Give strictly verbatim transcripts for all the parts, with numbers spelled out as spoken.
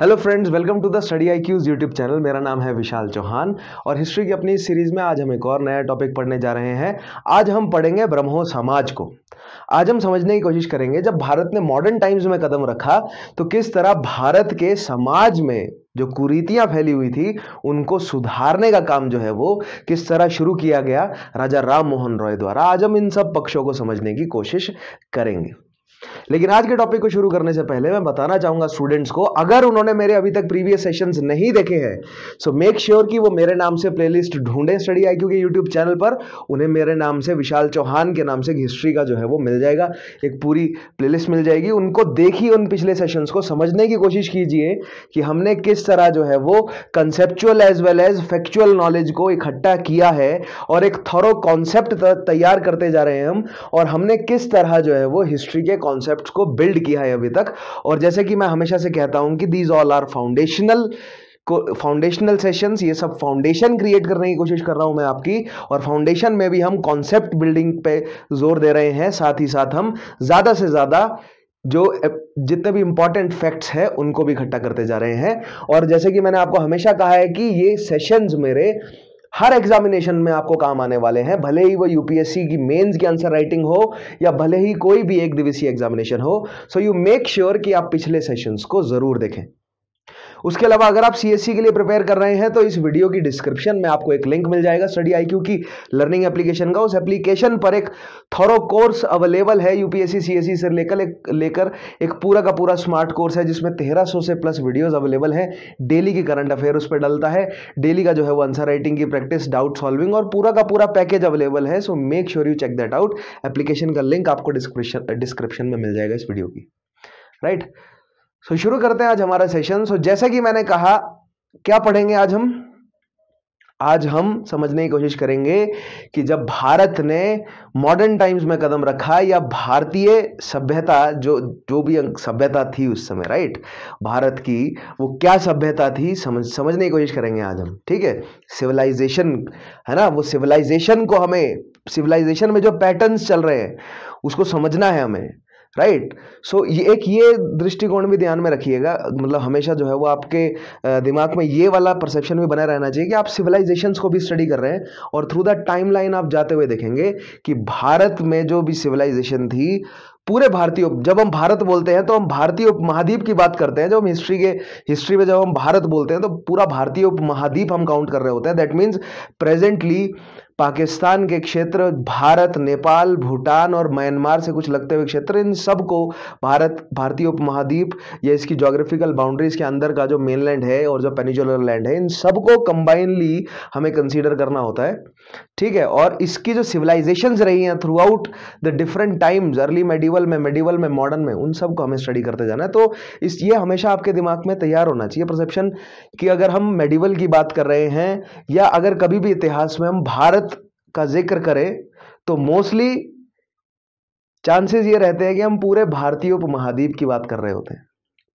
Hello friends, welcome to the study IQ's YouTube channel. मेरा नाम है विशाल चौहान और हिस्ट्री की अपनी इस सीरीज में आज हम एक और नया टॉपिक पढ़ने जा रहे हैं। आज हम पढ़ेंगे ब्रह्मो समाज को। आज हम समझने की कोशिश करेंगे जब भारत ने मॉडर्न टाइम्स में कदम रखा तो किस तरह भारत के समाज में जो कुरीतियां फैली हुई थी उनको सुधारने का काम जो है वो किस तरह शुरू किया गया राजा राम मोहन रॉय द्वारा। आज हम इन सब पक्षों को समझने की कोशिश करेंगे। लेकिन आज के टॉपिक को शुरू करने से पहले मैं बताना चाहूंगा स्टूडेंट्स को, अगर उन्होंने मेरे अभी तक प्रीवियस सेशंस नहीं देखे हैं सो मेक श्योर कि वो मेरे नाम से प्लेलिस्ट ढूंढें स्टडी आईक्यू के यूट्यूब चैनल पर। उन्हें मेरे नाम से, विशाल चौहान के नाम से हिस्ट्री का जो है वो मिल जाएगा, एक पूरी प्लेलिस्ट मिल जाएगी। उनको देखिए, उन पिछले सेशंस को समझने की कोशिश कीजिए कि हमने किस तरह जो है वो conceptual as well as factual knowledge को इकट्ठा किया है और एक थोरो कॉन्सेप्ट तैयार करते जा रहे हैं हम, और हमने किस तरह जो है वो हिस्ट्री के कॉन्सेप्ट्स को बिल्ड किया है अभी तक। और जैसे कि मैं हमेशा से कहता हूं कि दीज ऑल आर फाउंडेशनल को फाउंडेशनल सेशंस, ये सब फाउंडेशन क्रिएट करने की कोशिश कर रहा हूं मैं आपकी, और फाउंडेशन में भी हम कॉन्सेप्ट बिल्डिंग पे जोर दे रहे हैं। साथ ही साथ हम ज्यादा से ज्यादा जो जितने भी इंपॉर्टेंट फैक्ट्स हैं उनको भी इकट्ठा करते जा रहे हैं। और जैसे कि मैंने आपको हमेशा कहा है कि ये सेशंस मेरे हर एग्जामिनेशन में आपको काम आने वाले हैं, भले ही वो यूपीएससी की मेंस की आंसर राइटिंग हो या भले ही कोई भी एक दिवसीय एग्जामिनेशन हो। सो यू मेक श्योर कि आप पिछले सेशंस को जरूर देखें। उसके अलावा अगर आप सीएससी के लिए प्रिपेयर कर रहे हैं तो इस वीडियो की डिस्क्रिप्शन में आपको एक लिंक मिल जाएगा स्टडी आईक्यू की लर्निंग एप्लीकेशन का। उस एप्लीकेशन पर एक थोरो कोर्स अवेलेबल है यूपीएससी सीएससी से लेकर लेकर एक पूरा का पूरा स्मार्ट कोर्स है जिसमें तेरह सौ से प्लस वीडियोज अवेलेबल है। डेली की करंट अफेयर उस पर डलता है, डेली का जो है वो आंसर राइटिंग की प्रैक्टिस, डाउट सॉल्विंग और पूरा का पूरा पैकेज अवेलेबल है। So make sure you check that out. Application का लिंक आपको डिस्क्रिप्शन डिस्क्रिप्शन में मिल जाएगा इस वीडियो की, राइट right? सो so, शुरू करते हैं आज हमारा सेशन। सो so, जैसे कि मैंने कहा, क्या पढ़ेंगे आज हम? आज हम समझने की कोशिश करेंगे कि जब भारत ने मॉडर्न टाइम्स में कदम रखा या भारतीय सभ्यता जो जो भी सभ्यता थी उस समय, राइट, भारत की वो क्या सभ्यता थी समझ समझने की कोशिश करेंगे आज हम। ठीक है, सिविलाइजेशन है ना, वो सिविलाइजेशन को हमें, सिविलाइजेशन में जो पैटर्न्स चल रहे हैं उसको समझना है हमें, राइट right. सो so, ये एक ये दृष्टिकोण भी ध्यान में रखिएगा, मतलब हमेशा जो है वो आपके दिमाग में ये वाला परसेप्शन भी बना रहना चाहिए कि आप सिविलाइजेशंस को भी स्टडी कर रहे हैं और थ्रू द टाइमलाइन आप जाते हुए देखेंगे कि भारत में जो भी सिविलाइजेशन थी पूरे भारतीय, जब हम भारत बोलते हैं तो हम भारतीय उपमहाद्वीप की बात करते हैं। जब हम हिस्ट्री के हिस्ट्री में जब हम भारत बोलते हैं तो पूरा भारतीय उपमहाद्वीप हम काउंट कर रहे होते हैं। दैट मीन्स प्रेजेंटली पाकिस्तान के क्षेत्र, भारत, नेपाल, भूटान और म्यांमार से कुछ लगते हुए क्षेत्र, इन सब को भारत, भारतीय उपमहाद्वीप या इसकी ज्योग्राफिकल बाउंड्रीज के अंदर का जो मेनलैंड है और जो पेनिसुलर लैंड है, इन सबको कंबाइनली हमें कंसीडर करना होता है। ठीक है, और इसकी जो सिविलाइजेशंस रही हैं throughout the different times, early medieval में, मेडिवल में, मॉडर्न में, उन सबको हमें स्टडी करते जाना है। तो इस ये हमेशा आपके दिमाग में तैयार होना चाहिए परसेप्शन कि अगर हम मेडिवल की बात कर रहे हैं या अगर कभी भी इतिहास में हम भारत का जिक्र करें तो मोस्टली चांसेस ये रहते हैं कि हम पूरे भारतीय उपमहाद्वीप की बात कर रहे होते हैं।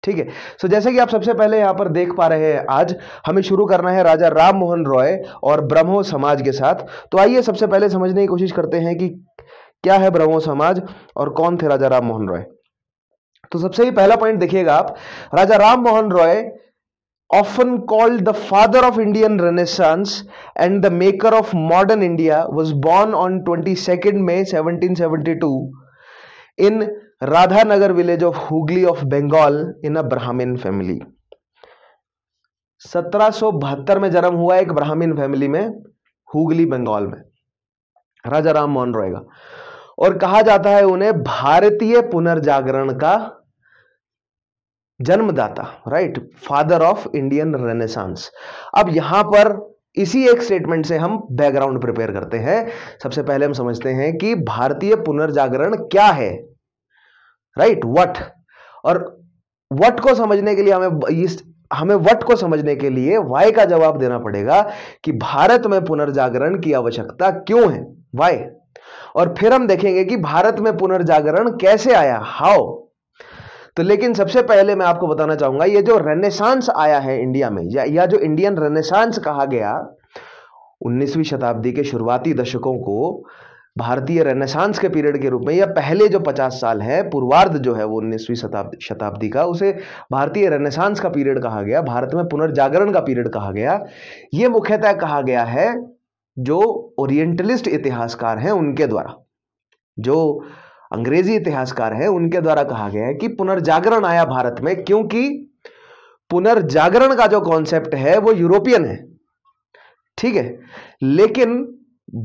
ठीक है, सो जैसे कि आप सबसे पहले यहाँ पर देख पा रहे हैं, आज हमें शुरू करना है राजा राम मोहन रॉय और ब्रह्मो समाज के साथ। तो आइए सबसे पहले समझने की कोशिश करते हैं कि क्या है ब्रह्मो समाज और कौन थे राजा राम मोहन रॉय। तो सबसे ही पहला पॉइंट देखिएगा आप, Raja Ram Mohan Roy often called the father of Indian renaissance and the maker of modern India was born on twenty second May seventeen seventy two in Radhanagar village of Hooghly of Bengal in a Brahmin family. सत्रह सौ बहत्तर में जन्म हुआ एक ब्राह्मण फैमिली में हुगली बंगाल में राजा राम मोहन रॉय का, और कहा जाता है उन्हें भारतीय पुनर्जागरण का जन्मदाता, right, father of Indian renaissance. अब यहां पर इसी एक स्टेटमेंट से हम बैकग्राउंड प्रिपेयर करते हैं। सबसे पहले हम समझते हैं कि भारतीय पुनर्जागरण क्या है, राइट, व्हाट। और व्हाट को समझने के लिए हमें इस हमें व्हाट को समझने के लिए वाई का जवाब देना पड़ेगा कि भारत में पुनर्जागरण की आवश्यकता क्यों है, वाई। और फिर हम देखेंगे कि भारत में पुनर्जागरण कैसे आया, हाउ। तो लेकिन सबसे पहले मैं आपको बताना चाहूंगा, ये जो रेनेसांस आया है इंडिया में या, या जो इंडियन रेनेसांस कहा गया उन्नीसवीं शताब्दी के शुरुआती दशकों को भारतीय रेनेसांस के पीरियड के रूप में, या पहले जो पचास साल है, पूर्वार्ध जो है वो उन्नीसवीं शताब्दी शताब्दी का, उसे भारतीय रेनेसांस का पीरियड कहा गया, भारत में पुनर्जागरण का पीरियड कहा गया। ये मुख्यतः कहा गया है जो ओरिएंटलिस्ट इतिहासकार हैं उनके द्वारा, जो अंग्रेजी इतिहासकार हैं उनके द्वारा कहा गया है कि पुनर्जागरण आया भारत में, क्योंकि पुनर्जागरण का जो कॉन्सेप्ट है वो यूरोपियन है, ठीक है, लेकिन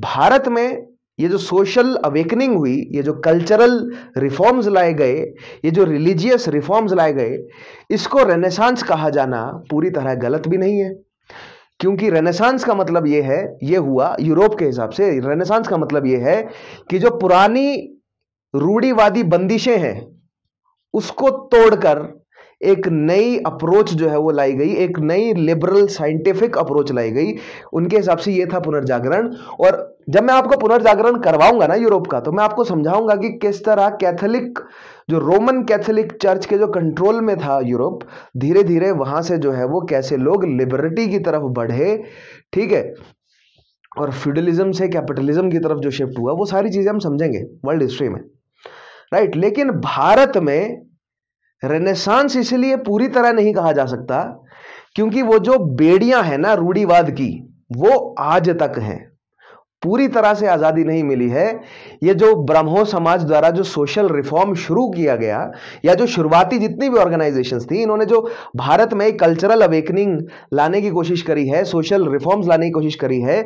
भारत में ये जो सोशल अवेकनिंग हुई, ये जो कल्चरल रिफॉर्म्स लाए गए, ये जो रिलीजियस रिफॉर्म्स लाए गए, इसको रेनेसांस कहा जाना पूरी तरह गलत भी नहीं है, क्योंकि रेनेसांस का मतलब ये है, ये हुआ यूरोप के हिसाब से, रेनेसांस का मतलब ये है कि जो पुरानी रूढ़िवादी बंदिशें हैं उसको तोड़कर एक नई अप्रोच जो है वो लाई गई, एक नई लिबरल साइंटिफिक अप्रोच लाई गई। उनके हिसाब से ये था पुनर्जागरण। और जब मैं आपको पुनर्जागरण करवाऊंगा ना यूरोप का, तो मैं आपको समझाऊंगा कि किस तरह कैथोलिक, जो रोमन कैथोलिक चर्च के जो कंट्रोल में था यूरोप, धीरे धीरे वहां से जो है वो कैसे लोग लिबर्टी की तरफ बढ़े, ठीक है, और फ्यूडलिज्म से कैपिटलिज्म की तरफ जो शिफ्ट हुआ, वो सारी चीजें हम समझेंगे वर्ल्ड हिस्ट्री में, राइट। लेकिन भारत में रेनेसांस इसलिए पूरी तरह नहीं कहा जा सकता क्योंकि वो जो बेड़ियां हैं ना रूढ़िवाद की, वो आज तक हैं, पूरी तरह से आज़ादी नहीं मिली है। ये जो ब्रह्मो समाज द्वारा जो सोशल रिफॉर्म शुरू किया गया, या जो शुरुआती जितनी भी ऑर्गेनाइजेशंस थी, इन्होंने जो भारत में कल्चरल अवेकनिंग लाने की कोशिश करी है, सोशल रिफॉर्म्स लाने की कोशिश करी है,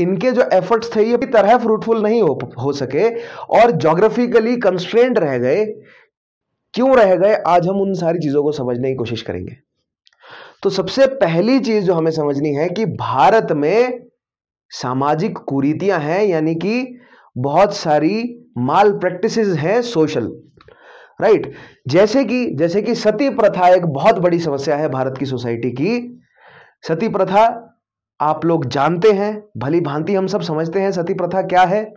इनके जो एफर्ट्स थे ये पूरी तरह फ्रूटफुल नहीं हो, हो सके और ज्योग्राफिकली कंस्ट्रेंड रह गए। क्यों रह गए, आज हम उन सारी चीजों को समझने की कोशिश करेंगे। तो सबसे पहली चीज जो हमें समझनी है कि भारत में सामाजिक कुरीतियां हैं, यानी कि बहुत सारी माल प्रैक्टिसेस हैं सोशल, राइट। जैसे कि जैसे कि सती प्रथा एक बहुत बड़ी समस्या है भारत की सोसाइटी की। सती प्रथा आप लोग जानते हैं, भली भांति हम सब समझते हैं सती प्रथा क्या है।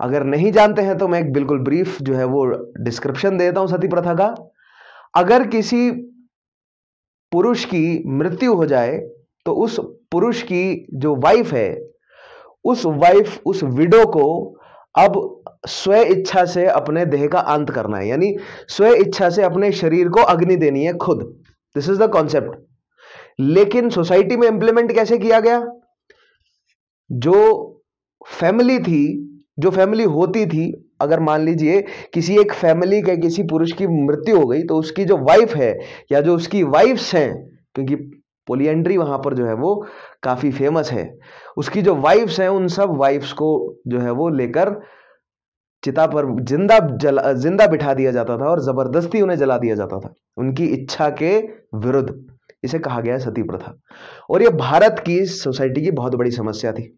अगर नहीं जानते हैं तो मैं एक बिल्कुल ब्रीफ जो है वो डिस्क्रिप्शन देता हूं सती प्रथा का। अगर किसी पुरुष की मृत्यु हो जाए तो उस पुरुष की जो वाइफ है, उस वाइफ, उस विडो को अब स्वय इच्छा से अपने देह का अंत करना है, यानी स्वय इच्छा से अपने शरीर को अग्नि देनी है खुद। This is the concept. लेकिन सोसाइटी में इंप्लीमेंट कैसे किया गया? जो फैमिली थी, जो फैमिली होती थी, अगर मान लीजिए किसी एक फैमिली के किसी पुरुष की मृत्यु हो गई तो उसकी जो वाइफ है या जो उसकी वाइफ्स हैं, क्योंकि पोलियंड्री वहां पर जो है वो काफी फेमस है, उसकी जो वाइफ्स हैं उन सब वाइफ्स को जो है वो लेकर चिता पर जिंदा जला जिंदा बिठा दिया जाता था और जबरदस्ती उन्हें जला दिया जाता था उनकी इच्छा के विरुद्ध। इसे कहा गया सती प्रथा। और ये भारत की सोसाइटी की बहुत बड़ी समस्या थी।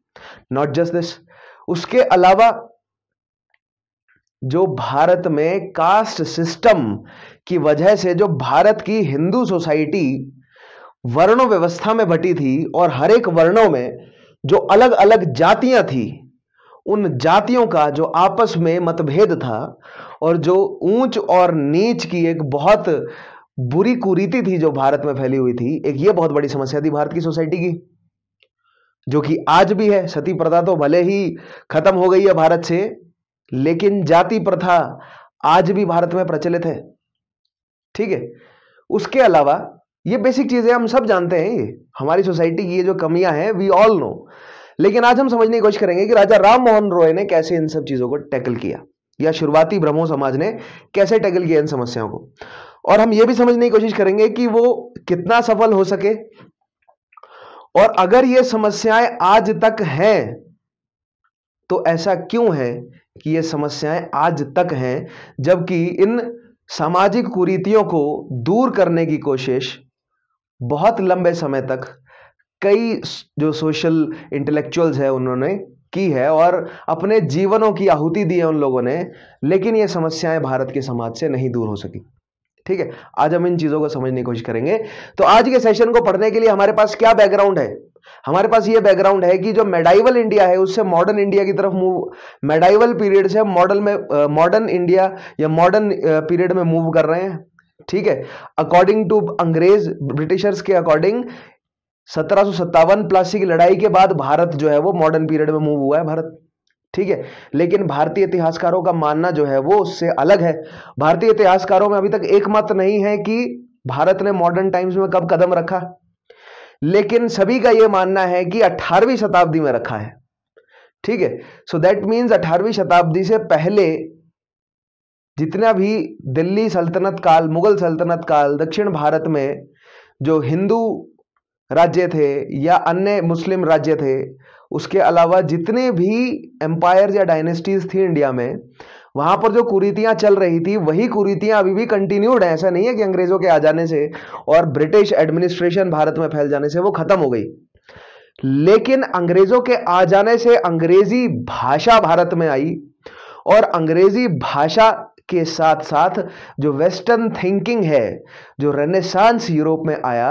नॉट जस्ट दिस, उसके अलावा जो भारत में कास्ट सिस्टम की वजह से जो भारत की हिंदू सोसाइटी वर्णों व्यवस्था में बटी थी और हर एक वर्णों में जो अलग अलग जातियां थी, उन जातियों का जो आपस में मतभेद था और जो ऊंच और नीच की एक बहुत बुरी कुरीति थी जो भारत में फैली हुई थी, एक ये बहुत बड़ी समस्या थी भारत की सोसाइटी की, जो कि आज भी है। सती प्रथा तो भले ही खत्म हो गई है भारत से, लेकिन जाति प्रथा आज भी भारत में प्रचलित है, ठीक है। उसके अलावा ये बेसिक चीजें हम सब जानते हैं, ये हमारी सोसाइटी की ये जो कमियां हैं वी ऑल नो, लेकिन आज हम समझने की कोशिश करेंगे कि राजा राम मोहन रॉय ने कैसे इन सब चीजों को टैकल किया, या शुरुआती ब्रह्मो समाज ने कैसे टैकल किया इन समस्याओं को। और हम ये भी समझने की कोशिश करेंगे कि वो कितना सफल हो सके, और अगर ये समस्याएं आज तक हैं तो ऐसा क्यों है कि ये समस्याएं आज तक हैं, जबकि इन सामाजिक कुरीतियों को दूर करने की कोशिश बहुत लंबे समय तक कई जो सोशल इंटेलेक्चुअल्स हैं उन्होंने की है और अपने जीवनों की आहुति दी है उन लोगों ने, लेकिन ये समस्याएं भारत के समाज से नहीं दूर हो सकी, ठीक है। आज हम इन चीजों को समझने की कोशिश करेंगे। तो आज के सेशन को पढ़ने के लिए हमारे पास क्या बैकग्राउंड है? हमारे पास ये बैकग्राउंड है कि जो मेडाइवल इंडिया है उससे मॉडर्न इंडिया की तरफ मूव, मेडाइवल पीरियड से मॉडल में मॉडर्न इंडिया या मॉडर्न पीरियड में मूव कर रहे हैं, ठीक है। अकॉर्डिंग टू अंग्रेज ब्रिटिशर्स के अकॉर्डिंग सत्रह सौ सत्तावन प्लासी की लड़ाई के बाद भारत जो है वो मॉडर्न पीरियड में मूव हुआ है भारत, ठीक है, लेकिन भारतीय इतिहासकारों का मानना जो है वो उससे अलग है। भारतीय इतिहासकारों में अभी तक एक मत नहीं है कि भारत ने मॉडर्न टाइम्स में कब कदम रखा, लेकिन सभी का यह मानना है कि अठारहवीं शताब्दी में रखा है। ठीक है, सो दैट मीन्स अठारहवीं शताब्दी से पहले जितना भी दिल्ली सल्तनत काल, मुगल सल्तनत काल, दक्षिण भारत में जो हिंदू राज्य थे या अन्य मुस्लिम राज्य थे, उसके अलावा जितने भी एम्पायर या डायनेस्टीज थी इंडिया में, वहां पर जो कुरीतियां चल रही थी वही कुरीतियां अभी भी कंटिन्यूड हैं। ऐसा नहीं है कि अंग्रेजों के आ जाने से और ब्रिटिश एडमिनिस्ट्रेशन भारत में फैल जाने से वो खत्म हो गई, लेकिन अंग्रेजों के आ जाने से अंग्रेजी भाषा भारत में आई और अंग्रेजी भाषा के साथ साथ जो वेस्टर्न थिंकिंग है, जो रेनेसांस यूरोप में आया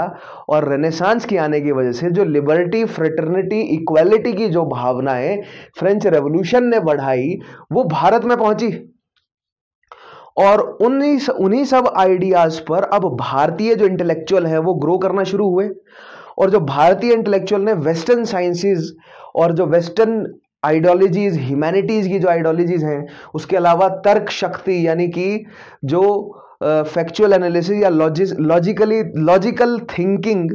और रेनेसांस की आने की वजह से जो लिबर्टी, फ्रेटर्निटी, इक्वालिटी की जो भावनाएं फ्रेंच रेवोल्यूशन ने बढ़ाई वो भारत में पहुंची और उन्हीं उन्हीं सब आइडियाज पर अब भारतीय जो इंटेलेक्चुअल है वो ग्रो करना शुरू हुए। और जो भारतीय इंटेलेक्चुअल ने वेस्टर्न साइंसेज और जो वेस्टर्न आइडियोलॉजीज, ह्यूमैनिटीज की जो आइडियोलॉजीज हैं, उसके अलावा तर्क शक्ति यानी कि जो फैक्चुअल एनालिसिस या लॉजिकली लॉजिकल थिंकिंग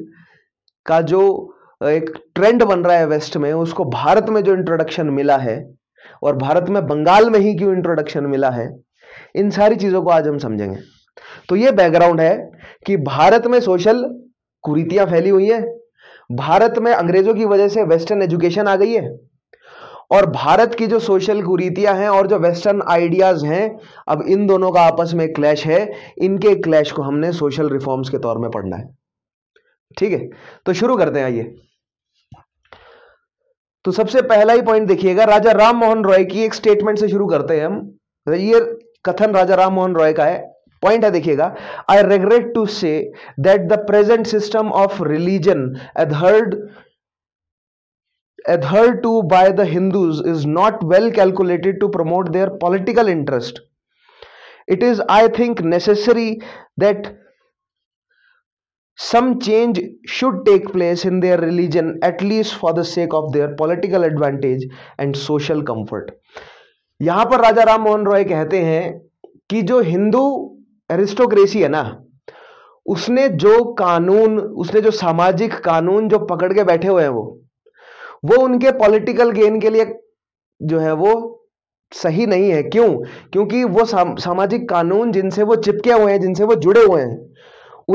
का जो एक ट्रेंड बन रहा है वेस्ट में, उसको भारत में जो इंट्रोडक्शन मिला है और भारत में बंगाल में ही क्यों इंट्रोडक्शन मिला है, इन सारी चीज़ों को आज हम समझेंगे। तो ये बैकग्राउंड है कि भारत में सोशल कुरीतियाँ फैली हुई हैं, भारत में अंग्रेजों की वजह से वेस्टर्न एजुकेशन आ गई है और भारत की जो सोशल कुरीतियां हैं और जो वेस्टर्न आइडियाज हैं, अब इन दोनों का आपस में क्लैश है। इनके क्लैश को हमने सोशल रिफॉर्म्स के तौर में पढ़ना है। ठीक है, तो शुरू करते हैं। आइए, तो सबसे पहला ही पॉइंट देखिएगा, राजा राम मोहन रॉय की एक स्टेटमेंट से शुरू करते हैं हम। ये कथन राजा राम मोहन रॉय का है, पॉइंट है देखिएगा। I regret to say that the present system of religion adhered adhered to by the Hindus is not well calculated to promote their political interest. It is, I think, necessary that some change should take place in their religion, at least for the sake of their political advantage and social comfort. यहाँ पर राजा राम मोहन रॉय कहते हैं कि जो Hindu aristocracy है ना, उसने जो कानून, उसने जो सामाजिक कानून जो पकड़ के बैठे हुए हैं, वो वो उनके पॉलिटिकल गेन के लिए जो है वो सही नहीं है। क्यों? क्योंकि वो साम, सामाजिक कानून जिनसे वो चिपके हुए हैं, जिनसे वो जुड़े हुए हैं,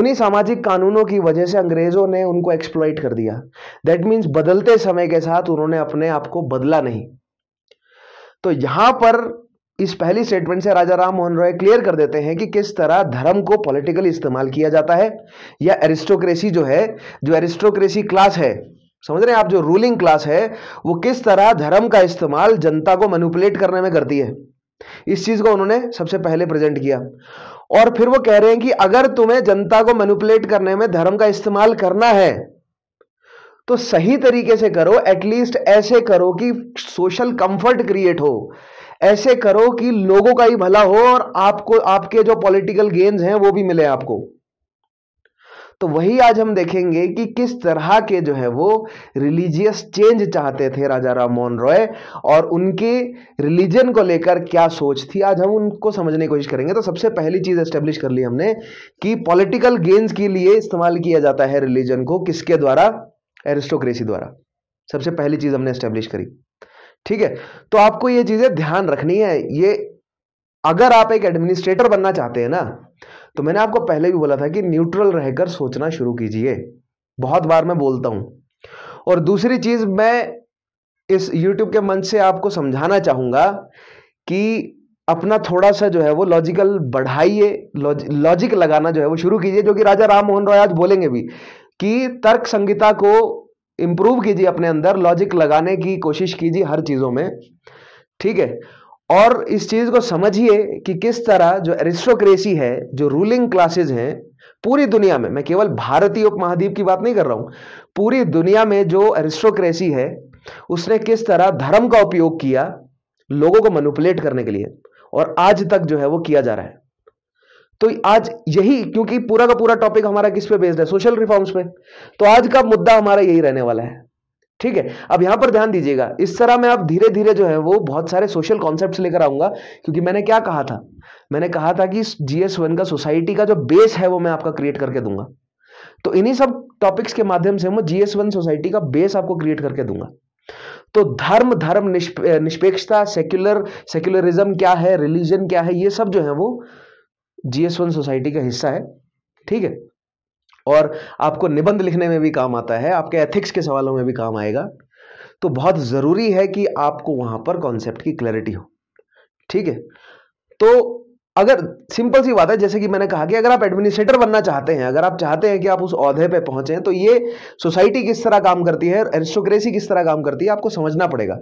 उन्हीं सामाजिक कानूनों की वजह से अंग्रेजों ने उनको एक्सप्लॉइट कर दिया। दैट मीन्स बदलते समय के साथ उन्होंने अपने आप को बदला नहीं। तो यहां पर इस पहली स्टेटमेंट से राजा राम मोहन रॉय क्लियर कर देते हैं कि किस तरह धर्म को पॉलिटिकली इस्तेमाल किया जाता है या एरिस्टोक्रेसी जो है, जो एरिस्टोक्रेसी क्लास है, समझ रहे हैं आप, जो रूलिंग क्लास है, वो किस तरह धर्म का इस्तेमाल जनता को मैनिपुलेट करने में करती है। इस चीज को उन्होंने सबसे पहले प्रेजेंट किया और फिर वो कह रहे हैं कि अगर तुम्हें जनता को मैनिपुलेट करने में धर्म का इस्तेमाल करना है तो सही तरीके से करो, एटलीस्ट ऐसे करो कि सोशल कंफर्ट क्रिएट हो, ऐसे करो कि लोगों का ही भला हो और आपको आपके जो पॉलिटिकल गेन्स हैं वो भी मिले आपको। तो वही आज हम देखेंगे कि किस तरह के जो है वो रिलीजियस चेंज चाहते थे राजा राम मोहन रॉय और उनके रिलीजन को लेकर क्या सोच थी, आज हम उनको समझने की कोशिश करेंगे। तो सबसे पहली चीज एस्टेब्लिश कर ली हमने कि पॉलिटिकल गेन्स के लिए इस्तेमाल किया जाता है रिलीजन को, किसके द्वारा, एरिस्टोक्रेसी द्वारा। सबसे पहली चीज हमने एस्टेब्लिश करी। ठीक है, तो आपको ये चीजें ध्यान रखनी है। ये अगर आप एक एडमिनिस्ट्रेटर बनना चाहते हैं ना, तो मैंने आपको पहले भी बोला था कि न्यूट्रल रहकर सोचना शुरू कीजिए, बहुत बार मैं बोलता हूं। और दूसरी चीज मैं इस YouTube के मंच से आपको समझाना चाहूंगा कि अपना थोड़ा सा जो है वो लॉजिकल बढ़ाइए, लॉजिक लगाना जो है वो शुरू कीजिए, जो कि राजा राम मोहन रॉय आज बोलेंगे भी कि तर्क संहिता को इम्प्रूव कीजिए अपने अंदर, लॉजिक लगाने की कोशिश कीजिए हर चीजों में। ठीक है, और इस चीज को समझिए कि किस तरह जो एरिस्टोक्रेसी है, जो रूलिंग क्लासेस हैं पूरी दुनिया में, मैं केवल भारतीय उपमहाद्वीप की बात नहीं कर रहा हूं, पूरी दुनिया में जो एरिस्टोक्रेसी है उसने किस तरह धर्म का उपयोग किया लोगों को मैनिपुलेट करने के लिए, और आज तक जो है वो किया जा रहा है। तो आज यही, क्योंकि पूरा का पूरा टॉपिक हमारा किस पे बेस्ड है, सोशल रिफॉर्म्स पे, तो आज का मुद्दा हमारा यही रहने वाला है ठीक है। अब यहाँ पर ध्यान दीजिएगा, इस तरह मैं अब धीरे धीरे जो है वो बहुत सारे सोशल कॉन्सेप्ट्स लेकर आऊंगा, क्योंकि मैंने क्या कहा था, मैंने कहा था कि जीएस वन का सोसाइटी का जो बेस है वो मैं आपका क्रिएट करके दूंगा। तो इन्हीं सब टॉपिक्स के माध्यम से मैं जीएस वन सोसाइटी का बेस आपको क्रिएट करके दूंगा। तो धर्म, धर्म निष्पेक्षता, सेक्युलर, सेक्युलरिज्म क्या है, रिलीजन क्या है, ये सब जो है वो जीएस वन सोसाइटी का हिस्सा है, ठीक है। और आपको निबंध लिखने में भी काम आता है, आपके एथिक्स के सवालों में भी काम आएगा। तो बहुत ज़रूरी है कि आपको वहाँ पर कॉन्सेप्ट की क्लैरिटी हो, ठीक है। तो अगर सिंपल सी बात है, जैसे कि मैंने कहा कि अगर आप एडमिनिस्ट्रेटर बनना चाहते हैं, अगर आप चाहते हैं कि आप उस ओहदे पे पहुँचें, तो ये सोसाइटी किस तरह काम करती है, एरिस्टोक्रेसी किस तरह काम करती है, आपको समझना पड़ेगा,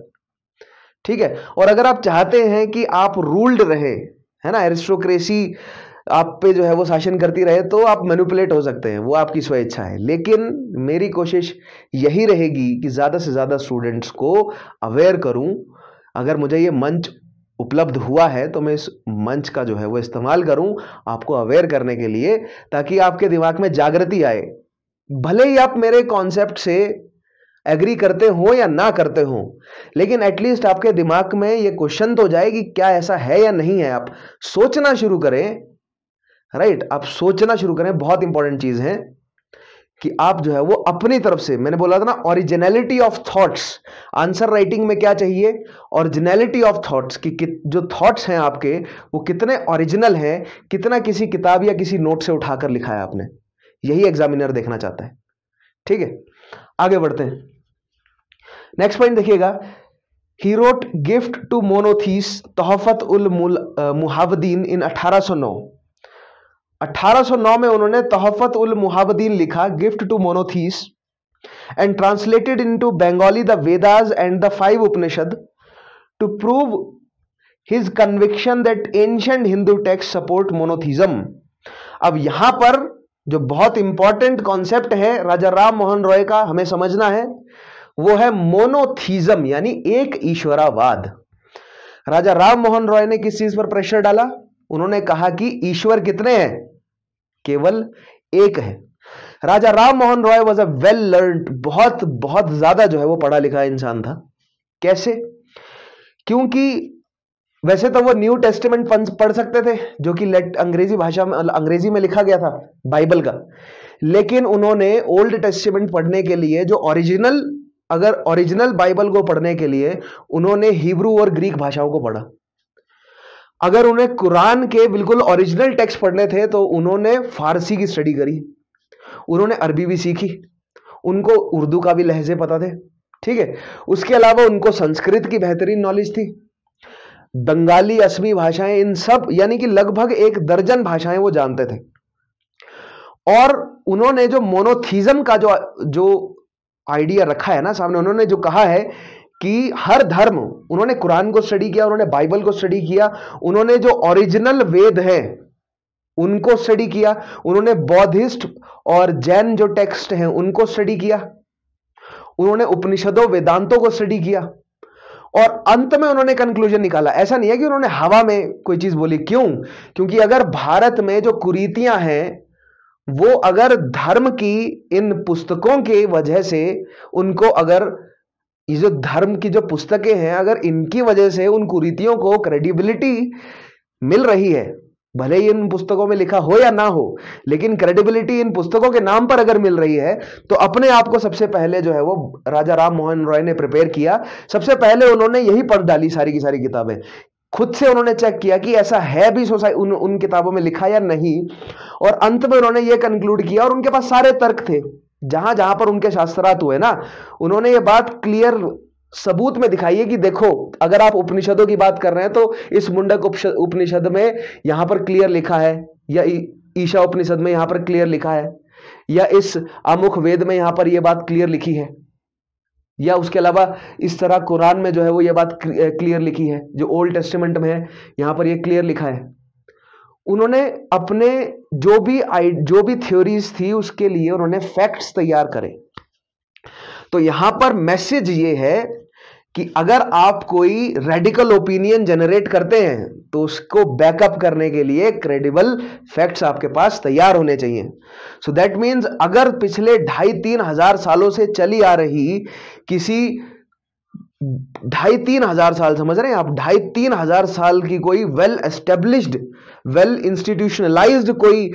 ठीक है। और अगर आप चाहते हैं कि आप रूल्ड रहे, है ना, एरिस्टोक्रेसी आप पे जो है वो शासन करती रहे, तो आप मैनिपुलेट हो सकते हैं, वो आपकी स्वेच्छा है। लेकिन मेरी कोशिश यही रहेगी कि ज़्यादा से ज़्यादा स्टूडेंट्स को अवेयर करूं। अगर मुझे ये मंच उपलब्ध हुआ है तो मैं इस मंच का जो है वो इस्तेमाल करूं आपको अवेयर करने के लिए, ताकि आपके दिमाग में जागृति आए। भले ही आप मेरे कॉन्सेप्ट से एग्री करते हो या ना करते हो, लेकिन एटलीस्ट आपके दिमाग में ये क्वेश्चन तो जाए कि क्या ऐसा है या नहीं है। आप सोचना शुरू करें, राइट right, आप सोचना शुरू करें। बहुत इंपॉर्टेंट चीज है कि आप जो है वो अपनी तरफ से, मैंने बोला था ना originality of thoughts, answer writing में क्या चाहिए, ओरिजिनलिटी ऑफ थॉट्स, कि जो थॉट्स हैं आपके वो कितने ओरिजिनल हैं, कितना किसी किताब या किसी नोट से उठाकर लिखा है आपने, यही एग्जामिनर देखना चाहता है, ठीक है। आगे बढ़ते हैं, नेक्स्ट पॉइंट देखिएगा। He wrote gift to monotheists Tuhfat ul Muwahhidin in अठारह सौ नौ। अठारह सौ नौ में उन्होंने तोहफत उल मुहावदीन लिखा, gift to monotheists, and translated into Bengali the Vedas and the five Upanishad to prove his conviction that ancient Hindu text support monotheism. अब यहां पर जो बहुत इंपॉर्टेंट कॉन्सेप्ट है राजा राम मोहन रॉय का, हमें समझना है, वो है मोनोथीज्म, यानी एक ईश्वरावाद। राजा राम मोहन रॉय ने किस चीज पर प्रेशर डाला? उन्होंने कहा कि ईश्वर कितने हैं? केवल एक है। Raja Ram Mohan Roy was a well learned, बहुत बहुत ज्यादा जो है वो पढ़ा लिखा इंसान था। कैसे? क्योंकि वैसे तो वो न्यू टेस्टामेंट पढ़ सकते थे, जो कि लेट अंग्रेजी भाषा में, अंग्रेजी में लिखा गया था बाइबल का, लेकिन उन्होंने ओल्ड टेस्टामेंट पढ़ने के लिए, जो ओरिजिनल, अगर ओरिजिनल बाइबल को पढ़ने के लिए उन्होंने हिब्रू और ग्रीक भाषाओं को पढ़ा। अगर उन्हें कुरान के बिल्कुल ओरिजिनल टेक्स्ट पढ़ने थे तो उन्होंने फारसी की स्टडी करी, उन्होंने अरबी भी सीखी, उनको उर्दू का भी लहजे पता थे, ठीक है। उसके अलावा उनको संस्कृत की बेहतरीन नॉलेज थी, बंगाली, असमी भाषाएं, इन सब, यानी कि लगभग एक दर्जन भाषाएं वो जानते थे। और उन्होंने जो मोनोथीज्म का जो जो आइडिया रखा है ना सामने, उन्होंने जो कहा है कि हर धर्म, उन्होंने कुरान को स्टडी किया, उन्होंने बाइबल को स्टडी किया, उन्होंने जो ओरिजिनल वेद हैं उनको स्टडी किया, उन्होंने बौद्धिस्ट और जैन जो टेक्स्ट हैं उनको स्टडी किया, उन्होंने उपनिषदों, वेदांतों को स्टडी किया, और अंत में उन्होंने कंक्लूजन निकाला। ऐसा नहीं है कि उन्होंने हवा में कोई चीज बोली। क्यों? क्योंकि अगर भारत में जो कुरीतियां हैं वो अगर धर्म की इन पुस्तकों के वजह से, उनको अगर ये जो धर्म की जो पुस्तकें हैं, अगर इनकी वजह से उन कुरीतियों को क्रेडिबिलिटी मिल रही है, भले ही इन पुस्तकों में लिखा हो या ना हो, लेकिन क्रेडिबिलिटी इन पुस्तकों के नाम पर अगर मिल रही है, तो अपने आप को सबसे पहले जो है वो राजा राम मोहन रॉय ने प्रिपेयर किया। सबसे पहले उन्होंने यही पढ़ डाली सारी की सारी किताबें, खुद से उन्होंने चेक किया कि ऐसा है भी सोसाइटी उन, उन किताबों में लिखा या नहीं, और अंत में उन्होंने ये कंक्लूड किया। और उनके पास सारे तर्क थे, जहां जहां पर उनके शास्त्रार्थ हुए ना, उन्होंने ये बात क्लियर सबूत में दिखाई है कि देखो, अगर आप उपनिषदों की बात कर रहे हैं तो इस मुंडक उपनिषद में यहां पर क्लियर लिखा है, या ईशा उपनिषद में यहां पर क्लियर लिखा है, या इस अमुख वेद में यहां पर यह बात क्लियर लिखी है, या उसके अलावा इस तरह कुरान में जो है वो ये बात क्लियर लिखी है, जो ओल्ड टेस्टामेंट में है यहां पर यह क्लियर लिखा है। उन्होंने अपने जो भी जो भी थ्योरीज थी उसके लिए उन्होंने फैक्ट्स तैयार करे। तो यहां पर मैसेज ये है कि अगर आप कोई रेडिकल ओपिनियन जनरेट करते हैं तो उसको बैकअप करने के लिए क्रेडिबल फैक्ट्स आपके पास तैयार होने चाहिए। सो दैट मीन्स अगर पिछले ढाई तीन हजार सालों से चली आ रही किसी ढाई तीन हजार साल समझ रहे हैं आप ढाई तीन हजार साल की कोई वेल एस्टेब्लिश्ड वेल इंस्टीट्यूशनलाइज्ड कोई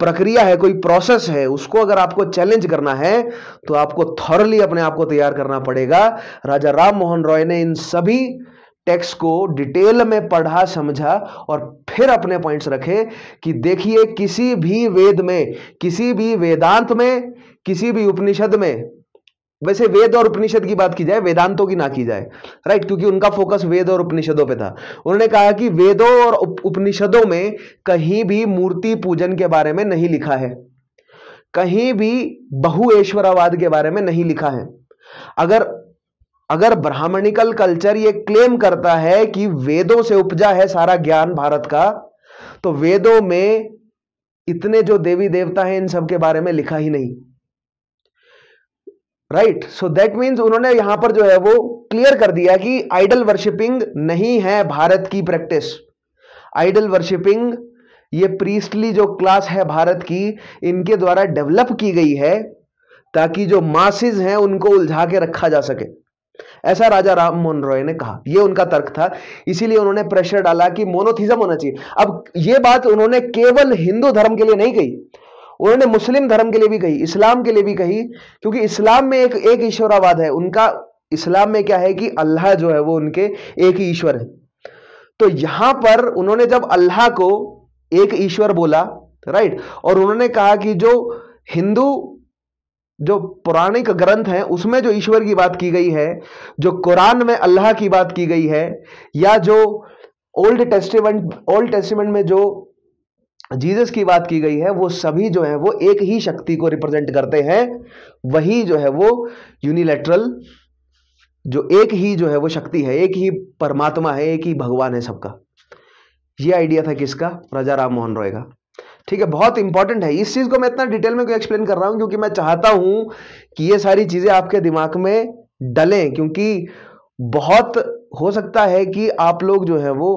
प्रक्रिया है, कोई प्रोसेस है, उसको अगर आपको चैलेंज करना है तो आपको थॉरली अपने आप को तैयार करना पड़ेगा। राजा राम मोहन रॉय ने इन सभी टेक्स्ट को डिटेल में पढ़ा, समझा और फिर अपने पॉइंट्स रखे कि देखिए किसी भी वेद में, किसी भी वेदांत में, किसी भी उपनिषद में, वैसे वेद और उपनिषद की बात की जाए, वेदांतों की ना की जाए, राइट, क्योंकि उनका फोकस वेद और उपनिषदों पे था। उन्होंने कहा कि वेदों और उपनिषदों में कहीं भी मूर्ति पूजन के बारे में नहीं लिखा है, कहीं भी बहुएश्वरवाद के बारे में नहीं लिखा है। अगर अगर ब्राह्मणिकल कल्चर ये क्लेम करता है कि वेदों से उपजा है सारा ज्ञान भारत का, तो वेदों में इतने जो देवी देवता हैं इन सब के बारे में लिखा ही नहीं, राइट। सो दैट मीन्स उन्होंने यहां पर जो है वो क्लियर कर दिया कि आइडल वर्शिपिंग नहीं है भारत की प्रैक्टिस। आइडल वर्शिपिंग ये प्रीस्टली जो क्लास है भारत की, इनके द्वारा डेवलप की गई है ताकि जो मासेस हैं उनको उलझा के रखा जा सके, ऐसा राजा राम मोहन रॉय ने कहा। ये उनका तर्क था, इसीलिए उन्होंने प्रेशर डाला कि मोनोथिज्म होना चाहिए। अब ये बात उन्होंने केवल हिंदू धर्म के लिए नहीं कही, उन्होंने मुस्लिम धर्म के लिए भी कही, इस्लाम के लिए भी कही, क्योंकि इस्लाम में एक एक ईश्वरवाद है उनका। इस्लाम में क्या है कि अल्लाह जो है वो उनके एक ही ईश्वर है। तो यहां पर उन्होंने जब अल्लाह को एक ईश्वर बोला, राइट, और उन्होंने कहा कि जो हिंदू जो पौराणिक ग्रंथ हैं उसमें जो ईश्वर की बात की गई है, जो कुरान में अल्लाह की बात की गई है, या जो ओल्ड टेस्टामेंट ओल्ड टेस्टामेंट में जो जीसस की बात की गई है, वो सभी जो है वो एक ही शक्ति को रिप्रेजेंट करते हैं। वही जो है वो यूनिलैटरल जो एक ही जो है वो शक्ति है, एक ही परमात्मा है, एक ही भगवान है सबका। ये आइडिया था किसका? राजा राम मोहन रॉय का। ठीक है, बहुत इंपॉर्टेंट है। इस चीज को मैं इतना डिटेल में क्यों एक्सप्लेन कर रहा हूं, क्योंकि मैं चाहता हूं कि ये सारी चीजें आपके दिमाग में डलें, क्योंकि बहुत हो सकता है कि आप लोग जो है वो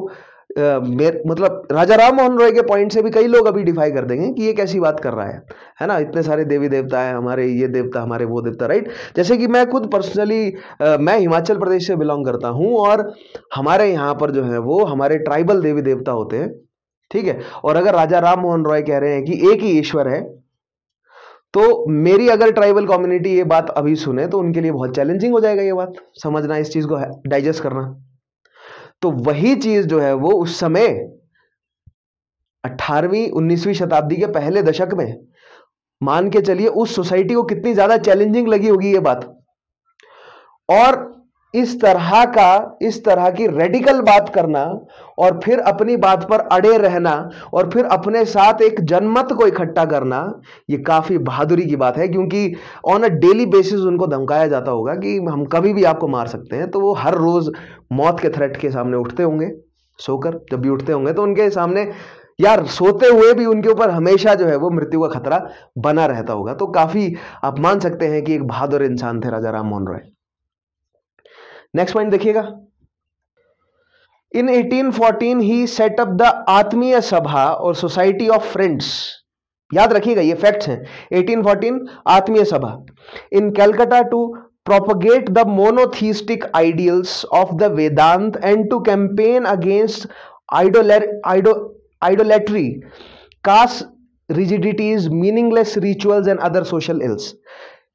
Uh, मेर, मतलब राजा राम मोहन रॉय के पॉइंट से भी कई लोग अभी डिफाई कर देंगे कि ये कैसी बात कर रहा है है ना, इतने सारे देवी देवता है, हमारे ये देवता, हमारे वो देवता, राइट। जैसे कि मैं खुद पर्सनली uh, मैं हिमाचल प्रदेश से बिलोंग करता हूँ और हमारे यहाँ पर जो है वो हमारे ट्राइबल देवी देवता होते हैं, ठीक है। और अगर राजा राम मोहन रॉय कह रहे हैं कि एक ही ईश्वर है, तो मेरी अगर ट्राइबल कम्युनिटी ये बात अभी सुने तो उनके लिए बहुत चैलेंजिंग हो जाएगा ये बात समझना, इस चीज़ को डाइजेस्ट करना। तो वही चीज जो है वो उस समय अठारहवीं उन्नीसवीं शताब्दी के पहले दशक में मान के चलिए उस सोसाइटी को कितनी ज्यादा चैलेंजिंग लगी होगी ये बात। और इस तरह का इस तरह की रेडिकल बात करना और फिर अपनी बात पर अड़े रहना और फिर अपने साथ एक जनमत को इकट्ठा करना, ये काफी बहादुरी की बात है, क्योंकि ऑन अ डेली बेसिस उनको धमकाया जाता होगा कि हम कभी भी आपको मार सकते हैं। तो वो हर रोज मौत के थ्रेट के सामने उठते होंगे, सोकर जब भी उठते होंगे तो उनके सामने यार सोते हुए भी उनके ऊपर हमेशा जो है वो मृत्यु का खतरा बना रहता होगा। तो काफी आप मान सकते हैं कि एक बहादुर इंसान थे राजा राम मोहन रॉय। नेक्स्ट पॉइंट देखिएगा। इन अठारह सौ चौदह ही set up the Atmiya Sabha और सोसाइटी ऑफ फ्रेंड्स। याद रखिएगा ये फैक्ट्स हैं। अठारह सौ चौदह Atmiya Sabha in Calcutta to propagate the monotheistic ideals of the Vedanta and to campaign against idolatry, caste rigidities, meaningless rituals and other social ills.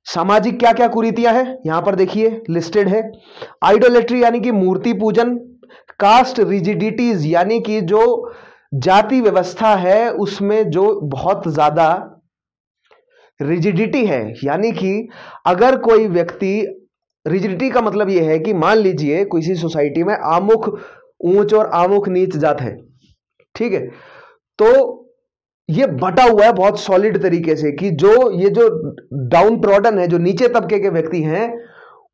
सामाजिक क्या क्या कुरीतियां हैं यहां पर देखिए लिस्टेड है। आइडोलेट्री यानी कि मूर्ति पूजन, कास्ट रिजिडिटीज यानी कि जो जाति व्यवस्था है उसमें जो बहुत ज्यादा रिजिडिटी है, यानी कि अगर कोई व्यक्ति, रिजिडिटी का मतलब यह है कि मान लीजिए किसी सोसाइटी में आमुख ऊंच और आमुख नीच जात है, ठीक है, तो ये बटा हुआ है बहुत सॉलिड तरीके से कि जो ये जो डाउन ट्रॉडन है, जो नीचे तबके के व्यक्ति हैं,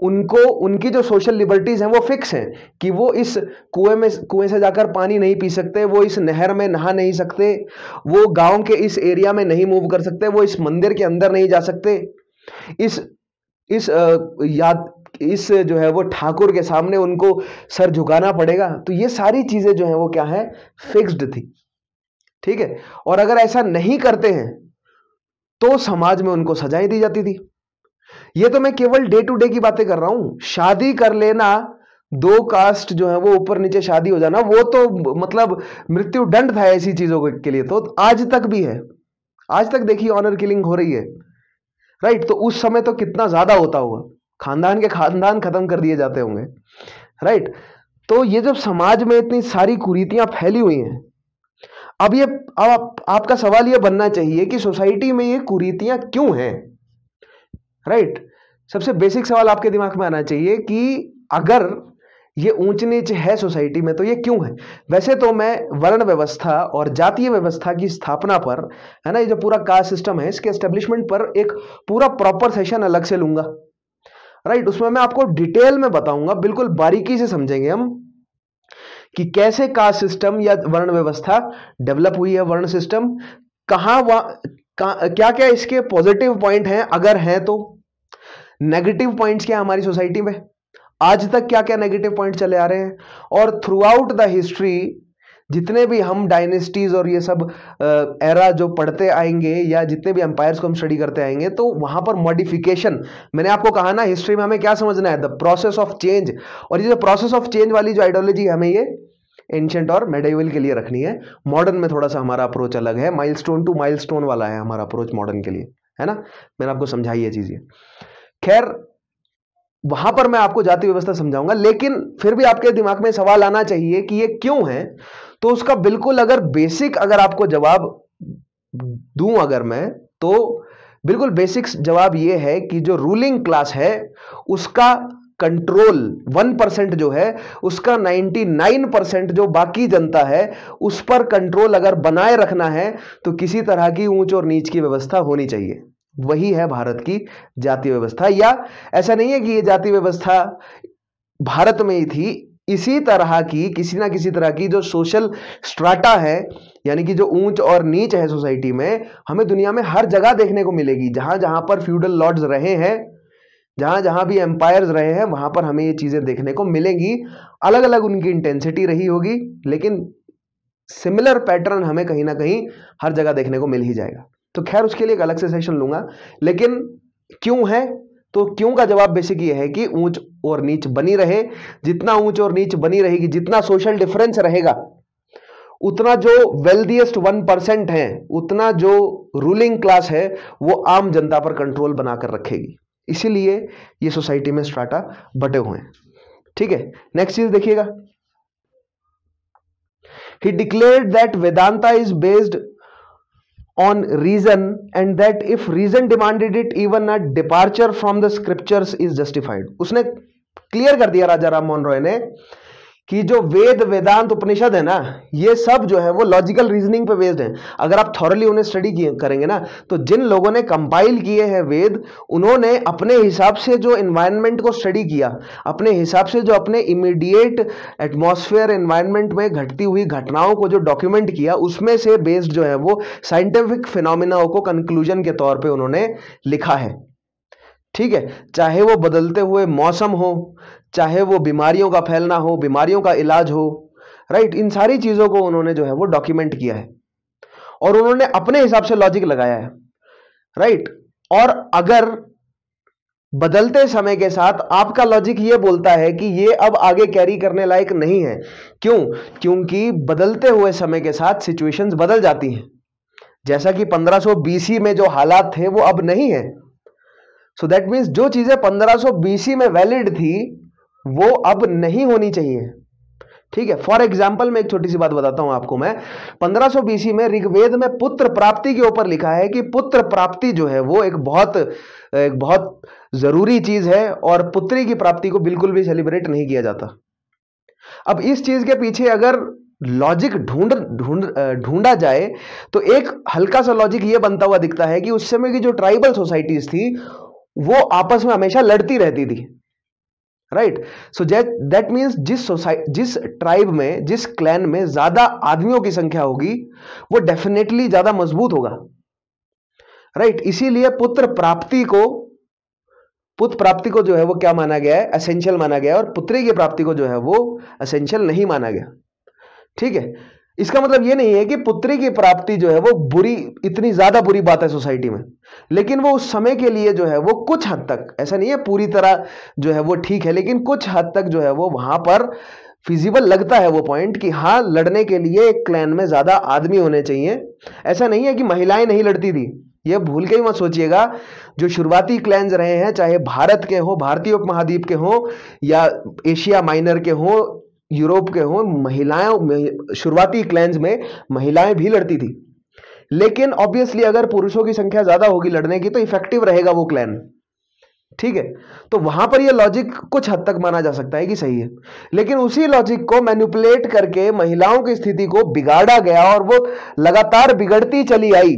उनको उनकी जो सोशल लिबर्टीज हैं वो फिक्स हैं कि वो इस कुएं में कुएं से जाकर पानी नहीं पी सकते, वो इस नहर में नहा नहीं सकते, वो गांव के इस एरिया में नहीं मूव कर सकते, वो इस मंदिर के अंदर नहीं जा सकते, इस इस याद इस जो है वो ठाकुर के सामने उनको सर झुकाना पड़ेगा। तो ये सारी चीजें जो है वो क्या है, फिक्स्ड थी। ठीक है, और अगर ऐसा नहीं करते हैं तो समाज में उनको सजाएं दी जाती थी। ये तो मैं केवल डे टू डे की बातें कर रहा हूं। शादी कर लेना, दो कास्ट जो है वो ऊपर नीचे शादी हो जाना, वो तो मतलब मृत्यु दंड था ऐसी चीजों के लिए, तो आज तक भी है। आज तक देखिए ऑनर किलिंग हो रही है, राइट। तो उस समय तो कितना ज्यादा होता होगा, खानदान के खानदान खत्म कर दिए जाते होंगे, राइट। तो ये जब समाज में इतनी सारी कुरीतियां फैली हुई हैं, अब ये अब आप, आपका सवाल ये बनना चाहिए कि सोसाइटी में ये कुरीतियां क्यों हैं, राइट। सबसे बेसिक सवाल आपके दिमाग में आना चाहिए कि अगर ये ऊंच नीच है सोसाइटी में तो ये क्यों है। वैसे तो मैं वर्ण व्यवस्था और जातीय व्यवस्था की स्थापना पर, है ना, ये जो पूरा कास्ट सिस्टम है इसके एस्टेब्लिशमेंट पर एक पूरा प्रॉपर सेशन अलग से लूंगा, राइट। उसमें मैं आपको डिटेल में बताऊंगा, बिल्कुल बारीकी से समझेंगे हम कि कैसे कास्ट सिस्टम या वर्ण व्यवस्था डेवलप हुई है, वर्ण सिस्टम कहाँ क्या क्या इसके पॉजिटिव पॉइंट हैं, अगर हैं तो नेगेटिव पॉइंट्स क्या है हमारी सोसाइटी में, आज तक क्या क्या नेगेटिव पॉइंट चले आ रहे हैं, और थ्रू आउट द हिस्ट्री जितने भी हम डायनेस्टीज और ये सब एरा जो पढ़ते आएंगे या जितने भी एम्पायर्स को हम स्टडी करते आएंगे तो वहां पर मॉडिफिकेशन, मैंने आपको कहा ना हिस्ट्री में हमें क्या समझना है, द प्रोसेस ऑफ चेंज। और ये जो प्रोसेस ऑफ चेंज वाली जो आइडियोलॉजी है हमें ये एंशिएंट और मेडिवल के लिए रखनी है। मॉडर्न में थोड़ा सा हमारा अप्रोच अलग है, माइलस्टोन टू माइलस्टोन वाला है हमारा अप्रोच मॉडर्न के लिए, है ना। मैंने आपको समझाई ये चीजें। खैर वहां पर मैं आपको जाति व्यवस्था समझाऊंगा, लेकिन फिर भी आपके दिमाग में सवाल आना चाहिए कि ये क्यों है। तो उसका बिल्कुल अगर बेसिक अगर आपको जवाब दूं अगर मैं, तो बिल्कुल बेसिक जवाब ये है कि जो रूलिंग क्लास है उसका कंट्रोल वन परसेंट जो है उसका नाइन्टी नाइन परसेंट जो बाकी जनता है उस पर कंट्रोल अगर बनाए रखना है तो किसी तरह की ऊंच और नीच की व्यवस्था होनी चाहिए। वही है भारत की जातीय व्यवस्था। या ऐसा नहीं है कि ये जातीय व्यवस्था भारत में ही थी, इसी तरह की किसी ना किसी तरह की जो सोशल स्ट्राटा है, यानी कि जो ऊंच और नीच है सोसाइटी में, हमें दुनिया में हर जगह देखने को मिलेगी। जहां जहां पर फ्यूडल लॉर्ड्स रहे हैं, जहां जहां भी एम्पायर्स रहे हैं, वहां पर हमें ये चीजें देखने को मिलेंगी। अलग अलग उनकी इंटेंसिटी रही होगी, लेकिन सिमिलर पैटर्न हमें कहीं ना कहीं हर जगह देखने को मिल ही जाएगा। तो खैर उसके लिए एक अलग से सेशन लूंगा, लेकिन क्यों है, तो क्यों का जवाब बेसिक ये है कि ऊंच और नीच बनी रहे। जितना ऊंच और नीच बनी रहेगी, जितना सोशल डिफरेंस रहेगा, उतना जो वेल्दिएस्ट वन परसेंट है, उतना जो रूलिंग क्लास है वो आम जनता पर कंट्रोल बनाकर रखेगी। इसीलिए ये सोसाइटी में स्ट्राटा बटे हुए हैं। ठीक है, नेक्स्ट चीज देखिएगा। He declared that Vedanta is based on reason and that if reason demanded it even a departure from the scriptures is justified। उसने क्लियर कर दिया राजा राम मोहन रॉय ने कि जो वेद वेदांत उपनिषद है ना, ये सब जो है वो लॉजिकल रीजनिंग पे बेस्ड हैं। अगर आप थॉरली उन्हें स्टडी करेंगे ना, तो जिन लोगों ने कंपाइल किए हैं वेद, उन्होंने अपने हिसाब से जो एनवायरनमेंट को स्टडी किया, अपने हिसाब से जो अपने इमीडिएट एटमॉस्फेयर एनवायरनमेंट में घटती हुई घटनाओं को जो डॉक्यूमेंट किया, उसमें से बेस्ड जो है वो साइंटिफिक फिनोमिना को कंक्लूजन के तौर पर उन्होंने लिखा है। ठीक है, चाहे वो बदलते हुए मौसम हो, चाहे वो बीमारियों का फैलना हो, बीमारियों का इलाज हो, राइट, इन सारी चीजों को उन्होंने जो है वो डॉक्यूमेंट किया है और उन्होंने अपने हिसाब से लॉजिक लगाया है, राइट। और अगर बदलते समय के साथ आपका लॉजिक ये बोलता है कि ये अब आगे कैरी करने लायक नहीं है, क्यों? क्योंकि बदलते हुए समय के साथ सिचुएशंस बदल जाती हैं। जैसा कि पंद्रह सौ बीसी में जो हालात थे वो अब नहीं है। सो दैट मीन्स जो चीजें पंद्रह सौ बीसी में वैलिड थी वो अब नहीं होनी चाहिए। ठीक है, फॉर एग्जाम्पल मैं एक छोटी सी बात बताता हूं आपको। मैं पंद्रह सौ बीसी में ऋग्वेद में पुत्र प्राप्ति के ऊपर लिखा है कि पुत्र प्राप्ति जो है वो एक बहुत एक बहुत जरूरी चीज है और पुत्री की प्राप्ति को बिल्कुल भी सेलिब्रेट नहीं किया जाता। अब इस चीज के पीछे अगर लॉजिक ढूंढ ढूंढ ढूंढा जाए तो एक हल्का सा लॉजिक ये बनता हुआ दिखता है कि उस समय की जो ट्राइबल सोसाइटीज थी वो आपस में हमेशा लड़ती रहती थी, राइट। सो दैट मीन्स जिस सोसाइटी जिस ट्राइब में, जिस क्लैन में ज्यादा आदमियों की संख्या होगी वो डेफिनेटली ज्यादा मजबूत होगा, राइट right? इसीलिए पुत्र प्राप्ति को पुत्र प्राप्ति को जो है वो क्या माना गया है, असेंशियल माना गया है, और पुत्री की प्राप्ति को जो है वो असेंशियल नहीं माना गया। ठीक है, इसका मतलब ये नहीं है कि पुत्री की प्राप्ति जो है वो बुरी, इतनी ज्यादा बुरी बात है सोसाइटी में, लेकिन वो उस समय के लिए जो है वो कुछ हद तक, ऐसा नहीं है पूरी तरह जो है वो ठीक है, लेकिन कुछ हद तक जो है वो वहां पर फिजिबल लगता है वो पॉइंट कि हाँ लड़ने के लिए एक क्लैन में ज्यादा आदमी होने चाहिए। ऐसा नहीं है कि महिलाएं नहीं लड़ती थी, ये भूल के ही मत सोचिएगा। जो शुरुआती क्लैंस रहे हैं, चाहे भारत के हों, भारतीय उपमहाद्वीप के हों, या एशिया माइनर के हों, यूरोप के हों, महिलाएं, शुरुआती क्लैंस में महिलाएं भी लड़ती थी। लेकिन ऑब्वियसली अगर पुरुषों की संख्या ज्यादा होगी लड़ने की तो इफेक्टिव रहेगा वो क्लैन। ठीक है, तो वहां पर यह लॉजिक कुछ हद तक माना जा सकता है कि सही है, लेकिन उसी लॉजिक को मैनिपुलेट करके महिलाओं की स्थिति को बिगाड़ा गया और वो लगातार बिगड़ती चली आई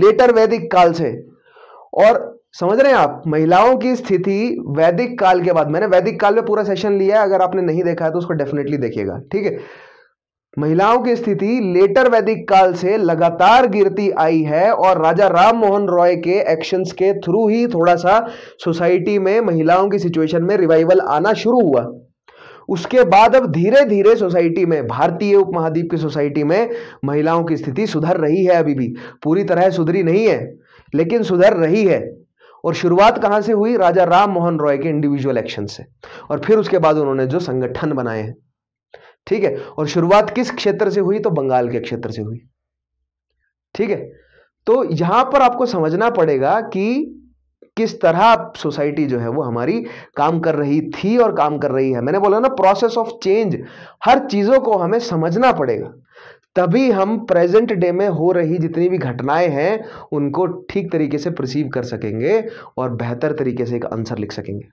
लेटर वैदिक काल से। और समझ रहे हैं आप, महिलाओं की स्थिति वैदिक काल के बाद, मैंने वैदिक काल में पूरा सेशन लिया है, अगर आपने नहीं देखा है तो उसको डेफिनेटली देखिएगा। ठीक है, महिलाओं की स्थिति लेटर वैदिक काल से लगातार गिरती आई है और राजा राम मोहन रॉय के एक्शंस के थ्रू ही थोड़ा सा सोसाइटी में महिलाओं की सिचुएशन में रिवाइवल आना शुरू हुआ। उसके बाद अब धीरे धीरे सोसाइटी में, भारतीय उपमहाद्वीप की सोसाइटी में महिलाओं की स्थिति सुधर रही है, अभी भी पूरी तरह सुधरी नहीं है लेकिन सुधर रही है। और शुरुआत कहां से हुई? राजा राम मोहन रॉय के इंडिविजुअल एक्शन से, और फिर उसके बाद उन्होंने जो संगठन बनाए हैं। ठीक है, और शुरुआत किस क्षेत्र से हुई? तो बंगाल के क्षेत्र से हुई। ठीक है, तो यहां पर आपको समझना पड़ेगा कि किस तरह सोसाइटी जो है वो हमारी काम कर रही थी और काम कर रही है। मैंने बोला ना, प्रोसेस ऑफ चेंज, हर चीजों को हमें समझना पड़ेगा, तभी हम प्रेजेंट डे में हो रही जितनी भी घटनाएं हैं उनको ठीक तरीके से परसीव कर सकेंगे और बेहतर तरीके से एक आंसर लिख सकेंगे।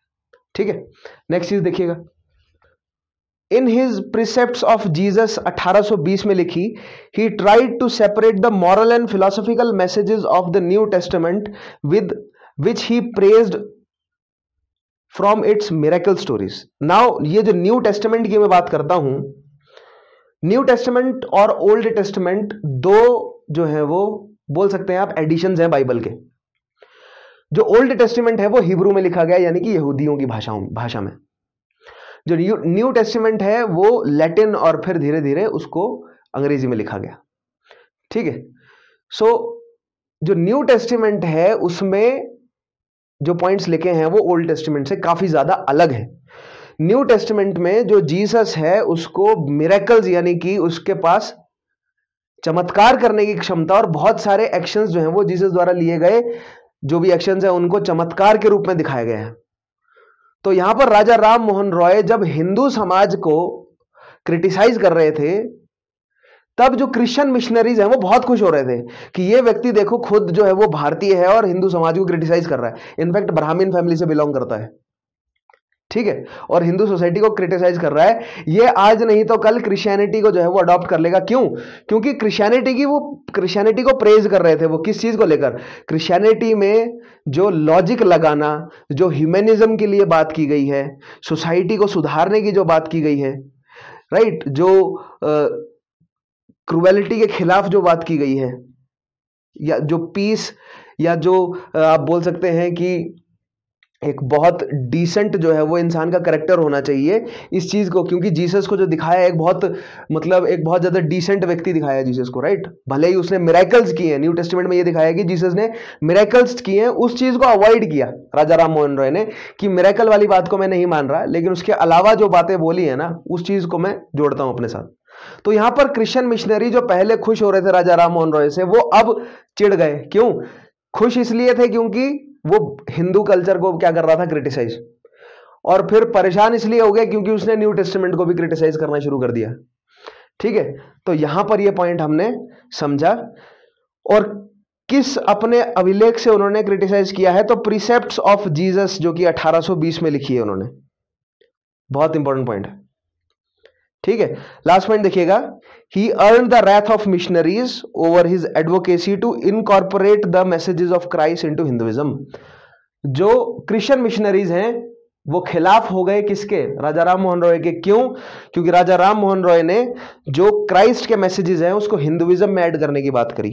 ठीक है, नेक्स्ट चीज देखिएगा। In his precept of Jesus अठारह सौ बीस में लिखी, he tried to separate the moral and philosophical messages of the New Testament with which he praised from its miracle stories. Now ये जो न्यू टेस्टामेंट की मैं बात करता हूं, न्यू टेस्टामेंट और ओल्ड टेस्टामेंट दो जो है वो बोल सकते हैं आप एडिशंस हैं बाइबल के। जो ओल्ड टेस्टामेंट है वो हिब्रू में लिखा गया, यानी कि यहूदियों की भाषा भाषा में। जो न्यू न्यू टेस्टामेंट है वो लैटिन और फिर धीरे धीरे उसको अंग्रेजी में लिखा गया। ठीक है, सो जो न्यू टेस्टामेंट है उसमें जो पॉइंट्स लिखे हैं वो ओल्ड टेस्टामेंट से काफी ज्यादा अलग है। न्यू टेस्टामेंट में जो जीसस है उसको मिरेकल्स, यानी कि उसके पास चमत्कार करने की क्षमता और बहुत सारे एक्शंस जो हैं वो जीसस द्वारा लिए गए, जो भी एक्शंस हैं उनको चमत्कार के रूप में दिखाए गए हैं। तो यहां पर राजा राम मोहन रॉय जब हिंदू समाज को क्रिटिसाइज कर रहे थे, तब जो क्रिश्चियन मिशनरीज हैं वो बहुत खुश हो रहे थे कि ये व्यक्ति देखो खुद जो है वो भारतीय है और हिंदू समाज को क्रिटिसाइज कर रहा है। इनफैक्ट ब्राह्मीण फैमिली से बिलोंग करता है, ठीक है, और हिंदू सोसाइटी को क्रिटिसाइज कर रहा है। ये आज नहीं तो कल क्रिश्चियनिटी को जो है वो अडॉप्ट कर लेगा। क्यों? क्योंकि क्रिश्चियनिटी की वो क्रिश्चियनिटी को प्रेज कर रहे थे। वो किस चीज को लेकर? क्रिश्चियनिटी में जो लॉजिक लगाना, जो ह्यूमनिज्म के लिए बात की गई है, सोसाइटी को सुधारने की जो बात की गई है, राइट, जो क्रूएलिटी के खिलाफ जो बात की गई है, या जो पीस, या जो आप बोल सकते हैं कि एक बहुत डिसेंट जो है वो इंसान का करेक्टर होना चाहिए, इस चीज को, क्योंकि जीसस को जो दिखाया है एक बहुत, मतलब एक बहुत ज्यादा डिसेंट व्यक्ति दिखाया है जीसस को, राइट। भले ही उसने मिरेकल्स किए हैं, न्यू टेस्टामेंट में ये दिखाया है कि जीसस ने मिरेकल्स किए हैं, उस चीज को अवॉइड किया राजा राम मोहन रॉय ने कि मिरेकल वाली बात को मैं नहीं मान रहा, लेकिन उसके अलावा जो बातें बोली है ना उस चीज को मैं जोड़ता हूं अपने साथ। तो यहां पर क्रिश्चियन मिशनरी जो पहले खुश हो रहे थे राजा राम मोहन रॉय से, वो अब चिढ़ गए। क्यों? खुश इसलिए थे क्योंकि वो हिंदू कल्चर को क्या कर रहा था? क्रिटिसाइज। और फिर परेशान इसलिए हो गया क्योंकि उसने न्यू टेस्टामेंट को भी क्रिटिसाइज करना शुरू कर दिया। ठीक है, तो यहां पर ये पॉइंट हमने समझा। और किस अपने अभिलेख से उन्होंने क्रिटिसाइज किया है? तो प्रीसेप्ट्स ऑफ जीसस, जो कि अठारह सौ बीस में लिखी है उन्होंने। बहुत इंपॉर्टेंट पॉइंट है। ठीक है, लास्ट पॉइंट देखिएगा। He earned the wrath of missionaries over his advocacy to incorporate the messages of Christ into Hinduism. जो क्रिश्चियन मिशनरीज हैं वो खिलाफ हो गए किसके? राजा राम मोहन रॉय के। क्यों? क्योंकि राजा राम मोहन रॉय ने जो क्राइस्ट के मैसेजेस हैं उसको हिंदुइज्म में ऐड करने की बात करी।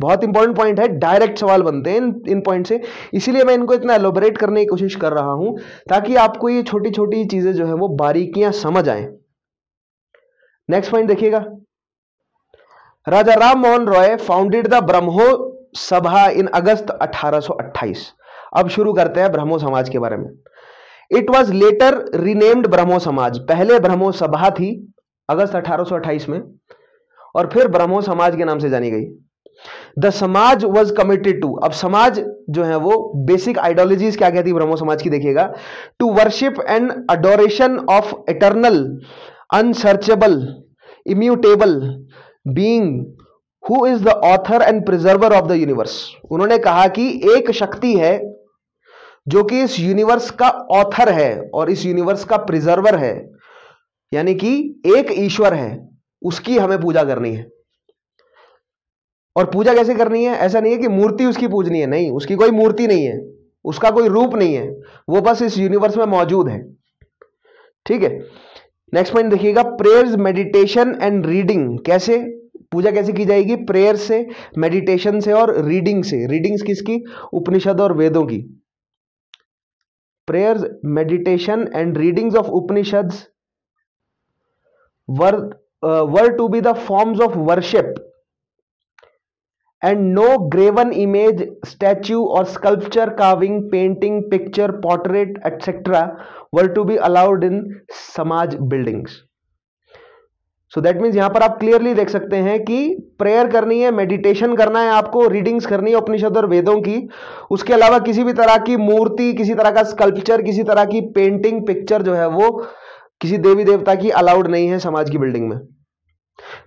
बहुत इंपॉर्टेंट पॉइंट है, डायरेक्ट सवाल बनते हैं इन इन पॉइंट से, इसीलिए मैं इनको इतना एलोबरेट करने की कोशिश कर रहा हूं ताकि आपको ये छोटी छोटी चीजें जो है वो बारीकियां समझ आए। नेक्स्ट पॉइंट देखिएगा, राजा राम मोहन रॉय फाउंडेड द ब्रह्मो सभा इन अगस्त अठारह सौ अट्ठाईस। अब शुरू करते हैं ब्रह्मो समाज के बारे में। It was later renamed Brahmo Samaj, पहले ब्रह्मो सभा थी अगस्त अठारह सौ अट्ठाईस में और फिर ब्रह्मो समाज के नाम से जानी गई। द समाज वॉज कमिटेड टू, अब समाज जो है वो बेसिक आइडियोलॉजीज क्या कहती है ब्रह्मो समाज की देखिएगा, to worship and adoration of eternal unsearchable immutable being who is the author and preserver of the universe. उन्होंने कहा कि एक शक्ति है जो कि इस यूनिवर्स का ऑथर है और इस यूनिवर्स का प्रिजर्वर है, यानी कि एक ईश्वर है, उसकी हमें पूजा करनी है। और पूजा कैसे करनी है, ऐसा नहीं है कि मूर्ति उसकी पूजनी है, नहीं, उसकी कोई मूर्ति नहीं है, उसका कोई रूप नहीं है, वो बस इस यूनिवर्स में मौजूद है। ठीक है, नेक्स्ट पॉइंट देखिएगा, प्रेयर्स मेडिटेशन एंड रीडिंग, कैसे पूजा कैसे की जाएगी, प्रेयर से, मेडिटेशन से और रीडिंग से। रीडिंग्स किसकी, उपनिषद और वेदों की। Prayers meditation and readings of Upanishads were were to be the forms of worship and no graven image statue और sculpture carving painting picture portrait etcetera were to be allowed in Samaj buildings. So that means यहां पर आप clearly देख सकते हैं कि prayer करनी है, मेडिटेशन करना है आपको, रीडिंग्स करनी है उपनिषद और वेदों की, उसके अलावा किसी भी तरह की मूर्ति, किसी तरह का स्कल्पचर, किसी तरह की पेंटिंग पिक्चर जो है वो किसी देवी देवता की अलाउड नहीं है समाज की बिल्डिंग में।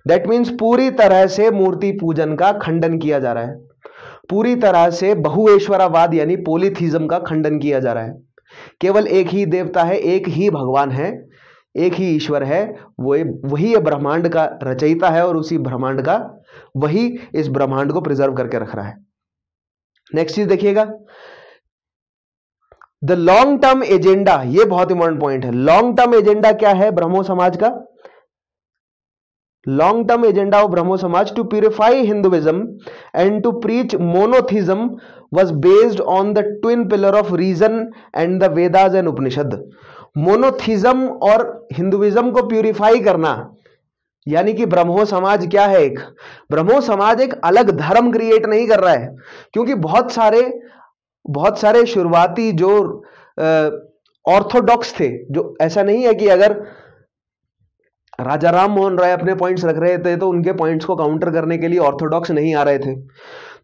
दैट मीन्स पूरी तरह से मूर्ति पूजन का खंडन किया जा रहा है, पूरी तरह से बहुएश्वरावाद यानी पॉलीथीज्म का खंडन किया जा रहा है। केवल एक ही देवता है, एक ही भगवान है, एक ही ईश्वर है, वो वही ब्रह्मांड का रचयिता है और उसी ब्रह्मांड का, वही इस ब्रह्मांड को प्रिजर्व करके रख रहा है। नेक्स्ट चीज देखिएगा, द लॉन्ग टर्म एजेंडा, ये बहुत इंपॉर्टेंट पॉइंट है। लॉन्ग टर्म एजेंडा क्या है ब्रह्मो समाज का, long term agenda of Brahmo Samaj to purify Hinduism and to preach monotheism was based on the twin pillar of reason and the Vedas and Upanishad. Monotheism और Hinduism को purify करना, यानी कि ब्रह्मो समाज क्या है, एक ब्रह्मो समाज एक अलग धर्म क्रिएट नहीं कर रहा है, क्योंकि बहुत सारे बहुत सारे शुरुआती जो ऑर्थोडॉक्स थे, जो ऐसा नहीं है कि अगर राजा राम मोहन रॉय अपने पॉइंट्स रख रहे थे तो उनके पॉइंट्स को काउंटर करने के लिए ऑर्थोडॉक्स नहीं आ रहे थे,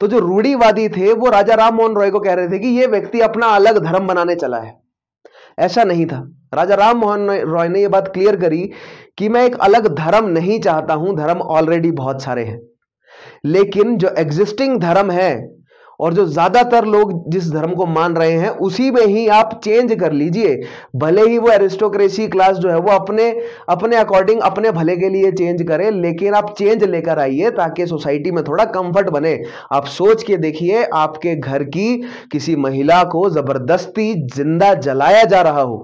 तो जो रूढ़ीवादी थे वो राजा राम मोहन रॉय को कह रहे थे कि ये व्यक्ति अपना अलग धर्म बनाने चला है, ऐसा नहीं था। राजा राम मोहन रॉय ने यह बात क्लियर करी कि मैं एक अलग धर्म नहीं चाहता हूं, धर्म ऑलरेडी बहुत सारे हैं, लेकिन जो एग्जिस्टिंग धर्म है और जो ज्यादातर लोग जिस धर्म को मान रहे हैं उसी में ही आप चेंज कर लीजिए, भले ही वो एरिस्टोक्रेसी क्लास जो है वो अपने अपने अकॉर्डिंग अपने भले के लिए चेंज करे, लेकिन आप चेंज लेकर आइए ताकि सोसाइटी में थोड़ा कंफर्ट बने। आप सोच के देखिए, आपके घर की किसी महिला को जबरदस्ती जिंदा जलाया जा रहा हो,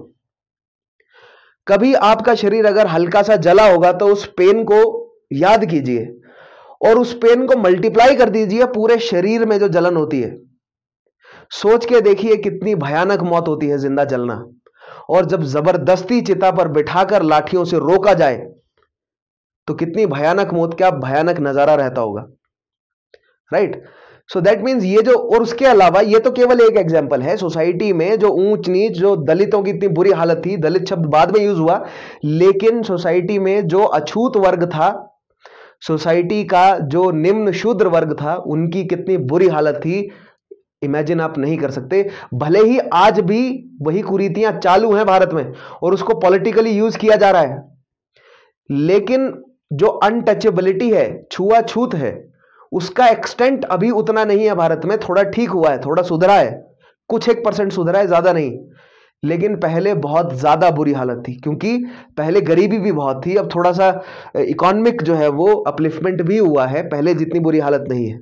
कभी आपका शरीर अगर हल्का सा जला होगा तो उस पेन को याद कीजिए और उस पेन को मल्टीप्लाई कर दीजिए पूरे शरीर में जो जलन होती है। सोच के देखिए कितनी भयानक मौत होती है जिंदा जलना, और जब जबरदस्ती चिता पर बिठाकर लाठियों से रोका जाए तो कितनी भयानक मौत, क्या भयानक नजारा रहता होगा, राइट। सो दैट मीन्स ये जो, और उसके अलावा ये तो केवल एक एग्जाम्पल है, सोसाइटी में जो ऊंच नीच, जो दलितों की इतनी बुरी हालत थी, दलित शब्द बाद में यूज हुआ, लेकिन सोसाइटी में जो अछूत वर्ग था, सोसाइटी का जो निम्न शूद्र वर्ग था, उनकी कितनी बुरी हालत थी इमेजिन आप नहीं कर सकते। भले ही आज भी वही कुरीतियां चालू हैं भारत में और उसको पॉलिटिकली यूज किया जा रहा है, लेकिन जो अनटचेबिलिटी है, छुआछूत है, उसका एक्सटेंट अभी उतना नहीं है भारत में, थोड़ा ठीक हुआ है, थोड़ा सुधरा है, कुछ एक परसेंट सुधरा है, ज्यादा नहीं, लेकिन पहले बहुत ज्यादा बुरी हालत थी, क्योंकि पहले गरीबी भी बहुत थी, अब थोड़ा सा इकोनॉमिक जो है वो अपलिफ्टमेंट भी हुआ है, पहले जितनी बुरी हालत नहीं है।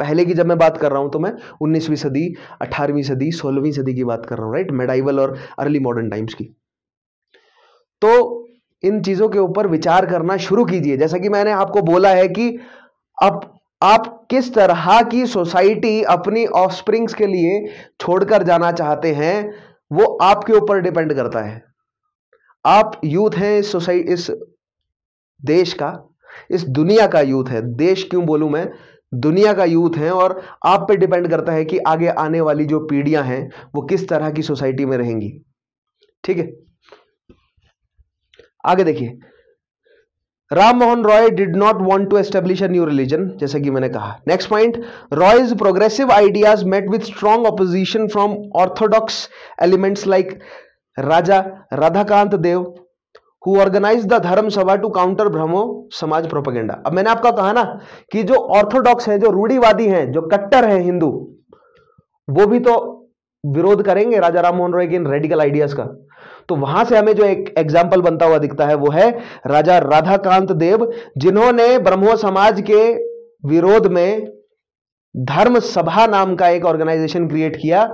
पहले की जब मैं बात कर रहा हूं तो मैं उन्नीसवीं सदी, अठारहवीं सदी, सोलहवीं सदी की बात कर रहा हूं, राइट, मेडाइवल और अर्ली मॉडर्न टाइम्स की। तो इन चीजों के ऊपर विचार करना शुरू कीजिए, जैसा कि मैंने आपको बोला है कि अब आप किस तरह की सोसाइटी अपनी ऑफस्प्रिंग्स के लिए छोड़कर जाना चाहते हैं वो आपके ऊपर डिपेंड करता है। आप यूथ हैं, इस सोसाइटी, इस देश का, इस दुनिया का यूथ है, देश क्यों बोलूं मैं, दुनिया का यूथ है, और आप पे डिपेंड करता है कि आगे आने वाली जो पीढ़ियां हैं वो किस तरह की सोसाइटी में रहेंगी। ठीक है, आगे देखिए, Ram Mohan Roy did not want to establish a new religion, जैसे कि मैंने कहा। Next point, Roy's progressive ideas met with strong opposition from orthodox elements like Raja Radhakant Dev who organise the Dharma Sabha to counter ब्रह्मो समाज प्रोपेगेंडा। अब मैंने आपका कहा ना कि जो ऑर्थोडॉक्स हैं, जो रूढ़ीवादी हैं, जो कट्टर हैं हिंदू, वो भी तो विरोध करेंगे राजा राम मोहन रॉय के इन रेडिकल आइडियाज का। तो वहां से हमें जो एक एग्जाम्पल बनता हुआ दिखता है वो है राजा राधाकांत देव, जिन्होंने ब्रह्मो समाज के विरोध में धर्म सभा नाम का एक ऑर्गेनाइजेशन क्रिएट किया,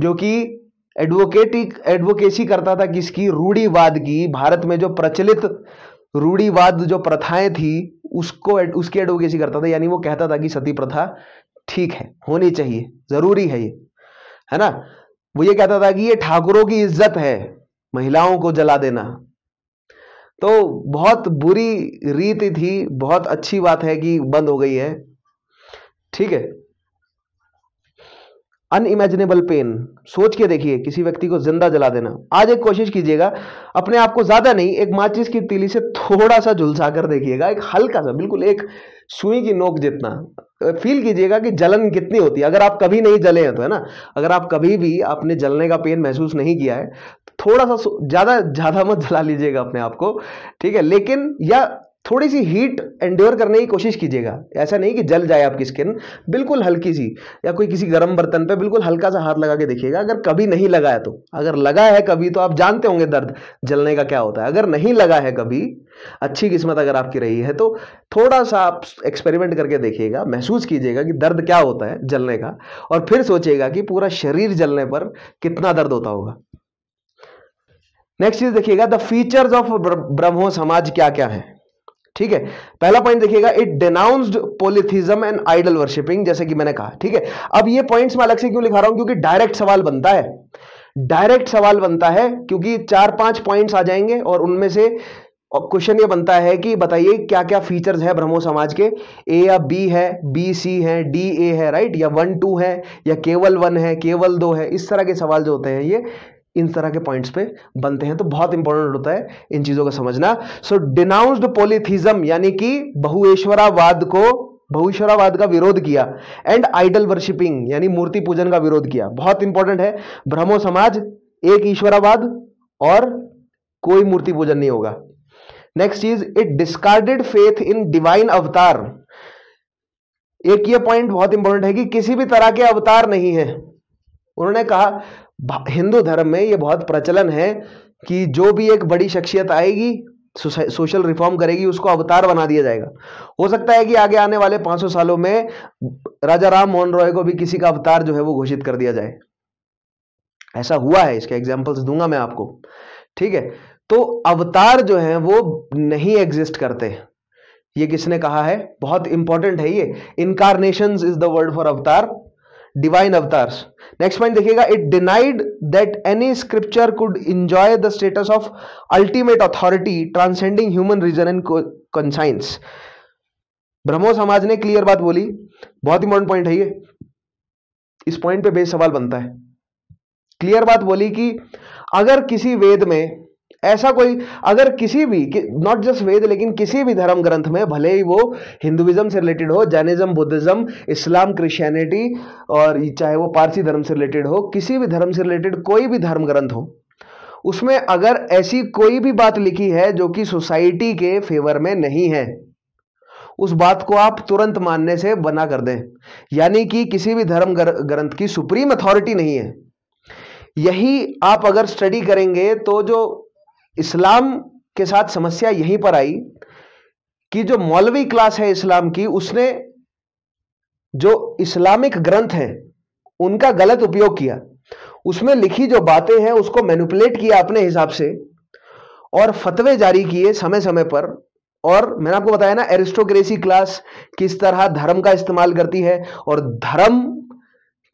जो कि एडवोकेटी एडवोकेसी करता था किसकी, रूढ़ीवाद की। भारत में जो प्रचलित रूढ़ीवाद जो प्रथाएं थी उसको उसकी एडवोकेसी करता था, यानी वो कहता था कि सती प्रथा ठीक है, होनी चाहिए, जरूरी है ये, है ना। वो ये कहता था कि ये ठाकुरों की इज्जत है महिलाओं को जला देना। तो बहुत बुरी रीति थी, बहुत अच्छी बात है कि बंद हो गई है। ठीक है, अनइमेजिनेबल पेन, सोच के देखिए किसी व्यक्ति को जिंदा जला देना। आज एक कोशिश कीजिएगा, अपने आप को ज्यादा नहीं, एक माचिस की तीली से थोड़ा सा झुलसा कर देखिएगा, एक हल्का सा, बिल्कुल एक सुई की नोक जितना, फील कीजिएगा कि जलन कितनी होती है। अगर आप कभी नहीं जले हैं तो, है ना, अगर आप कभी भी आपने जलने का पेन महसूस नहीं किया है, थोड़ा सा ज्यादा ज्यादा मत जला लीजिएगा अपने आप को, ठीक है, लेकिन या थोड़ी सी हीट एंड्योर करने की कोशिश कीजिएगा। ऐसा नहीं कि जल जाए आपकी स्किन, बिल्कुल हल्की सी, या कोई किसी गर्म बर्तन पे बिल्कुल हल्का सा हाथ लगा के देखिएगा। अगर कभी नहीं लगा है तो, अगर लगा है कभी तो आप जानते होंगे दर्द जलने का क्या होता है। अगर नहीं लगा है कभी, अच्छी किस्मत अगर आपकी रही है, तो थोड़ा सा आप एक्सपेरिमेंट करके देखिएगा, महसूस कीजिएगा कि दर्द क्या होता है जलने का, और फिर सोचिएगा कि पूरा शरीर जलने पर कितना दर्द होता होगा। नेक्स्ट चीज देखिएगा, द फीचर्स ऑफ ब्रह्मो समाज क्या क्या है। ठीक है, पहला पॉइंट देखिएगा, it denounced polytheism and idol worshipping, जैसे कि मैंने कहा। ठीक है, अब ये पॉइंट्स मैं अलग से क्यों लिखा रहा हूं, क्योंकि डायरेक्ट सवाल बनता है, डायरेक्ट सवाल बनता है, क्योंकि चार पांच पॉइंट्स आ जाएंगे और उनमें से क्वेश्चन ये बनता है कि बताइए क्या क्या फीचर्स है ब्रह्मो समाज के। ए या बी है, बी सी है, डी ए है, राइट, या वन टू है, या केवल वन है, केवल दो है। इस तरह के सवाल जो होते हैं ये इन तरह के पॉइंट्स पे बनते हैं, तो बहुत इंपॉर्टेंट होता है इन चीजों का समझना। सो डिनाउंस्ड पॉलिथिज्म, यानी कि बहुईश्वरावाद को, बहुईश्वरावाद का विरोध किया, एंड आइडल वर्शिपिंग यानी मूर्ति पूजन का विरोध किया। बहुत इंपॉर्टेंट है, ब्रह्मो समाज एक ईश्वरावाद और कोई मूर्ति पूजन नहीं होगा। नेक्स्ट चीज, it discarded faith in divine avatar. एक ये पॉइंट बहुत इंपॉर्टेंट है कि किसी भी तरह के अवतार नहीं है। उन्होंने कहा हिंदू धर्म में ये बहुत प्रचलन है कि जो भी एक बड़ी शख्सियत आएगी, सोशल रिफॉर्म करेगी, उसको अवतार बना दिया जाएगा। हो सकता है कि आगे आने वाले पाँच सौ सालों में राजा राम मोहन रॉय को भी किसी का अवतार जो है वो घोषित कर दिया जाए। ऐसा हुआ है, इसके एग्जांपल्स दूंगा मैं आपको। ठीक है, तो अवतार जो है वो नहीं एग्जिस्ट करते, ये किसने कहा है, बहुत इंपॉर्टेंट है ये। Incarnations is the word for avatar, divine avatars. Next point देखिएगा, it denied that any scripture could enjoy the status of ultimate authority transcending human reason and conscience. Brahmo Samaj ने क्लियर बात बोली, बहुत इंपॉर्टेंट पॉइंट है ये, इस पॉइंट पे base सवाल बनता है। क्लियर बात बोली कि अगर किसी वेद में ऐसा कोई, अगर किसी भी, नॉट जस्ट वेद, लेकिन किसी भी धर्म ग्रंथ में, भले ही वो हिंदुइज्म से रिलेटेड हो, जैनिज्म, बुद्धिज्म, इस्लाम, क्रिश्चियनिटी, और चाहे वो पारसी धर्म से रिलेटेड हो, किसी भी धर्म से रिलेटेड कोई भी धर्म ग्रंथ हो, उसमें अगर ऐसी कोई भी बात लिखी है जो कि सोसाइटी के फेवर में नहीं है, उस बात को आप तुरंत मानने से मना कर दें। यानी कि किसी भी धर्म ग्रंथ की सुप्रीम अथॉरिटी नहीं है। यही आप अगर स्टडी करेंगे तो जो इस्लाम के साथ समस्या यहीं पर आई कि जो मौलवी क्लास है इस्लाम की, उसने जो इस्लामिक ग्रंथ हैं उनका गलत उपयोग किया, उसमें लिखी जो बातें हैं उसको मैनिपुलेट किया अपने हिसाब से और फतवे जारी किए समय समय पर, और मैंने आपको बताया ना एरिस्टोक्रेसी क्लास किस तरह धर्म का इस्तेमाल करती है और धर्म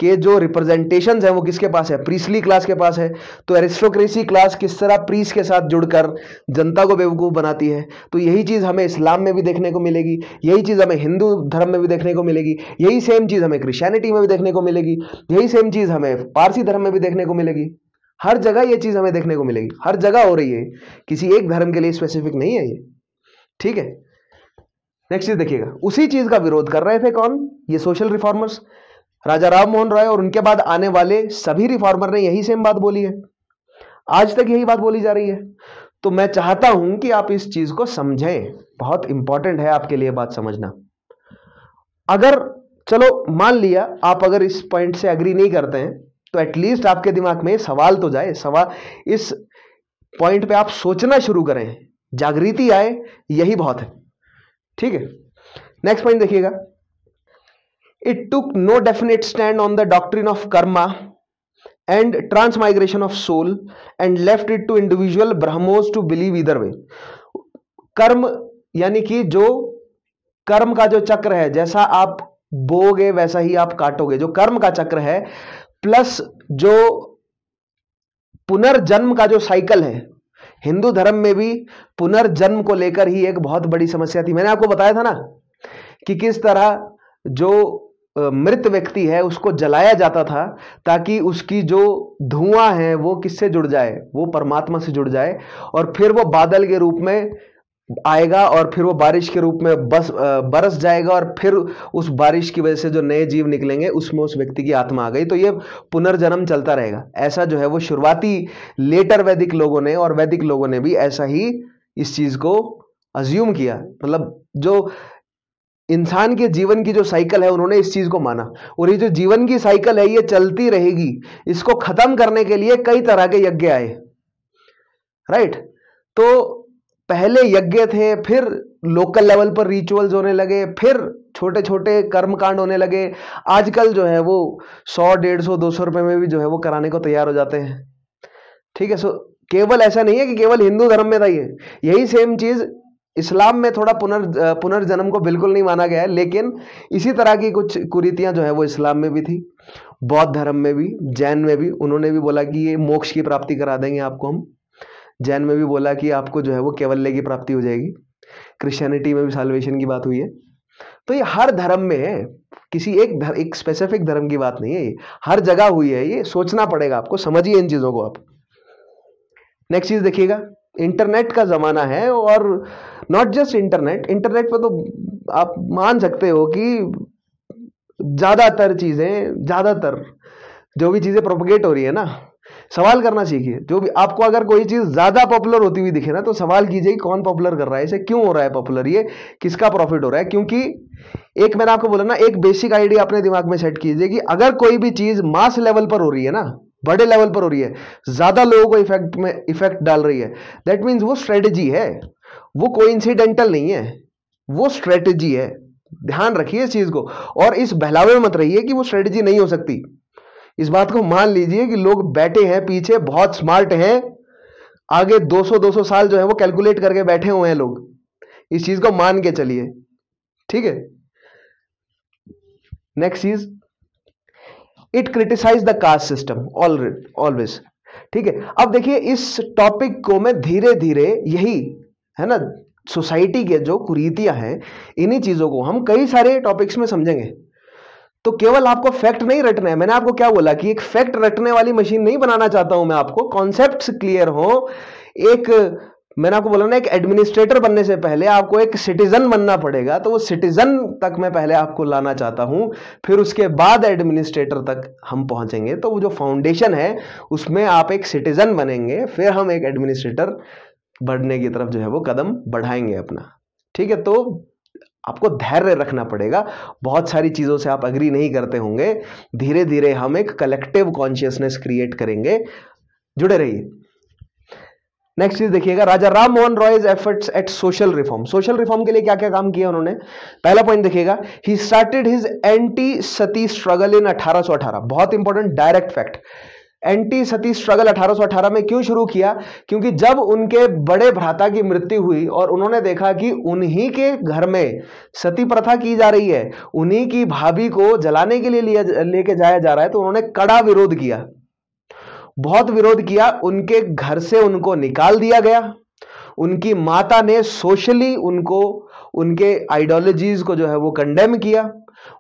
के जो रिप्रेजेंटेशंस हैं वो किसके पास है, प्रीसली क्लास के पास है। तो एरिस्टोक्रेसी क्लास किस तरह प्रीस के साथ जुड़कर जनता को बेवकूफ़ बनाती है। तो यही चीज़ हमें इस्लाम में भी देखने को मिलेगी, यही चीज़ हमें हिंदू धर्म में भी देखने को मिलेगी, यही सेम चीज़ हमें क्रिश्चियनिटी में भी देखने को मिलेगी, यही सेम चीज़ हमें पारसी धर्म में भी देखने को मिलेगी। हर जगह ये चीज़ हमें देखने को मिलेगी, हर जगह हो रही है, किसी एक धर्म के लिए स्पेसिफिक नहीं है ये। ठीक है, नेक्स्ट चीज देखिएगा, उसी चीज का विरोध कर रहे थे कौन, ये सोशल रिफॉर्मर्स। राजा राम मोहन रॉय और उनके बाद आने वाले सभी रिफॉर्मर ने यही सेम बात बोली है, आज तक यही बात बोली जा रही है। तो मैं चाहता हूं कि आप इस चीज को समझें, बहुत इंपॉर्टेंट है आपके लिए बात समझना। अगर चलो मान लिया आप अगर इस पॉइंट से एग्री नहीं करते हैं तो एटलीस्ट आपके दिमाग में सवाल तो जाए, सवाल इस पॉइंट पे आप सोचना शुरू करें, जागृति आए, यही बहुत है। ठीक है, नेक्स्ट पॉइंट देखिएगा, it took no definite stand on the doctrine of karma and transmigration of soul and left it to individual Brahmos to believe either way. कर्म यानी कि जो कर्म का जो चक्र है, जैसा आप बोगे वैसा ही आप काटोगे, जो कर्म का चक्र है प्लस जो पुनर्जन्म का जो साइकिल है, हिंदू धर्म में भी पुनर्जन्म को लेकर ही एक बहुत बड़ी समस्या थी। मैंने आपको बताया था ना कि किस तरह जो मृत व्यक्ति है उसको जलाया जाता था ताकि उसकी जो धुआं है वो किससे जुड़ जाए, वो परमात्मा से जुड़ जाए और फिर वो बादल के रूप में आएगा और फिर वो बारिश के रूप में बस बरस जाएगा और फिर उस बारिश की वजह से जो नए जीव निकलेंगे उसमें उस व्यक्ति की आत्मा आ गई। तो ये पुनर्जन्म चलता रहेगा, ऐसा जो है वो शुरुआती लेटर वैदिक लोगों ने और वैदिक लोगों ने भी ऐसा ही इस चीज़ को अज्यूम किया, मतलब जो इंसान के जीवन की जो साइकिल है उन्होंने इस चीज़ को माना और ये जो जीवन की साइकिल है ये चलती रहेगी, इसको ख़त्म करने के लिए कई तरह के यज्ञ आए। राइट, तो पहले यज्ञ थे, फिर लोकल लेवल पर रिचुअल्स होने लगे, फिर छोटे छोटे कर्मकांड होने लगे। आजकल जो है वो सौ डेढ़ सौ दो सौ रुपये में भी जो है वो कराने को तैयार हो जाते हैं। ठीक है, सो केवल ऐसा नहीं है कि केवल हिंदू धर्म में था ये, यही सेम चीज़ इस्लाम में थोड़ा पुनर् पुनर्जन्म को बिल्कुल नहीं माना गया है, लेकिन इसी तरह की कुछ कुरीतियाँ जो है वो इस्लाम में भी थी, बौद्ध धर्म में भी, जैन में भी। उन्होंने भी बोला कि ये मोक्ष की प्राप्ति करा देंगे आपको हम, जैन में भी बोला कि आपको जो है वो केवल की प्राप्ति हो जाएगी, क्रिश्चियनिटी में भी साल्वेशन की बात हुई है। तो ये हर धर्म में है, किसी एक धर्म, एक स्पेसिफिक धर्म की बात नहीं है, ये हर जगह हुई है। ये सोचना पड़ेगा आपको, समझिए इन चीज़ों को आप। नेक्स्ट चीज़ देखिएगा, इंटरनेट का ज़माना है और नॉट जस्ट इंटरनेट, इंटरनेट पर तो आप मान सकते हो कि ज़्यादातर चीज़ें, ज़्यादातर जो भी चीज़ें प्रोपोगेट हो रही है ना, सवाल करना सीखिए। जो भी आपको अगर कोई चीज़ ज़्यादा पॉपुलर होती हुई दिखे ना तो सवाल कीजिए कि कौन पॉपुलर कर रहा है, इसे क्यों हो रहा है पॉपुलर, ये किसका प्रॉफिट हो रहा है। क्योंकि एक मैंने आपको बोला ना, एक बेसिक आइडिया अपने दिमाग में सेट कीजिए कि अगर कोई भी चीज़ मास लेवल पर हो रही है ना, बड़े लेवल पर हो रही है, ज़्यादा लोगों को इफेक्ट में इफेक्ट डाल रही है, दैट मीन्स वो स्ट्रेटजी है, वो कोइंसिडेंटल नहीं है, वो स्ट्रेटजी है। ध्यान रखिए इस चीज़ को और इस बहलावे में मत रहिए कि वो स्ट्रेटजी नहीं हो सकती। इस बात को मान लीजिए कि लोग बैठे हैं पीछे, बहुत स्मार्ट हैं, आगे दो सौ दो सौ साल जो है वो कैलकुलेट करके बैठे हुए हैं लोग, इस चीज को मान के चलिए। ठीक है, नेक्स्ट चीज, it criticise the caste system always. ठीक है, अब देखिए इस टॉपिक को मैं धीरे धीरे, यही है ना सोसाइटी के जो कुरीतियां हैं, इन्हीं चीजों को हम कई सारे टॉपिक्स में समझेंगे। तो केवल आपको फैक्ट नहीं रटना है, मैंने आपको क्या बोला कि एक फैक्ट रटने वाली मशीन नहीं बनाना चाहता हूं मैं आपको, कॉन्सेप्ट्स क्लियर हो। एक मैंने आपको बोला ना, एक एडमिनिस्ट्रेटर बनने से पहले आपको एक सिटीजन बनना पड़ेगा, तो वो सिटीजन तक मैं पहले आपको लाना चाहता हूं, फिर उसके बाद एडमिनिस्ट्रेटर तक हम पहुंचेंगे। तो वो जो फाउंडेशन है उसमें आप एक सिटीजन बनेंगे, फिर हम एक एडमिनिस्ट्रेटर बढ़ने की तरफ जो है वो कदम बढ़ाएंगे अपना। ठीक है, तो आपको धैर्य रखना पड़ेगा, बहुत सारी चीज़ों से आप अग्री नहीं करते होंगे, धीरे धीरे हम एक कलेक्टिव कॉन्शियसनेस क्रिएट करेंगे, जुड़े रहिए। नेक्स्ट चीज देखिएगा, Raja Ram Mohan Roy's efforts at social reform. Social reform के लिए क्या क्या काम किया उन्होंने, पहला पॉइंट देखिएगा, he started his anti sati struggle in अठारह सौ अठारह, बहुत important direct fact. Anti sati struggle अठारह सौ अठारह में क्यों शुरू किया? क्योंकि जब उनके बड़े भ्राता की मृत्यु हुई और उन्होंने देखा कि उन्हीं के घर में सती प्रथा की जा रही है, उन्हीं की भाभी को जलाने के लिए लिया लेके जाया जा रहा है, तो उन्होंने कड़ा विरोध किया, बहुत विरोध किया। उनके घर से उनको निकाल दिया गया। उनकी माता ने सोशली उनको, उनके आइडियोलॉजीज को जो है वो कंडेम किया।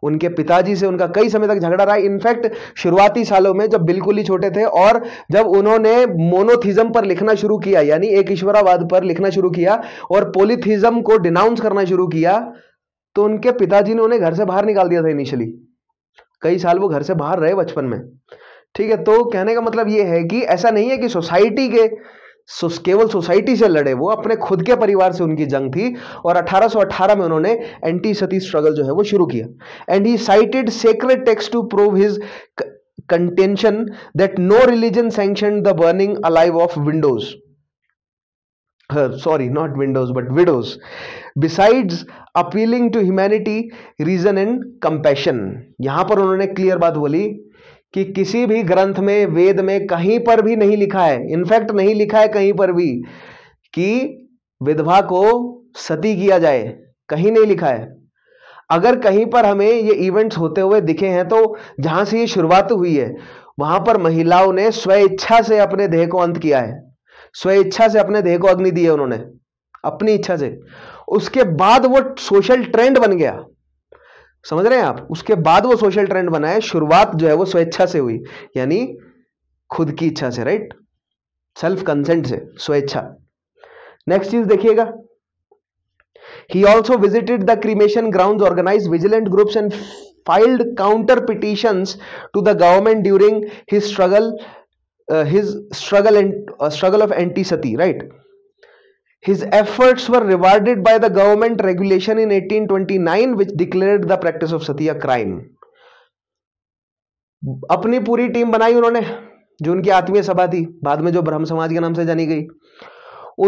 उनके पिताजी से उनका कई समय तक झगड़ा रहा। इनफैक्ट शुरुआती सालों में जब बिल्कुल ही छोटे थे और जब उन्होंने मोनोथीज्म पर लिखना शुरू किया, यानी एक ईश्वरवाद पर लिखना शुरू किया और पॉलीथीज्म को डिनाउंस करना शुरू किया, तो उनके पिताजी ने उन्हें घर से बाहर निकाल दिया था। इनिशियली कई साल वो घर से बाहर रहे बचपन में, ठीक है। तो कहने का मतलब यह है कि ऐसा नहीं है कि सोसाइटी के केवल सोसाइटी से लड़े, वो अपने खुद के परिवार से उनकी जंग थी। और अठारह सौ अठारह में उन्होंने एंटी सती स्ट्रगल जो है वो शुरू किया। And he cited sacred text to prove his contention that no religion sanctioned the burning alive of windows, sorry not windows but widows, besides appealing to humanity, reason and compassion. यहां पर उन्होंने clear बात बोली कि किसी भी ग्रंथ में, वेद में कहीं पर भी नहीं लिखा है, इनफैक्ट नहीं लिखा है कहीं पर भी कि विधवा को सती किया जाए, कहीं नहीं लिखा है। अगर कहीं पर हमें ये इवेंट्स होते हुए दिखे हैं तो जहां से ये शुरुआत हुई है वहां पर महिलाओं ने स्वेच्छा से अपने देह को अंत किया है, स्वेच्छा से अपने देह को अग्नि दी है उन्होंने अपनी इच्छा से। उसके बाद वो सोशल ट्रेंड बन गया, समझ रहे हैं आप? उसके बाद वो सोशल ट्रेंड बना है। शुरुआत जो है वो स्वेच्छा से हुई, यानी खुद की इच्छा से, राइट, सेल्फ कंसेंट से, स्वेच्छा। नेक्स्ट चीज देखिएगा, he also visited the cremation ground, organise vigilant groups and filed counter petitions to the government during his struggle his struggle and struggle of anti sati, right. His efforts were rewarded by the government regulation in eighteen twenty-nine which declared the practice of sati a crime. अपनी पूरी team बनाई उन्होंने, जो उनकी आत्मीय सभा थी, बाद में जो ब्रह्म समाज के नाम से जानी गई,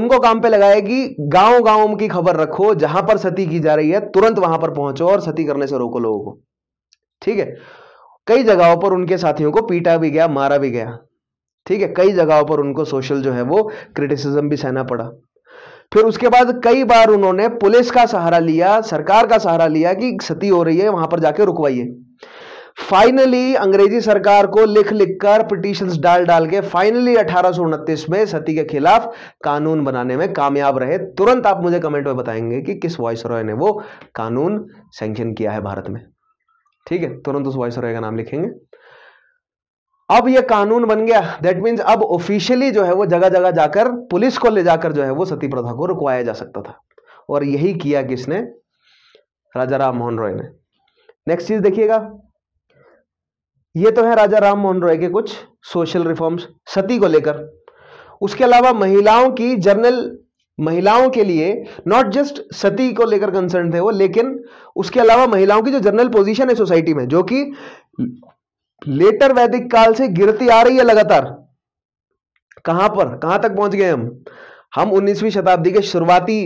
उनको काम पे लगाया कि गांव गांव की खबर रखो, जहां पर सती की जा रही है तुरंत वहां पर पहुंचो और सती करने से रोको लोगों को, ठीक है। कई जगहों पर उनके साथियों को पीटा भी गया, मारा भी गया, ठीक है। कई जगहों पर उनको सोशल जो है वो क्रिटिसिज्म भी सहना पड़ा। फिर उसके बाद कई बार उन्होंने पुलिस का सहारा लिया, सरकार का सहारा लिया कि सती हो रही है, वहां पर जाके रुकवाइए। फाइनली अंग्रेजी सरकार को लिख लिख कर, पिटिशंस डाल डाल के, फाइनली अठारह सौ उनतीस में सती के खिलाफ कानून बनाने में कामयाब रहे। तुरंत आप मुझे कमेंट में बताएंगे कि किस वॉइस रॉय ने वो कानून सैंक्शन किया है भारत में, ठीक है। तुरंत उस वॉइस रॉय का नाम लिखेंगे। अब ये कानून बन गया, दैट मीन्स अब ऑफिशियली जो है वो जगह जगह जाकर पुलिस को ले जाकर जो है वो सती प्रथा को रुकवाया जा सकता था। और यही किया किसने? राजा राम मोहन रॉय ने। नेक्स्ट चीज देखिएगा, ये तो है राजा राम मोहन रॉय के कुछ सोशल रिफॉर्म्स सती को लेकर। उसके अलावा महिलाओं की जर्नल, महिलाओं के लिए नॉट जस्ट सती को लेकर कंसर्न थे वो, लेकिन उसके अलावा महिलाओं की जो जनरल पोजीशन है सोसाइटी में, जो कि लेटर वैदिक काल से गिरती आ रही है लगातार, कहां पर, कहां तक पहुंच गए हम हम उन्नीसवीं शताब्दी के शुरुआती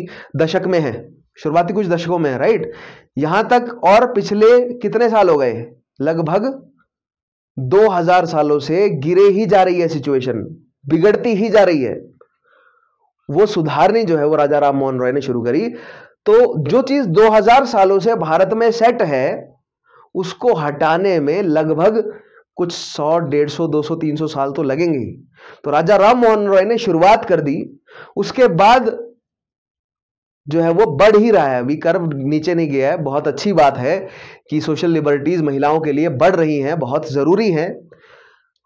दशक में हैं, शुरुआती कुछ दशकों में, राइट। यहां तक, और पिछले कितने साल हो गए, लगभग दो हज़ार सालों से गिरे ही जा रही है सिचुएशन, बिगड़ती ही जा रही है। वो सुधारनी जो है वो राजा राम मोहन रॉय ने शुरू करी। तो जो चीज दो हज़ार सालों से भारत में सेट है उसको हटाने में लगभग कुछ सौ, डेढ़ सौ, दो सौ, तीन सौ साल तो लगेंगे ही। तो राजा राम मोहन रॉय ने शुरुआत कर दी, उसके बाद जो है वो बढ़ ही रहा है, अभी कर्व नीचे नहीं गया है। बहुत अच्छी बात है कि सोशल लिबर्टीज महिलाओं के लिए बढ़ रही हैं, बहुत जरूरी है।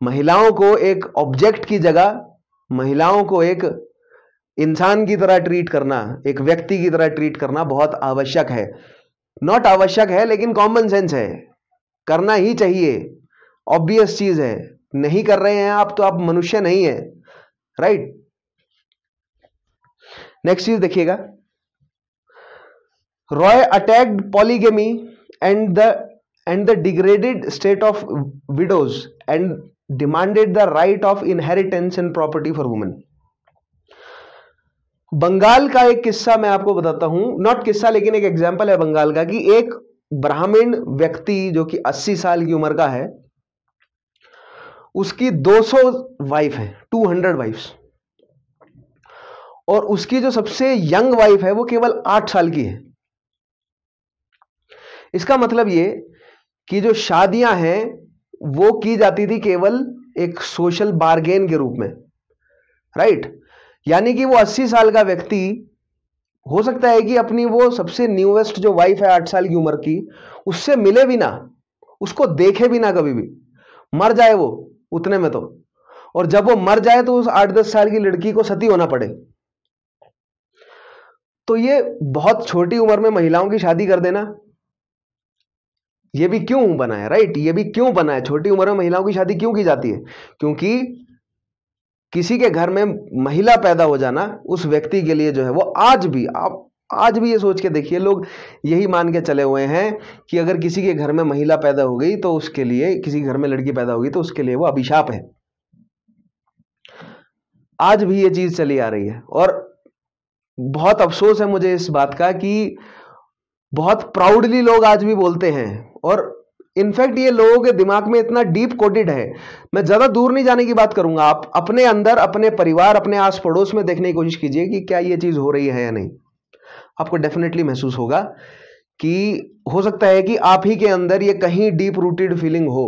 महिलाओं को एक ऑब्जेक्ट की जगह, महिलाओं को एक इंसान की तरह ट्रीट करना, एक व्यक्ति की तरह ट्रीट करना बहुत आवश्यक है। नॉट आवश्यक है लेकिन कॉमन सेंस है, करना ही चाहिए, ऑब्वियस चीज है। नहीं कर रहे हैं आप तो आप मनुष्य नहीं है, राइट। नेक्स्ट चीज देखिएगा, Roy attacked polygamy and the and the degraded state of widows and demanded the right of inheritance and property for women. Bengal का एक किस्सा मैं आपको बताता हूं, नॉट किस्सा लेकिन एक एग्जाम्पल है बंगाल का, कि एक ब्राह्मण व्यक्ति जो कि अस्सी साल की उम्र का है, उसकी दो सौ वाइफ है, दो सौ वाइफ्स, और उसकी जो सबसे यंग वाइफ है वो केवल आठ साल की है। इसका मतलब ये कि जो शादियां हैं वो की जाती थी केवल एक सोशल बार्गेन के रूप में, राइट। यानी कि वो अस्सी साल का व्यक्ति हो सकता है कि अपनी वो सबसे न्यूएस्ट जो वाइफ है आठ साल की उम्र की, उससे मिले भी ना, उसको देखे भी ना, कभी भी मर जाए वो उतने में तो, और जब वो मर जाए तो उस आठ दस साल की लड़की को सती होना पड़े। तो ये बहुत छोटी उम्र में महिलाओं की शादी कर देना, ये भी क्यों बना है, राइट, ये भी क्यों बना है, छोटी उम्र में महिलाओं की शादी क्यों की जाती है? क्योंकि किसी के घर में महिला पैदा हो जाना उस व्यक्ति के लिए जो है वो आज भी, आप आज भी ये सोच के देखिए, लोग यही मान के चले हुए हैं कि अगर किसी के घर में महिला पैदा हो गई तो उसके लिए, किसी घर में लड़की पैदा होगी तो उसके लिए वो अभिशाप है। आज भी ये चीज चली आ रही है, और बहुत अफसोस है मुझे इस बात का कि बहुत प्राउडली लोग आज भी बोलते हैं, और इनफैक्ट ये लोगों के दिमाग में इतना डीप कोटेड है। मैं ज़्यादा दूर नहीं जाने की बात करूंगा, आप अपने अंदर, अपने परिवार, अपने आस पड़ोस में देखने की कोशिश कीजिए कि क्या ये चीज़ हो रही है या नहीं। आपको डेफिनेटली महसूस होगा कि हो सकता है कि आप ही के अंदर ये कहीं डीप रूटेड फीलिंग हो,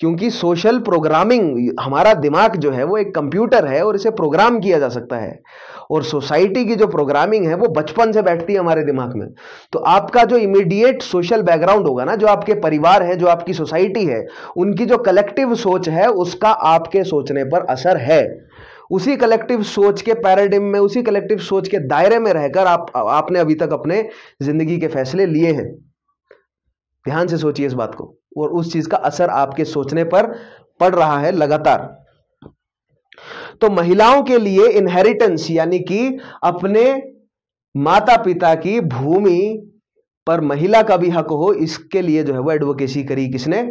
क्योंकि सोशल प्रोग्रामिंग, हमारा दिमाग जो है वो एक कंप्यूटर है और इसे प्रोग्राम किया जा सकता है, और सोसाइटी की जो प्रोग्रामिंग है वो बचपन से बैठती है हमारे दिमाग में। तो आपका जो इमीडिएट सोशल बैकग्राउंड होगा ना, जो आपके परिवार है, जो आपकी सोसाइटी है, उनकी जो कलेक्टिव सोच है उसका आपके सोचने पर असर है। उसी कलेक्टिव सोच के पैराडिम में, उसी कलेक्टिव सोच के दायरे में रहकर आप आपने अभी तक अपने जिंदगी के फैसले लिए हैं। ध्यान से सोचिए इस बात को, और उस चीज का असर आपके सोचने पर पड़ रहा है लगातार। तो महिलाओं के लिए इनहेरिटेंस, यानी कि अपने माता पिता की भूमि पर महिला का भी हक हो, इसके लिए जो है वो एडवोकेसी करी किसने?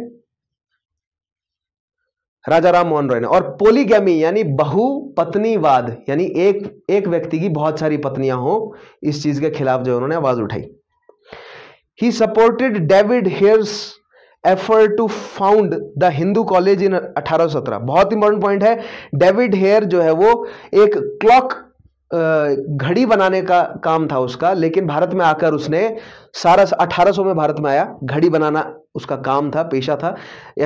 राजा राम मोहन रॉय ने। और पॉलीगैमी यानी बहु पत्नीवाद, यानी एक एक व्यक्ति की बहुत सारी पत्नियां हो, इस चीज के खिलाफ जो उन्होंने आवाज उठाई। He supported David Hare's effort to found the Hindu college इन अठारह सौ सत्रह। बहुत इंपॉर्टेंट पॉइंट है। डेविड हेयर जो है वो एक क्लॉक, घड़ी बनाने का काम था उसका, लेकिन भारत में आकर उसने सारा अठारह सौ में भारत में आया, घड़ी बनाना उसका काम था, पेशा था।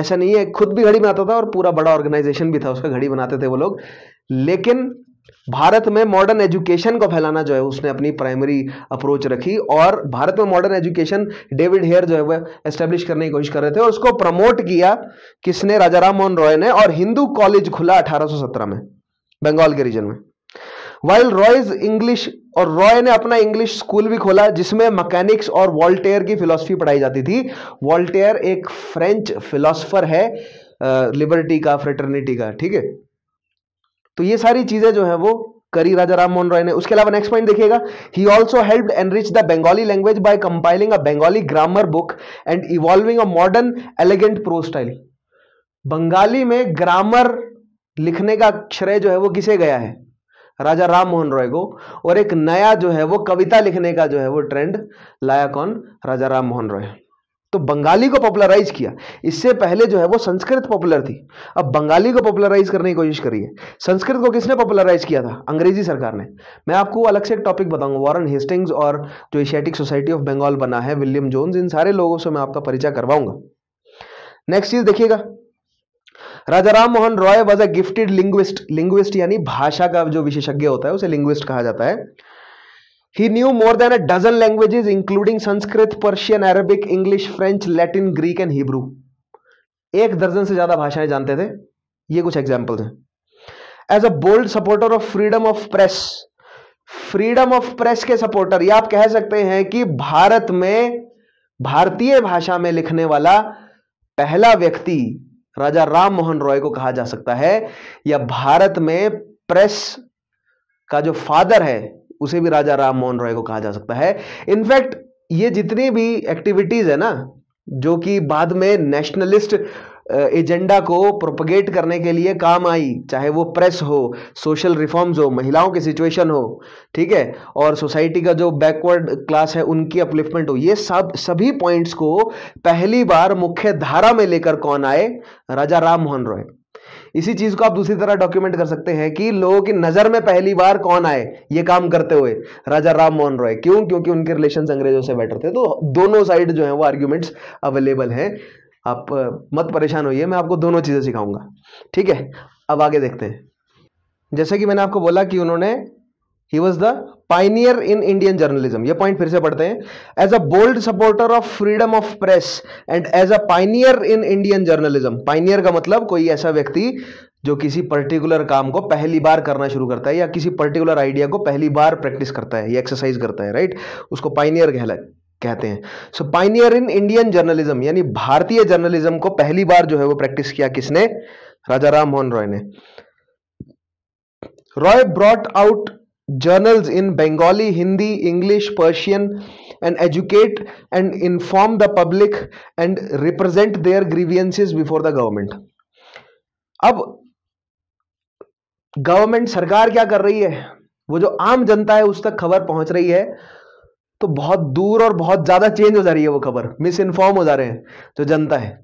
ऐसा नहीं है, खुद भी घड़ी बनाता था और पूरा बड़ा ऑर्गेनाइजेशन भी था उसका, घड़ी बनाते थे वो लोग। लेकिन भारत में मॉडर्न एजुकेशन को फैलाना जो है उसने अपनी प्राइमरी अप्रोच रखी, और भारत में मॉडर्न एजुकेशन डेविड हेयर जो है वह एस्टेब्लिश करने की कोशिश कर रहे थे, और उसको प्रमोट किया किसने? राजा राम मोहन रॉय ने। और हिंदू कॉलेज खुला अठारह सौ सत्रह में बंगाल के रीजन में। वाइल रॉयज इंग्लिश, और रॉय ने अपना इंग्लिश स्कूल भी खोला जिसमें मैकेनिक्स और वॉल्टेयर की फिलॉसफी पढ़ाई जाती थी। वॉल्टेयर एक फ्रेंच फिलॉसफर है, लिबर्टी का, फ्रेटर्निटी का, ठीक है। तो ये सारी चीजें जो है वो करी राजा राम मोहन रॉय ने। उसके अलावा नेक्स्ट पॉइंट देखिएगा, he also helped enrich the Bengali language by compiling a Bengali grammar book and evolving a modern elegant prose style. Bengali में ग्रामर लिखने का श्रेय जो है वो किसे गया है? राजा राम मोहन रॉय को। और एक नया जो है वो कविता लिखने का जो है वो ट्रेंड लाया कौन? राजा राम मोहन रॉय। तो बंगाली को पॉपुलराइज किया। इससे पहले जो है वो संस्कृत पॉपुलर थी, अब बंगाली को पॉपुलराइज करने की कोशिश करिए। संस्कृत को किसने पॉपुलराइज किया था? अंग्रेजी सरकार ने। मैं आपको अलग से एक टॉपिक बताऊंगा, वॉरेन हेस्टिंग्स और जो एशियाटिक सोसाइटी ऑफ बंगाल बना है, विलियम जोन्स, इन सारे लोगों से मैं आपका परिचय करवाऊंगा। नेक्स्ट चीज देखिएगा, Raja Ram Mohan Roy was a gifted linguist. Linguist यानी भाषा का जो विशेषज्ञ होता है उसे लिंग्विस्ट कहा जाता है। He knew more than a dozen languages, including Sanskrit, Persian, Arabic, English, French, Latin, Greek and Hebrew. एक दर्जन से ज्यादा भाषाएं जानते थे। ये कुछ एग्जाम्पल्स हैं। As a bold supporter of freedom of press, freedom of press के supporter, या आप कह सकते हैं कि भारत में भारतीय भाषा में लिखने वाला पहला व्यक्ति राजा राम मोहन रॉय को कहा जा सकता है, या भारत में प्रेस का जो फादर है उसे भी राजा राम मोहन रॉय को कहा जा सकता है। इनफैक्ट ये जितनी भी एक्टिविटीज है ना, जो कि बाद में नेशनलिस्ट एजेंडा को प्रोपगेट करने के लिए काम आई, चाहे वो प्रेस हो, सोशल रिफॉर्म्स हो, महिलाओं की सिचुएशन हो, ठीक है, और सोसाइटी का जो बैकवर्ड क्लास है उनकी अपलिफ्टमेंट हो। ये सब सभी पॉइंट्स को पहली बार मुख्य धारा में लेकर कौन आए? राजा राम मोहन रॉय। इसी चीज को आप दूसरी तरह डॉक्यूमेंट कर सकते हैं कि लोगों की नजर में पहली बार कौन आए ये काम करते हुए? राजा राम मोहन रॉय। क्यों? क्योंकि उनके रिलेशंस अंग्रेजों से बेटर थे। तो दोनों साइड जो है वो आर्ग्यूमेंट्स अवेलेबल हैं, आप मत परेशान होइए, मैं आपको दोनों चीजें सिखाऊंगा, ठीक है। अब आगे देखते हैं, जैसे कि मैंने आपको बोला कि उन्होंने he was the pioneer in Indian journalism. ये पॉइंट फिर से पढ़ते हैं। As a bold supporter of freedom of press and as a pioneer in Indian journalism. Pioneer का मतलब कोई ऐसा व्यक्ति जो किसी पर्टिकुलर काम को पहली बार करना शुरू करता है या किसी पर्टिकुलर आइडिया को पहली बार प्रैक्टिस करता है या एक्सरसाइज करता है, राइट, उसको पाइनियर कहला कहते हैं। So pioneer in Indian journalism यानी भारतीय जर्नलिज्म को पहली बार जो है वो प्रैक्टिस किया किसने? राजा राम मोहन रॉय ने। Roy brought out journals in Bengali, Hindi, English, Persian and educate and inform the public and represent their grievances before the government। अब गवर्नमेंट सरकार क्या कर रही है? वो जो आम जनता है उस तक खबर पहुंच रही है, तो बहुत दूर और बहुत ज्यादा चेंज हो जा रही है वो खबर, मिस इन्फॉर्म हो जा रहे हैं जो जनता है।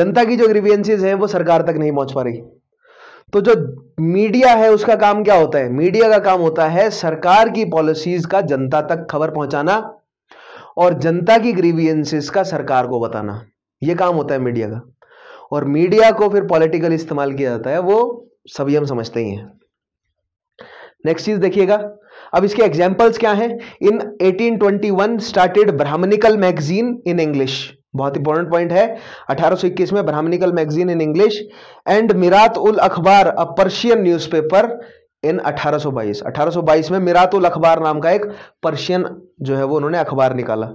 जनता की जो ग्रीवियंसेज है वो सरकार तक नहीं पहुंच पा रही। तो जो मीडिया है उसका काम क्या होता है? मीडिया का काम होता है सरकार की पॉलिसीज का जनता तक खबर पहुंचाना और जनता की ग्रीवियंसेस का सरकार को बताना, यह काम होता है मीडिया का। और मीडिया को फिर पॉलिटिकल इस्तेमाल किया जाता है, वो सभी हम समझते ही हैं। नेक्स्ट चीज देखिएगा, अब इसके एग्जाम्पल्स क्या हैं। In eighteen twenty one started Brahmanical magazine in English, बहुत इंपॉर्टेंट पॉइंट है। अठारह सौ इक्कीस में Brahmanical magazine in English and Mirat ul Akhbar a Persian newspaper इन अठारह सौ बाईस। अठारह सौ बाईस में मिरात उल अखबार नाम का एक पर्शियन जो है वो उन्होंने अखबार निकाला।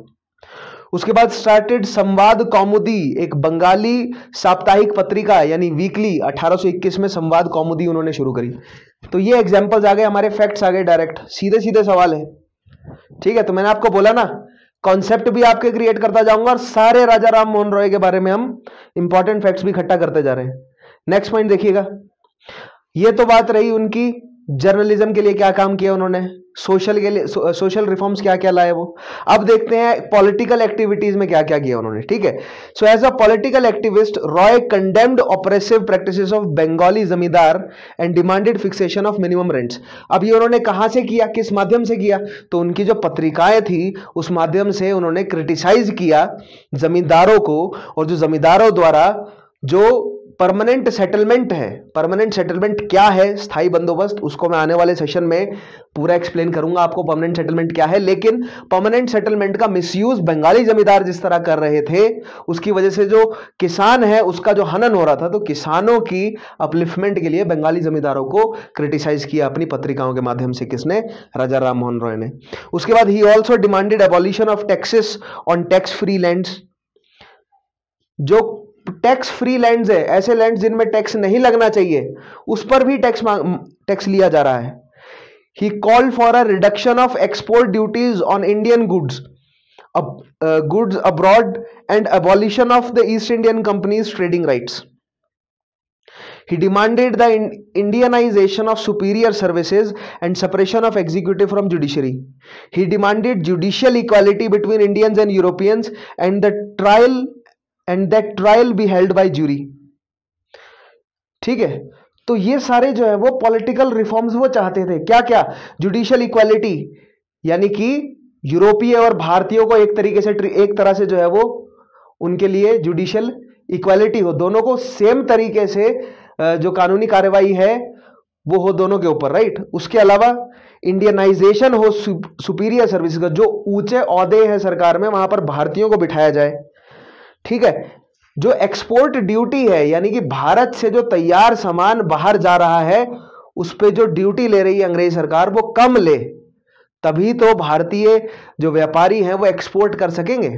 उसके बाद स्टार्टेड संवाद कौमुदी, एक बंगाली साप्ताहिक पत्रिका यानी वीकली। अठारह सौ इक्कीस में संवाद कौमुदी उन्होंने शुरू करी। तो ये एग्जाम्पल्स आ गए हमारे, फैक्ट्स आ गए, डायरेक्ट सीधे सीधे सवाल है, ठीक है। तो मैंने आपको बोला ना, कॉन्सेप्ट भी आपके क्रिएट करता जाऊंगा और सारे राजा राम मोहन रॉय के बारे में हम इंपॉर्टेंट फैक्ट्स भी इकट्ठा करते जा रहे हैं। नेक्स्ट पॉइंट देखिएगा, ये तो बात रही उनकी जर्नलिज्म के लिए क्या काम किया उन्होंने, सोशल के लिए सो, सोशल रिफॉर्म्स क्या क्या लाए वो। अब देखते हैं पॉलिटिकल एक्टिविटीज में क्या क्या किया उन्होंने, ठीक है। So as a political activist Roy condemned oppressive practices of Bengali zamindar and demanded fixation of minimum rents. अब ये उन्होंने कहां से किया, किस माध्यम से किया? तो उनकी जो पत्रिकाएं थी उस माध्यम से उन्होंने क्रिटिसाइज किया जमींदारों को, और जो जमींदारों द्वारा जो परमानेंट सेटलमेंट है, परमानेंट सेटलमेंट क्या है, स्थायी बंदोबस्त, उसको मैं आने वाले सेशन में पूरा एक्सप्लेन करूंगा आपको परमानेंट सेटलमेंट क्या है। लेकिन परमानेंट सेटलमेंट का मिसयूज बंगाली जमींदार जिस तरह कर रहे थे, उसकी वजह से जो किसान है उसका जो हनन हो रहा था, तो किसानों की अपलिफ्टमेंट के लिए बंगाली जमींदारों को क्रिटिसाइज किया अपनी पत्रिकाओं के माध्यम से, किसने? राजा राम मोहन रॉय ने। उसके बाद he also demanded abolition of taxes on tax free lands. जो टैक्स फ्री लैंड्स है, ऐसे लैंड्स जिनमें टैक्स नहीं लगना चाहिए, उस पर भी टैक्स टैक्स लिया जा रहा है। He called for a reduction of export duties on Indian goods goods abroad and abolition of the East Indian companies trading rights. He demanded the Indianization of superior services and separation of executive from judiciary. He demanded judicial equality between Indians and Europeans and the trial And that trial be held by jury, ठीक है। तो ये सारे जो है वो political reforms वो चाहते थे। क्या क्या? जुडिशियल इक्वालिटी, यानी कि यूरोपीय और भारतीयों को एक तरीके से एक तरह से जो है वो उनके लिए जुडिशियल इक्वालिटी हो, दोनों को सेम तरीके से जो कानूनी कार्रवाई है वो हो दोनों के ऊपर, राइट। उसके अलावा इंडियनाइजेशन हो सुपीरियर सर्विस का, जो ऊंचे औहदे हैं सरकार में वहां पर भारतीयों को बिठाया जाए, ठीक है। जो एक्सपोर्ट ड्यूटी है यानी कि भारत से जो तैयार सामान बाहर जा रहा है उस पे जो ड्यूटी ले रही है अंग्रेज सरकार वो कम ले, तभी तो भारतीय जो व्यापारी हैं वो एक्सपोर्ट कर सकेंगे।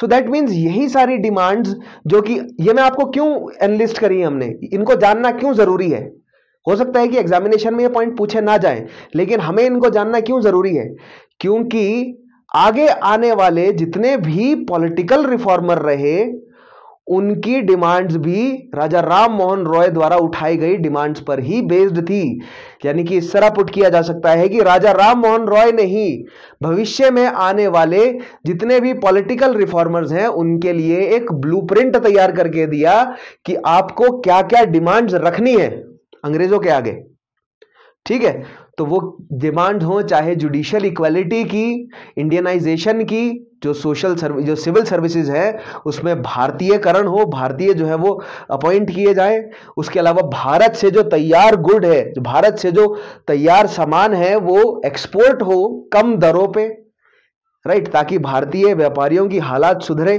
सो दैट मीन्स यही सारी डिमांड्स जो कि ये मैं आपको क्यों एनलिस्ट करी है हमने, इनको जानना क्यों जरूरी है। हो सकता है कि एग्जामिनेशन में ये पॉइंट पूछे ना जाए, लेकिन हमें इनको जानना क्यों जरूरी है? क्योंकि आगे आने वाले जितने भी पॉलिटिकल रिफॉर्मर रहे उनकी डिमांड्स भी राजा राम मोहन रॉय द्वारा उठाई गई डिमांड्स पर ही बेस्ड थी। यानी कि इस तरह पुट किया जा सकता है कि राजा राम मोहन रॉय ने ही भविष्य में आने वाले जितने भी पॉलिटिकल रिफॉर्मर्स हैं उनके लिए एक ब्लूप्रिंट तैयार करके दिया कि आपको क्या क्या डिमांड्स रखनी है अंग्रेजों के आगे। ठीक है, तो वो डिमांड हो चाहे जुडिशियल इक्वालिटी की, इंडियनाइजेशन की, जो सोशल सर्विस जो सिविल सर्विसेज है उसमें भारतीयकरण हो, भारतीय जो है वो अपॉइंट किए जाए। उसके अलावा भारत से जो तैयार गुड है, जो भारत से जो तैयार सामान है वो एक्सपोर्ट हो कम दरों पे, राइट, ताकि भारतीय व्यापारियों की हालात सुधरे।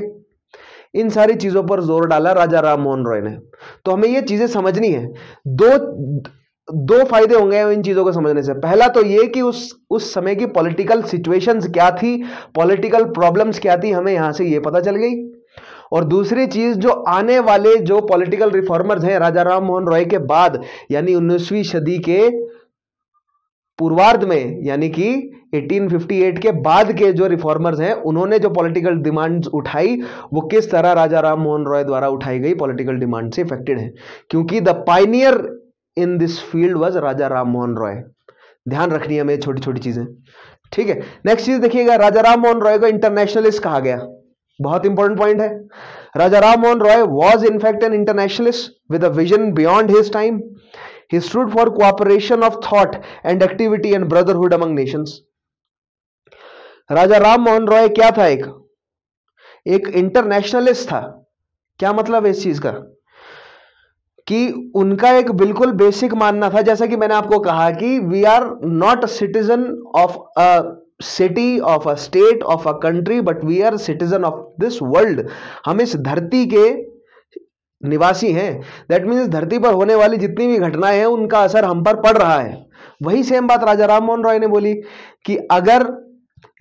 इन सारी चीज़ों पर जोर डाला राजा राम मोहन रॉय ने। तो हमें ये चीज़ें समझनी है। दो दो फायदे होंगे इन चीज़ों को समझने से। पहला तो ये कि उस उस समय की पॉलिटिकल सिचुएशंस क्या थी, पॉलिटिकल प्रॉब्लम्स क्या थी, हमें यहाँ से ये पता चल गई। और दूसरी चीज़, जो आने वाले जो पॉलिटिकल रिफॉर्मर्स हैं राजा राम मोहन रॉय के बाद, यानी उन्नीसवीं सदी के पूर्वार्ध में, यानी कि अठारह सौ अट्ठावन के बाद के जो रिफॉर्मर्स हैं उन्होंने जो पॉलिटिकल डिमांड्स उठाई वो किस तरह राजा राम मोहन रॉय द्वारा उठाई गई पॉलिटिकल डिमांड से इफेक्टेड है, क्योंकि the pioneer in this field was Raja Ram Mohan Roy. ध्यान रखनी है हमें छोटी छोटी चीजें। ठीक है, नेक्स्ट चीज देखिएगा, राजा राम मोहन रॉय को इंटरनेशनलिस्ट कहा गया। बहुत इंपॉर्टेंट पॉइंट है। Raja Ram Mohan Roy was in fact an internationalist with a vision beyond his time. He stood for cooperation of thought and activity and brotherhood among nations. Raja Ram Mohan Roy क्या था? एक एक इंटरनेशनलिस्ट था। क्या मतलब है इस चीज का? कि उनका एक बिल्कुल बेसिक मानना था, जैसा कि मैंने आपको कहा कि we are not a citizen of a city, of a state, of a country, but we are citizen of this world. हम इस धरती के निवासी हैं। दैट मीन्स धरती पर होने वाली जितनी भी घटनाएं हैं उनका असर हम पर पड़ रहा है। वही सेम बात राजा राम मोहन रॉय ने बोली कि अगर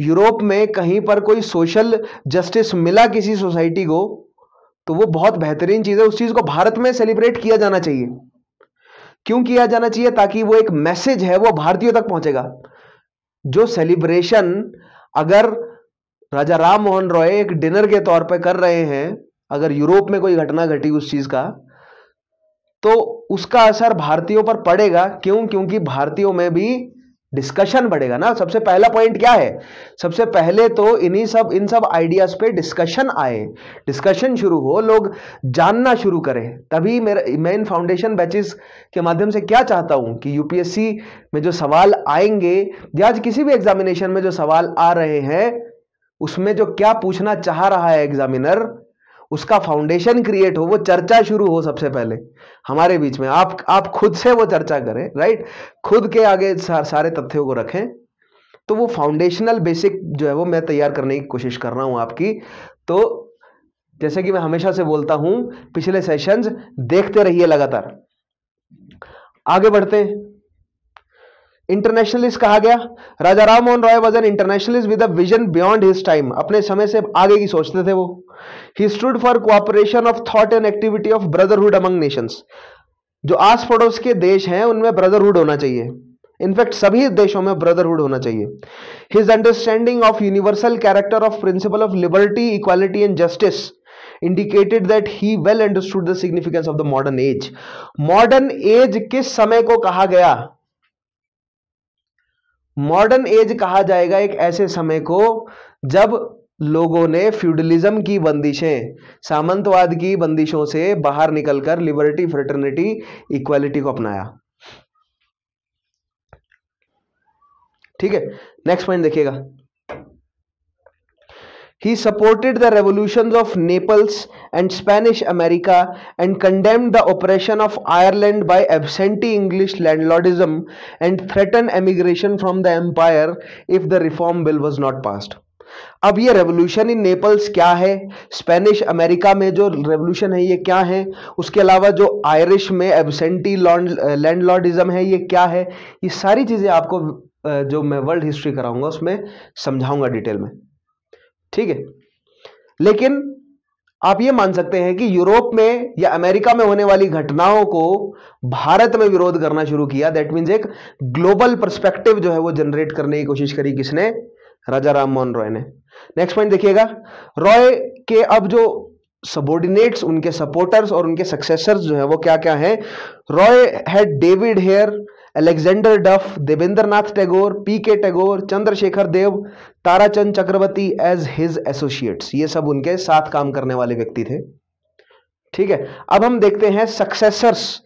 यूरोप में कहीं पर कोई सोशल जस्टिस मिला किसी सोसाइटी को तो वो बहुत बेहतरीन चीज़ है, उस चीज़ को भारत में सेलिब्रेट किया जाना चाहिए। क्यों किया जाना चाहिए? ताकि वो एक मैसेज है वो भारतीयों तक पहुंचेगा। जो सेलिब्रेशन अगर राजा राम मोहन रॉय एक डिनर के तौर पे कर रहे हैं, अगर यूरोप में कोई घटना घटी उस चीज़ का, तो उसका असर भारतीयों पर पड़ेगा। क्यों? क्योंकि भारतीयों में भी डिस्कशन बढ़ेगा ना। सबसे पहला पॉइंट क्या है? सबसे पहले तो इन्हीं सब इन सब आइडियाज पे डिस्कशन आए, डिस्कशन शुरू हो, लोग जानना शुरू करें। तभी मेरा मैं इन फाउंडेशन बैचेस के माध्यम से क्या चाहता हूं कि यूपीएससी में जो सवाल आएंगे या आज किसी भी एग्जामिनेशन में जो सवाल आ रहे हैं उसमें जो क्या पूछना चाह रहा है एग्जामिनर, उसका फाउंडेशन क्रिएट हो, वो चर्चा शुरू हो सबसे पहले हमारे बीच में। आप आप खुद से वो चर्चा करें, राइट, खुद के आगे सार, सारे तथ्यों को रखें। तो वो फाउंडेशनल बेसिक जो है वो मैं तैयार करने की कोशिश कर रहा हूँ आपकी। तो जैसे कि मैं हमेशा से बोलता हूँ, पिछले सेशंस देखते रहिए लगातार। आगे बढ़ते हैं। इंटरनेशनलिस्ट कहा गया, Raja Ram Mohan Roy was an internationalist with a vision beyond his time. अपने समय से आगे की सोचते थे वो। He stood for cooperation of thought and activity of brotherhood among nations. जो आस पड़ोस के देश हैं उनमें ब्रदरहुड होना चाहिए। इनफैक्ट सभी देशों में ब्रदरहुड होना चाहिए। His understanding of universal character of principle of liberty, equality and justice indicated that he well understood the significance of the modern age. Modern age किस समय को कहा गया? मॉडर्न एज कहा जाएगा एक ऐसे समय को जब लोगों ने फ्यूडलिज्म की बंदिशें, सामंतवाद की बंदिशों से बाहर निकलकर लिबर्टी, फ्रेटर्निटी, इक्वालिटी को अपनाया। ठीक है, नेक्स्ट पॉइंट देखिएगा। He supported the revolutions of Naples and Spanish America and condemned the oppression of Ireland by absentee English landlordism and threatened emigration from the empire if the reform bill was not passed. अब ये revolution in Naples क्या है, Spanish America में जो revolution है ये क्या है, उसके अलावा जो आयरिश में एब्सेंटी लैंडलॉर्डिज्म है ये क्या है, ये सारी चीज़ें आपको जो मैं वर्ल्ड हिस्ट्री कराऊंगा उसमें समझाऊंगा डिटेल में। ठीक है, लेकिन आप ये मान सकते हैं कि यूरोप में या अमेरिका में होने वाली घटनाओं को भारत में विरोध करना शुरू किया। दैट मीन्स एक ग्लोबल पर्सपेक्टिव जो है वो जनरेट करने की कोशिश करी। किसने? राजा राम मोहन रॉय ने। नेक्स्ट पॉइंट देखिएगा, रॉय के अब जो सबॉर्डिनेट्स, उनके सपोर्टर्स और उनके सक्सेसर्स जो हैं वो क्या क्या हैं। रॉय है David Hare, Alexander Duff, Devendranath Tagore, P K Tagore, Chandrashekhar Dev, Tarachand Chakravarti as his associates, ये सब उनके साथ काम करने वाले व्यक्ति थे। ठीक है, अब हम देखते हैं सक्सेसर्स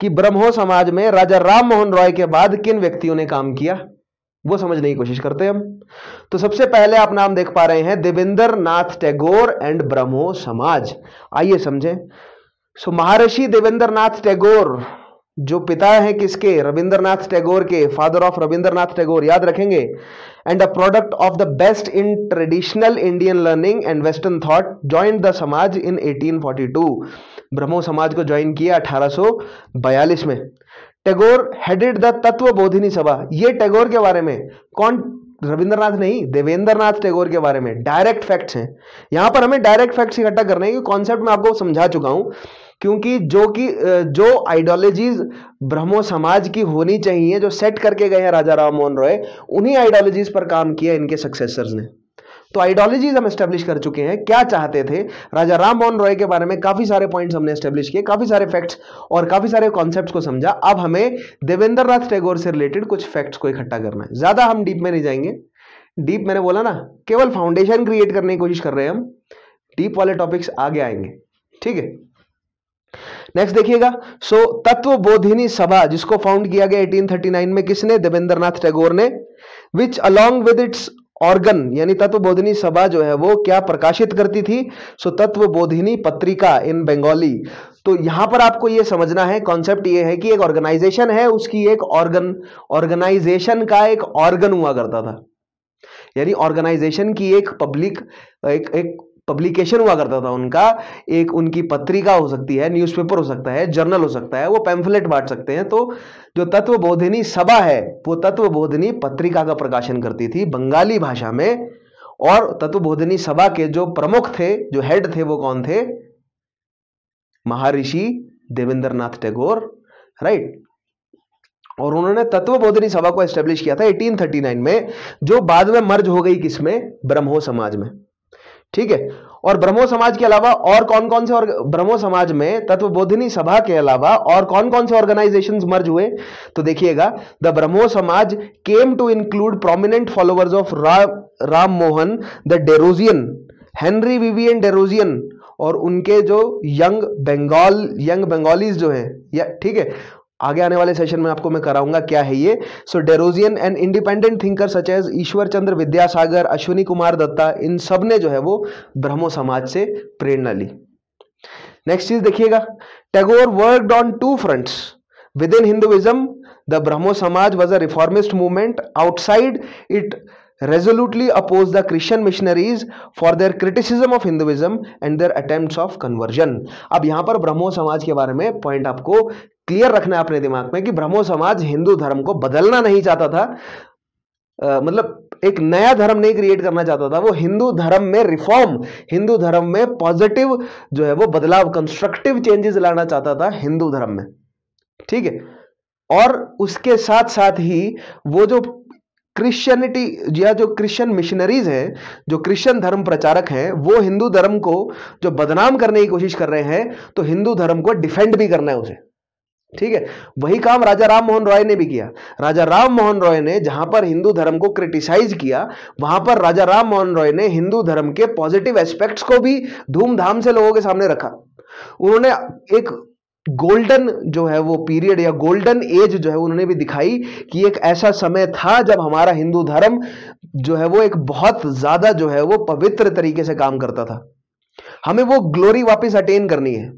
कि ब्रह्मो समाज में राजा राम मोहन रॉय के बाद किन व्यक्तियों ने काम किया, वो समझने की कोशिश करते हैं हम। तो सबसे पहले आप नाम देख पा रहे हैं देवेंद्र नाथ टैगोर एंड ब्रह्मो समाज। आइए समझें। सो महर्षि देवेंद्र नाथ टैगोर जो पिता है किसके, रविंद्रनाथ टैगोर के, फादर ऑफ रविंद्रनाथ टैगोर, याद रखेंगे, and a product of the best in traditional Indian learning and western thought, join the Samaj in eighteen forty two, Brahmo Samaj को ज्वाइन किया अठारह सौ बयालीस में। टैगोर हेडेड द तत्व बोधिनी सभा, ये टैगोर के बारे में, कौन, रविंद्रनाथ नहीं, देवेंद्रनाथ टैगोर के बारे में डायरेक्ट फैक्ट्स हैं। यहां पर हमें डायरेक्ट फैक्ट्स इकट्ठा करने के कॉन्सेप्ट में आपको समझा चुका हूं, क्योंकि जो कि जो आइडियोलॉजीज ब्रह्मो समाज की होनी चाहिए, जो सेट करके गए हैं राजा राम मोहन रॉय, उन्हीं आइडियोलॉजीज पर काम किया इनके सक्सेसर्स ने। तो आइडियोलॉजीज हम एस्टेब्लिश कर चुके हैं, क्या चाहते थे राजा राम मोहन रॉय के बारे में, काफी सारे पॉइंट्स हमने एस्टेब्लिश किए, काफी सारे फैक्ट्स और काफी सारे कॉन्सेप्ट्स को समझा। अब हमें देवेंद्रनाथ टैगोर से रिलेटेड कुछ फैक्ट्स को इकट्ठा करना है, ज्यादा हम डीप में नहीं जाएंगे। डीप मैंने बोला ना, केवल फाउंडेशन क्रिएट करने की कोशिश कर रहे हैं हम, डीप वाले टॉपिक्स आगे आएंगे। ठीक है, नेक्स्ट देखिएगा। सो तत्व बोधिनी सभा जिसको फाउंड किया गया अठारह सौ उनतालीस में, किसने, देवेंद्रनाथ टैगोर ने, which along with its organ, यानी तत्व बोधिनी सभा जो है वो क्या प्रकाशित करती थी, सो तत्व बोधिनी पत्रिका इन बंगाली। तो यहां पर आपको ये समझना है, कॉन्सेप्ट ये है कि एक ऑर्गेनाइजेशन है, उसकी एक ऑर्गन, ऑर्गेनाइजेशन का एक ऑर्गन हुआ करता था, यानी ऑर्गेनाइजेशन की एक पब्लिक, एक एक पब्लिकेशन हुआ करता था उनका, एक उनकी पत्रिका हो सकती है, न्यूज़पेपर हो सकता है, जर्नल हो सकता है, वो पैम्फलेट बांट सकते हैं। तो जो तत्व बोधिनी सभा है वो तत्व बोधिनी पत्रिका का प्रकाशन करती थी बंगाली भाषा में, और तत्व बोधिनी सभा के जो प्रमुख थे, जो हेड थे, वो कौन थे, महर्षि देवेंद्रनाथ टैगोर, राइट। और उन्होंने तत्व बोधिनी सभा को एस्टेब्लिश किया था अठारह सौ उनतालीस में, जो बाद में मर्ज हो गई किसमें, ब्रह्मो समाज में। ठीक है, और ब्रह्मो समाज के अलावा और कौन कौन से, और ब्रह्मो समाज में तत्व बोधिनी सभा के अलावा और कौन कौन से ऑर्गेनाइजेशंस मर्ज हुए, तो देखिएगा, the Brahmo Samaj came to include prominent followers of Ram Mohan the Derozian, Henry Vivian Derozian, और उनके जो यंग बंगाल, यंग बंगालीज जो है, या ठीक है, आगे आने वाले सेशन में आपको मैं कराऊंगा क्या है ये। So Derozian and independent thinker such as Ishwar Chandra Vidyasagar, Ashwini Kumar Dutta, इन सब ने जो है वो ब्रह्मो समाज से प्रेरणा ली। नेक्स्ट चीज देखिएगा, Tagore worked on two fronts within Hinduism, the Brahmo Samaj was a reformist movement, outside it resolutely oppose the Christian missionaries for their criticism of Hinduism and their attempts of conversion. अब यहां पर ब्रह्मो समाज के बारे में पॉइंट आपको clear रखना है अपने दिमाग में, कि ब्रह्मो समाज हिंदू धर्म को बदलना नहीं चाहता था, आ, मतलब एक नया धर्म नहीं क्रिएट करना चाहता था, वो हिंदू धर्म में रिफॉर्म, हिंदू धर्म में पॉजिटिव जो है वो बदलाव, कंस्ट्रक्टिव चेंजेस लाना चाहता था हिंदू धर्म में। ठीक है, और उसके साथ साथ ही वो जो क्रिश्चियनिटी या जो क्रिश्चियन मिशनरीज हैं, जो क्रिश्चियन धर्म प्रचारक हैं, वो हिंदू धर्म को जो बदनाम करने की कोशिश कर रहे हैं, तो हिंदू धर्म को डिफेंड भी करना है उसे। ठीक है, वही काम राजा राम मोहन रॉय ने भी किया। राजा राम मोहन रॉय ने जहां पर हिंदू धर्म को क्रिटिसाइज किया, वहां पर राजा राम मोहन रॉय ने हिंदू धर्म के पॉजिटिव एस्पेक्ट्स को भी धूमधाम से लोगों के सामने रखा। उन्होंने एक गोल्डन जो है वो पीरियड या गोल्डन एज जो है उन्होंने भी दिखाई, कि एक ऐसा समय था जब हमारा हिंदू धर्म जो है वो एक बहुत ज्यादा जो है वो पवित्र तरीके से काम करता था, हमें वो ग्लोरी वापस अटेन करनी है।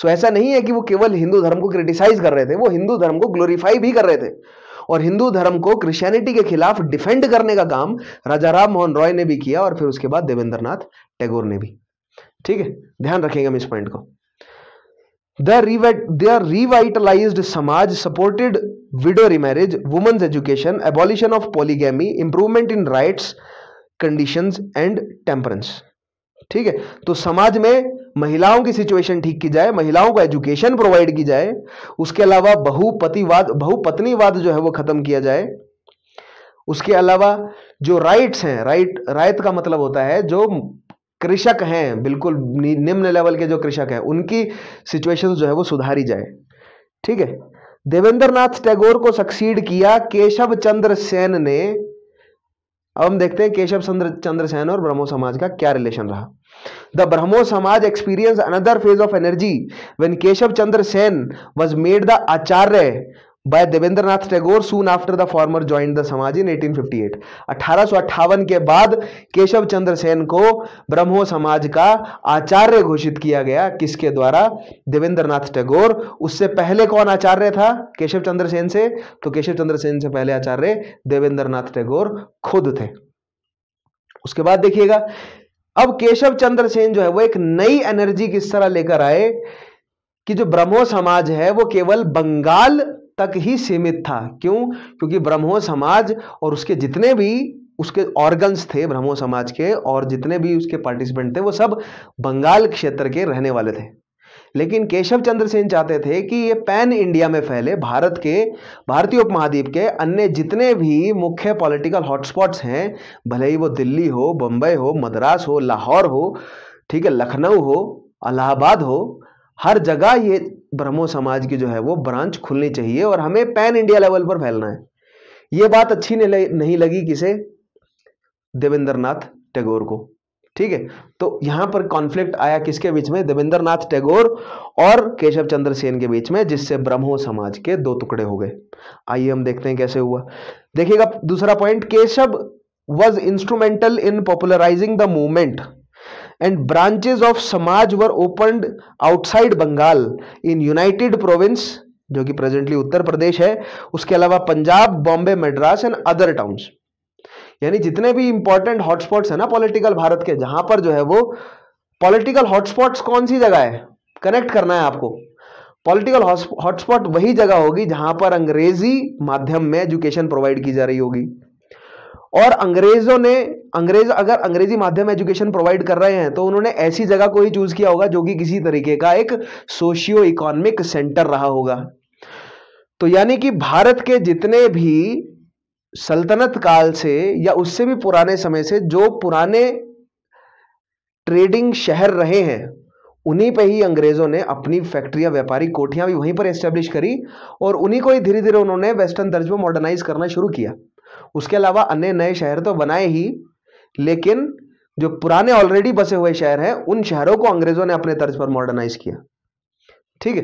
सो ऐसा नहीं है कि वो केवल हिंदू धर्म को क्रिटिसाइज कर रहे थे, वो हिंदू धर्म को ग्लोरीफाई भी कर रहे थे, और हिंदू धर्म को क्रिश्चियनिटी के खिलाफ डिफेंड करने का काम राजा राम मोहन रॉय ने भी किया, और फिर उसके बाद देवेंद्रनाथ टैगोर ने भी। ठीक है, ध्यान रखिएगा हम इस पॉइंट को। The revitalized समाज supported widow remarriage, women's education, abolition of polygamy, improvement in rights, conditions and temperance। ठीक है, तो समाज में महिलाओं की सिचुएशन ठीक की जाए, महिलाओं को एजुकेशन प्रोवाइड की जाए, उसके अलावा बहुपतिवाद, बहुपत्नीवाद जो है वो खत्म किया जाए, उसके अलावा जो राइट्स हैं, राइट, रायत का मतलब होता है जो कृषक हैं, बिल्कुल निम्न लेवल के जो कृषक हैं, उनकी सिचुएशन जो है वो सुधारी जाए। ठीक है, देवेंद्रनाथ टैगोर को सक्सीड किया केशव चंद्र सेन ने। अब हम देखते हैं केशव चंद्र सेन और ब्रह्मो समाज का क्या रिलेशन रहा। The Brahmo Samaj experience another phase of energy when Keshav Chandra Sen was made the Acharya by Devendranath Tagore soon after the former joined the Samaj in eighteen fifty eight. अठारह सौ अट्ठावन के बाद केशव चंद्र सेन को ब्रह्मो समाज का आचार्य घोषित किया गया। किसके द्वारा? देवेंद्रनाथ टैगोर। उससे पहले कौन आचार्य था केशव चंद्र सेन से? तो केशव चंद्र सेन से पहले आचार्य देवेंद्रनाथ टैगोर खुद थे। उसके बाद देखिएगा, अब केशव चंद्र सेन जो है वो एक नई एनर्जी किस तरह लेकर आए कि जो ब्रह्मो समाज है वो केवल बंगाल तक ही सीमित था। क्यों? क्योंकि ब्रह्मो समाज और उसके जितने भी उसके ऑर्गन्स थे ब्रह्मो समाज के और जितने भी उसके पार्टिसिपेंट थे वो सब बंगाल क्षेत्र के रहने वाले थे। लेकिन केशव चंद्र सेन चाहते थे कि ये पैन इंडिया में फैले, भारत के भारतीय उपमहाद्वीप के अन्य जितने भी मुख्य पॉलिटिकल हॉटस्पॉट्स हैं, भले ही वो दिल्ली हो, बम्बई हो, मद्रास हो, लाहौर हो, ठीक है, लखनऊ हो, इलाहाबाद हो, हर जगह ये ब्रह्मो समाज की जो है वो ब्रांच खुलनी चाहिए और हमें पैन इंडिया लेवल पर फैलना है। ये बात अच्छी नहीं लगी किसे? देवेंद्रनाथ टैगोर को। ठीक है, तो यहां पर कॉन्फ्लिक्ट आया किसके बीच में? देवेंद्रनाथ टैगोर और केशव चंद्र सेन के बीच में, जिससे ब्रह्मो समाज के दो टुकड़े हो गए। आइए हम देखते हैं कैसे हुआ। देखिएगा दूसरा point, Keshav was instrumental in popularising the movement and branches of Samaj were opened outside Bengal in United province, जो कि प्रेजेंटली उत्तर प्रदेश है, उसके अलावा Punjab, Bombay, Madras and other towns. यानी जितने भी इंपॉर्टेंट हॉटस्पॉट्स है ना पॉलिटिकल भारत के, जहां पर जो है वो पॉलिटिकल हॉटस्पॉट्स कौन सी जगह है कनेक्ट करना है आपको। पॉलिटिकल हॉटस्पॉट वही जगह होगी जहां पर अंग्रेजी माध्यम में एजुकेशन प्रोवाइड की जा रही होगी, और अंग्रेजों ने अंग्रेज अगर अंग्रेजी माध्यम एजुकेशन प्रोवाइड कर रहे हैं तो उन्होंने ऐसी जगह को ही चूज किया होगा जो कि किसी तरीके का एक सोशियो इकोनॉमिक सेंटर रहा होगा। तो यानी कि भारत के जितने भी सल्तनत काल से या उससे भी पुराने समय से जो पुराने ट्रेडिंग शहर रहे हैं, उन्हीं पे ही अंग्रेजों ने अपनी फैक्ट्रियां, व्यापारी कोठियां भी वहीं पर एस्टेब्लिश करी और उन्हीं को ही धीरे धीरे उन्होंने वेस्टर्न तर्ज में मॉडर्नाइज करना शुरू किया। उसके अलावा अन्य नए शहर तो बनाए ही, लेकिन जो पुराने ऑलरेडी बसे हुए शहर हैं उन शहरों को अंग्रेजों ने अपने तर्ज पर मॉडर्नाइज किया। ठीक है,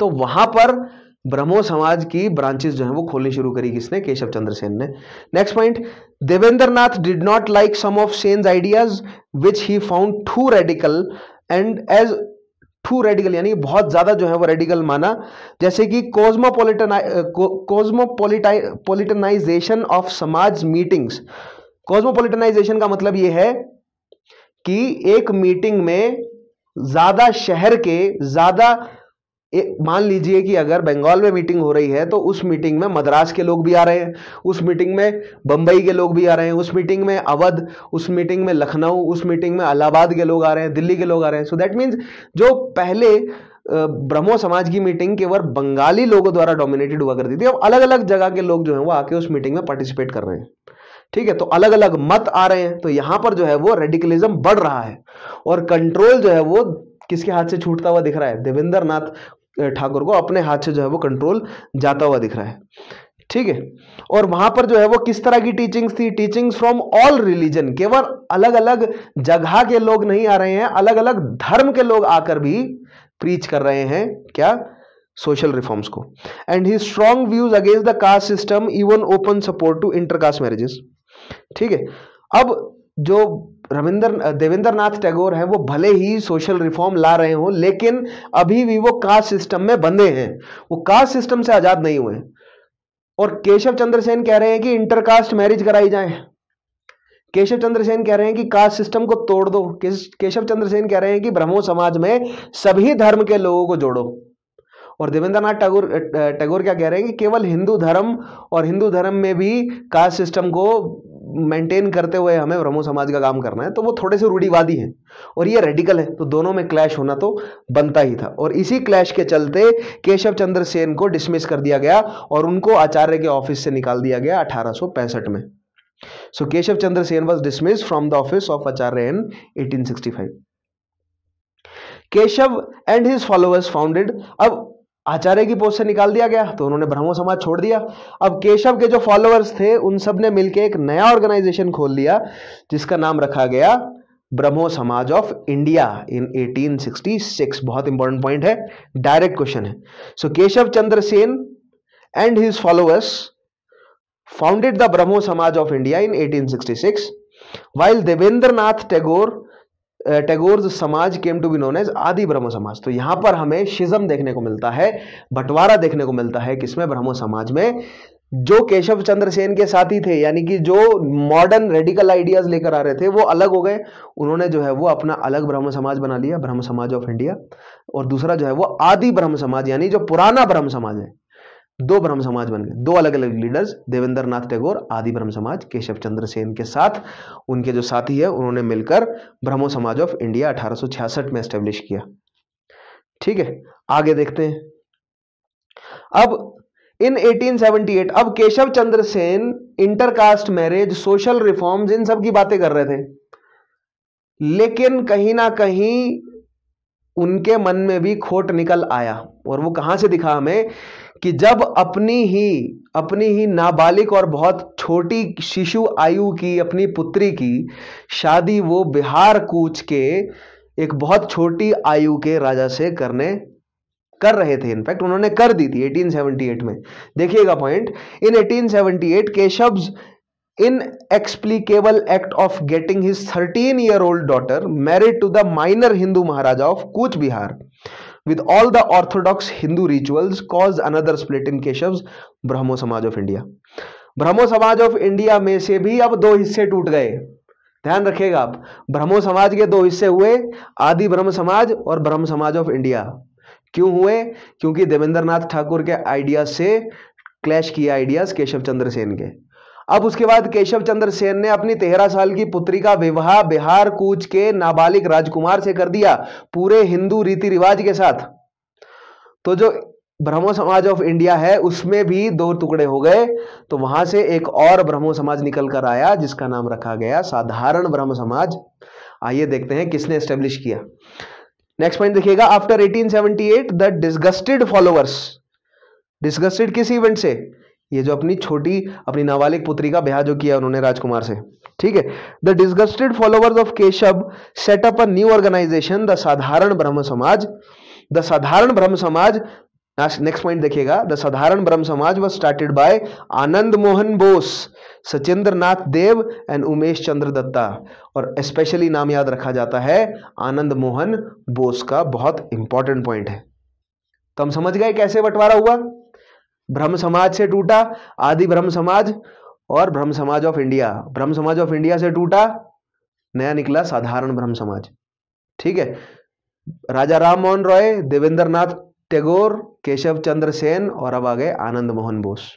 तो वहां पर ब्रह्मो समाज की ब्रांचेस जो है वो खोलनी शुरू करी किसने? केशव चंद्र सेन ने। Next point, Devendranath did not like some of Sen's ideas which he found too radical and as too radical, यानी बहुत ज्यादा जो है वो रेडिकल माना, जैसे कि कोस्मोपोलिटनाइजेशन ऑफ समाज मीटिंग्स। कोस्मोपोलिटनाइजेशन का मतलब ये है कि एक मीटिंग में ज्यादा शहर के ज्यादा, मान लीजिए कि अगर बंगाल में मीटिंग हो रही है तो उस मीटिंग में मद्रास के लोग भी आ रहे हैं, उस मीटिंग में बंबई के लोग भी आ रहे हैं, उस मीटिंग में अवध, उस मीटिंग में लखनऊ, उस मीटिंग में इलाहाबाद के लोग आ रहे हैं, दिल्ली के लोग आ रहे हैं। सो दैट मीन्स जो पहले ब्रह्मो समाज की मीटिंग केवल बंगाली लोगों द्वारा डोमिनेटेड हुआ करती थी, अब अलग अलग जगह के लोग जो है वो आके उस मीटिंग में पार्टिसिपेट कर रहे हैं। ठीक है, तो अलग अलग मत आ रहे हैं, तो यहां पर जो है वो रेडिकलिज्म बढ़ रहा है और कंट्रोल जो है वो किसके हाथ से छूटता हुआ दिख रहा है? देवेंद्रनाथ ठाकुर को अपने हाथ से जो है वो कंट्रोल जाता हुआ दिख रहा है। ठीक है, और वहां पर जो है वो किस तरह की टीचिंग्स थी? टीचिंग्स फ्रॉम ऑल रिलीजन, केवल अलग अलग जगह के लोग नहीं आ रहे हैं, अलग अलग धर्म के लोग आकर भी प्रीच कर रहे हैं क्या? सोशल रिफॉर्म्स को। And his strong views against the caste system even open support to intercaste marriages. ठीक है, अब जो रविंद्र देवेंद्रनाथ टैगोर हैं वो भले ही सोशल रिफॉर्म ला रहे हों, लेकिन अभी भी वो कास्ट सिस्टम में बंधे हैं, वो कास्ट सिस्टम से आजाद नहीं हुए। और केशव चंद्र सेन कह रहे हैं कि इंटरकास्ट मैरिज कराई जाए, केशव चंद्र सेन कह रहे हैं कि कास्ट सिस्टम को तोड़ दो, केशव चंद्र सेन कह रहे हैं कि ब्रह्मो समाज में सभी धर्म के लोगों को जोड़ो, और देवेंद्रनाथ टैगोर टैगोर क्या कह रहे हैं कि केवल हिंदू धर्म और हिंदू धर्म में भी कास्ट सिस्टम को मेंटेन करते हुए हमें ब्रह्मो समाज का काम करना है। तो वो थोड़े से रूढ़िवादी हैं और ये रेडिकल है, तो दोनों में क्लैश होना तो बनता ही था। और इसी क्लैश के चलते केशव चंद्र सेन को डिसमिस कर दिया गया और उनको आचार्य के ऑफिस से निकाल दिया गया अठारह सौ पैंसठ में। So Keshav Chandra Sen was dismissed from the office of Acharya in eighteen sixty-five. Keshav and his followers founded, अब आचार्य की पोस्ट से निकाल दिया गया तो उन्होंने ब्रह्मो समाज छोड़ दिया। अब केशव के जो फॉलोअर्स थे उन सब ने मिलकर एक नया ऑर्गेनाइजेशन खोल लिया जिसका नाम रखा गया Brahmo Samaj of India in eighteen sixty six. बहुत इंपॉर्टेंट पॉइंट है, डायरेक्ट क्वेश्चन है। So Keshav Chandra Sen and his followers founded the Brahmo Samaj of India in eighteen sixty six, while Devendranath Tagore Tagore Samaj came to be known as Adi Brahmo समाज। तो यहां पर हमें शिज्म देखने को मिलता है, बंटवारा देखने को मिलता है किसमें, ब्रह्मो समाज में। जो केशव चंद्र सेन के साथी थे यानी कि जो मॉडर्न रेडिकल आइडियाज लेकर आ रहे थे वो अलग हो गए, उन्होंने जो है वो अपना अलग ब्रह्म समाज बना लिया, ब्रह्म समाज ऑफ इंडिया। और दूसरा जो है वो आदि ब्रह्म समाज यानी जो पुराना ब्रह्म समाज है, दो ब्रह्म समाज बन गए, दो अलग अलग लीडर्स, देवेंद्रनाथ टैगोर, आदि ब्रह्म समाज। केशव चंद्र सेन के साथ उनके जो साथी है उन्होंने मिलकर ब्रह्मो समाज ऑफ इंडिया अठारह सौ छियासठ में एस्टेब्लिश किया। ठीक है, आगे देखते हैं। अब इन एटीन सेवेंटी एट, अब Keshav Chandra Sen intercaste marriage, social reforms, इन सब की बातें कर रहे थे, लेकिन कहीं ना कहीं उनके मन में भी खोट निकल आया। और वो कहां से दिखा हमें कि जब अपनी ही अपनी ही नाबालिग और बहुत छोटी शिशु आयु की अपनी पुत्री की शादी वो बिहार कूच के एक बहुत छोटी आयु के राजा से करने कर रहे थे। इनफैक्ट उन्होंने कर दी थी एटीन सेवेंटी एट में। देखिएगा point, in eighteen seventy eight Keshav's inexplicable act of getting his thirteen year old daughter married to the minor Hindu Maharaja of Kuch Bihar with all the orthodox Hindu rituals caused another split in Keshav's Brahmo Samaj of India. Brahmo Samaj of India में से भी अब दो हिस्से टूट गए। ध्यान रखिएगा आप, ब्रह्मो समाज के दो हिस्से हुए, आदि ब्रह्म समाज और ब्रह्म समाज ऑफ इंडिया। क्यों हुए? क्योंकि देवेंद्रनाथ ठाकुर के आइडियाज से क्लैश किया आइडियाज केशव चंद्र सेन के। अब उसके बाद केशव चंद्र सेन ने अपनी तेरह साल की पुत्री का विवाह बिहार कूच के नाबालिग राजकुमार से कर दिया, पूरे हिंदू रीति रिवाज के साथ। तो जो ब्रह्मो समाज ऑफ इंडिया है उसमें भी दो टुकड़े हो गए। तो वहां से एक और ब्रह्मो समाज निकल कर आया जिसका नाम रखा गया साधारण ब्रह्म समाज। आइए देखते हैं किसने एस्टेब्लिश किया। नेक्स्ट पॉइंट देखिएगा, after eighteen seventy eight the disgusted followers, disgusted किस इवेंट से, ये जो अपनी छोटी अपनी नाबालिग पुत्री का ब्याह जो किया उन्होंने राजकुमार से, ठीक है। The disgusted followers of Keshav set up a new organisation the Sadharan Brahmo समाज। द साधारण ब्रह्म समाज, नेक्स्ट पॉइंट देखिएगा, the Sadharan Brahmo Samaj was started by Anand Mohan Bose, Sachendra Nath Dev and Umesh Chandra Dutta. और स्पेशली नाम याद रखा जाता है आनंद मोहन बोस का, बहुत इंपॉर्टेंट पॉइंट है। तो हम समझ गए कैसे बंटवारा हुआ, ब्रह्म समाज से टूटा आदि ब्रह्म समाज और ब्रह्म समाज ऑफ इंडिया, ब्रह्म समाज ऑफ इंडिया से टूटा, नया निकला साधारण ब्रह्म समाज। ठीक है, राजा राम मोहन रॉय, देवेंद्रनाथ टैगोर, केशव चंद्र सेन और अब आ गए आनंद मोहन बोस।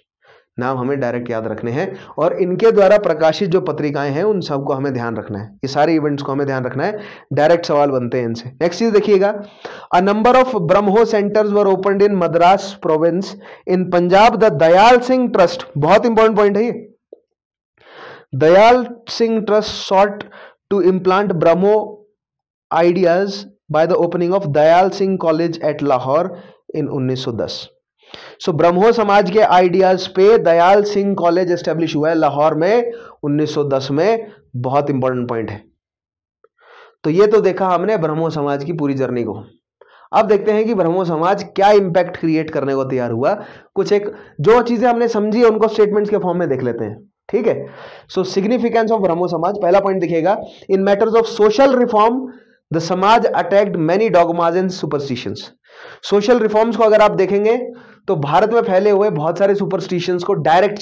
नाम हमें डायरेक्ट याद रखने हैं और इनके द्वारा प्रकाशित जो पत्रिकाएं हैं उन सबको हमें ध्यान रखना है, ये सारे इवेंट्स को हमें ध्यान रखना है, डायरेक्ट सवाल बनते हैं इनसे। नेक्स्ट चीज देखिएगा, a number of Brahmo centres were opened in Madras province, in Punjab the Dayal Singh trust, बहुत इंपॉर्टेंट पॉइंट है ये, Dayal Singh trust sought to implant Brahmo ideas by the opening of Dayal Singh college at Lahore in उन्नीस सौ दस। सो so, ब्रह्मो समाज के आइडियाज पे दयाल सिंह कॉलेज एस्टेब्लिश हुआ है लाहौर में उन्नीस सौ दस में, बहुत इंपॉर्टेंट पॉइंट है। तो ये तो देखा हमने ब्रह्मो समाज की पूरी जर्नी को। अब देखते हैं कि ब्रह्मो समाज क्या इंपैक्ट क्रिएट करने को तैयार हुआ। कुछ एक जो चीजें हमने समझी उनको स्टेटमेंट्स के फॉर्म में देख लेते हैं, ठीक है। सो सिग्निफिकेंस ऑफ ब्रह्मो समाज, पहला पॉइंट दिखेगा, in matters of social reform the Samaj attacked many dogmas and superstitions. Social reforms को अगर आप देखेंगे तो भारत में फैले हुए बहुत सारे सुपरस्टिशंस को डायरेक्ट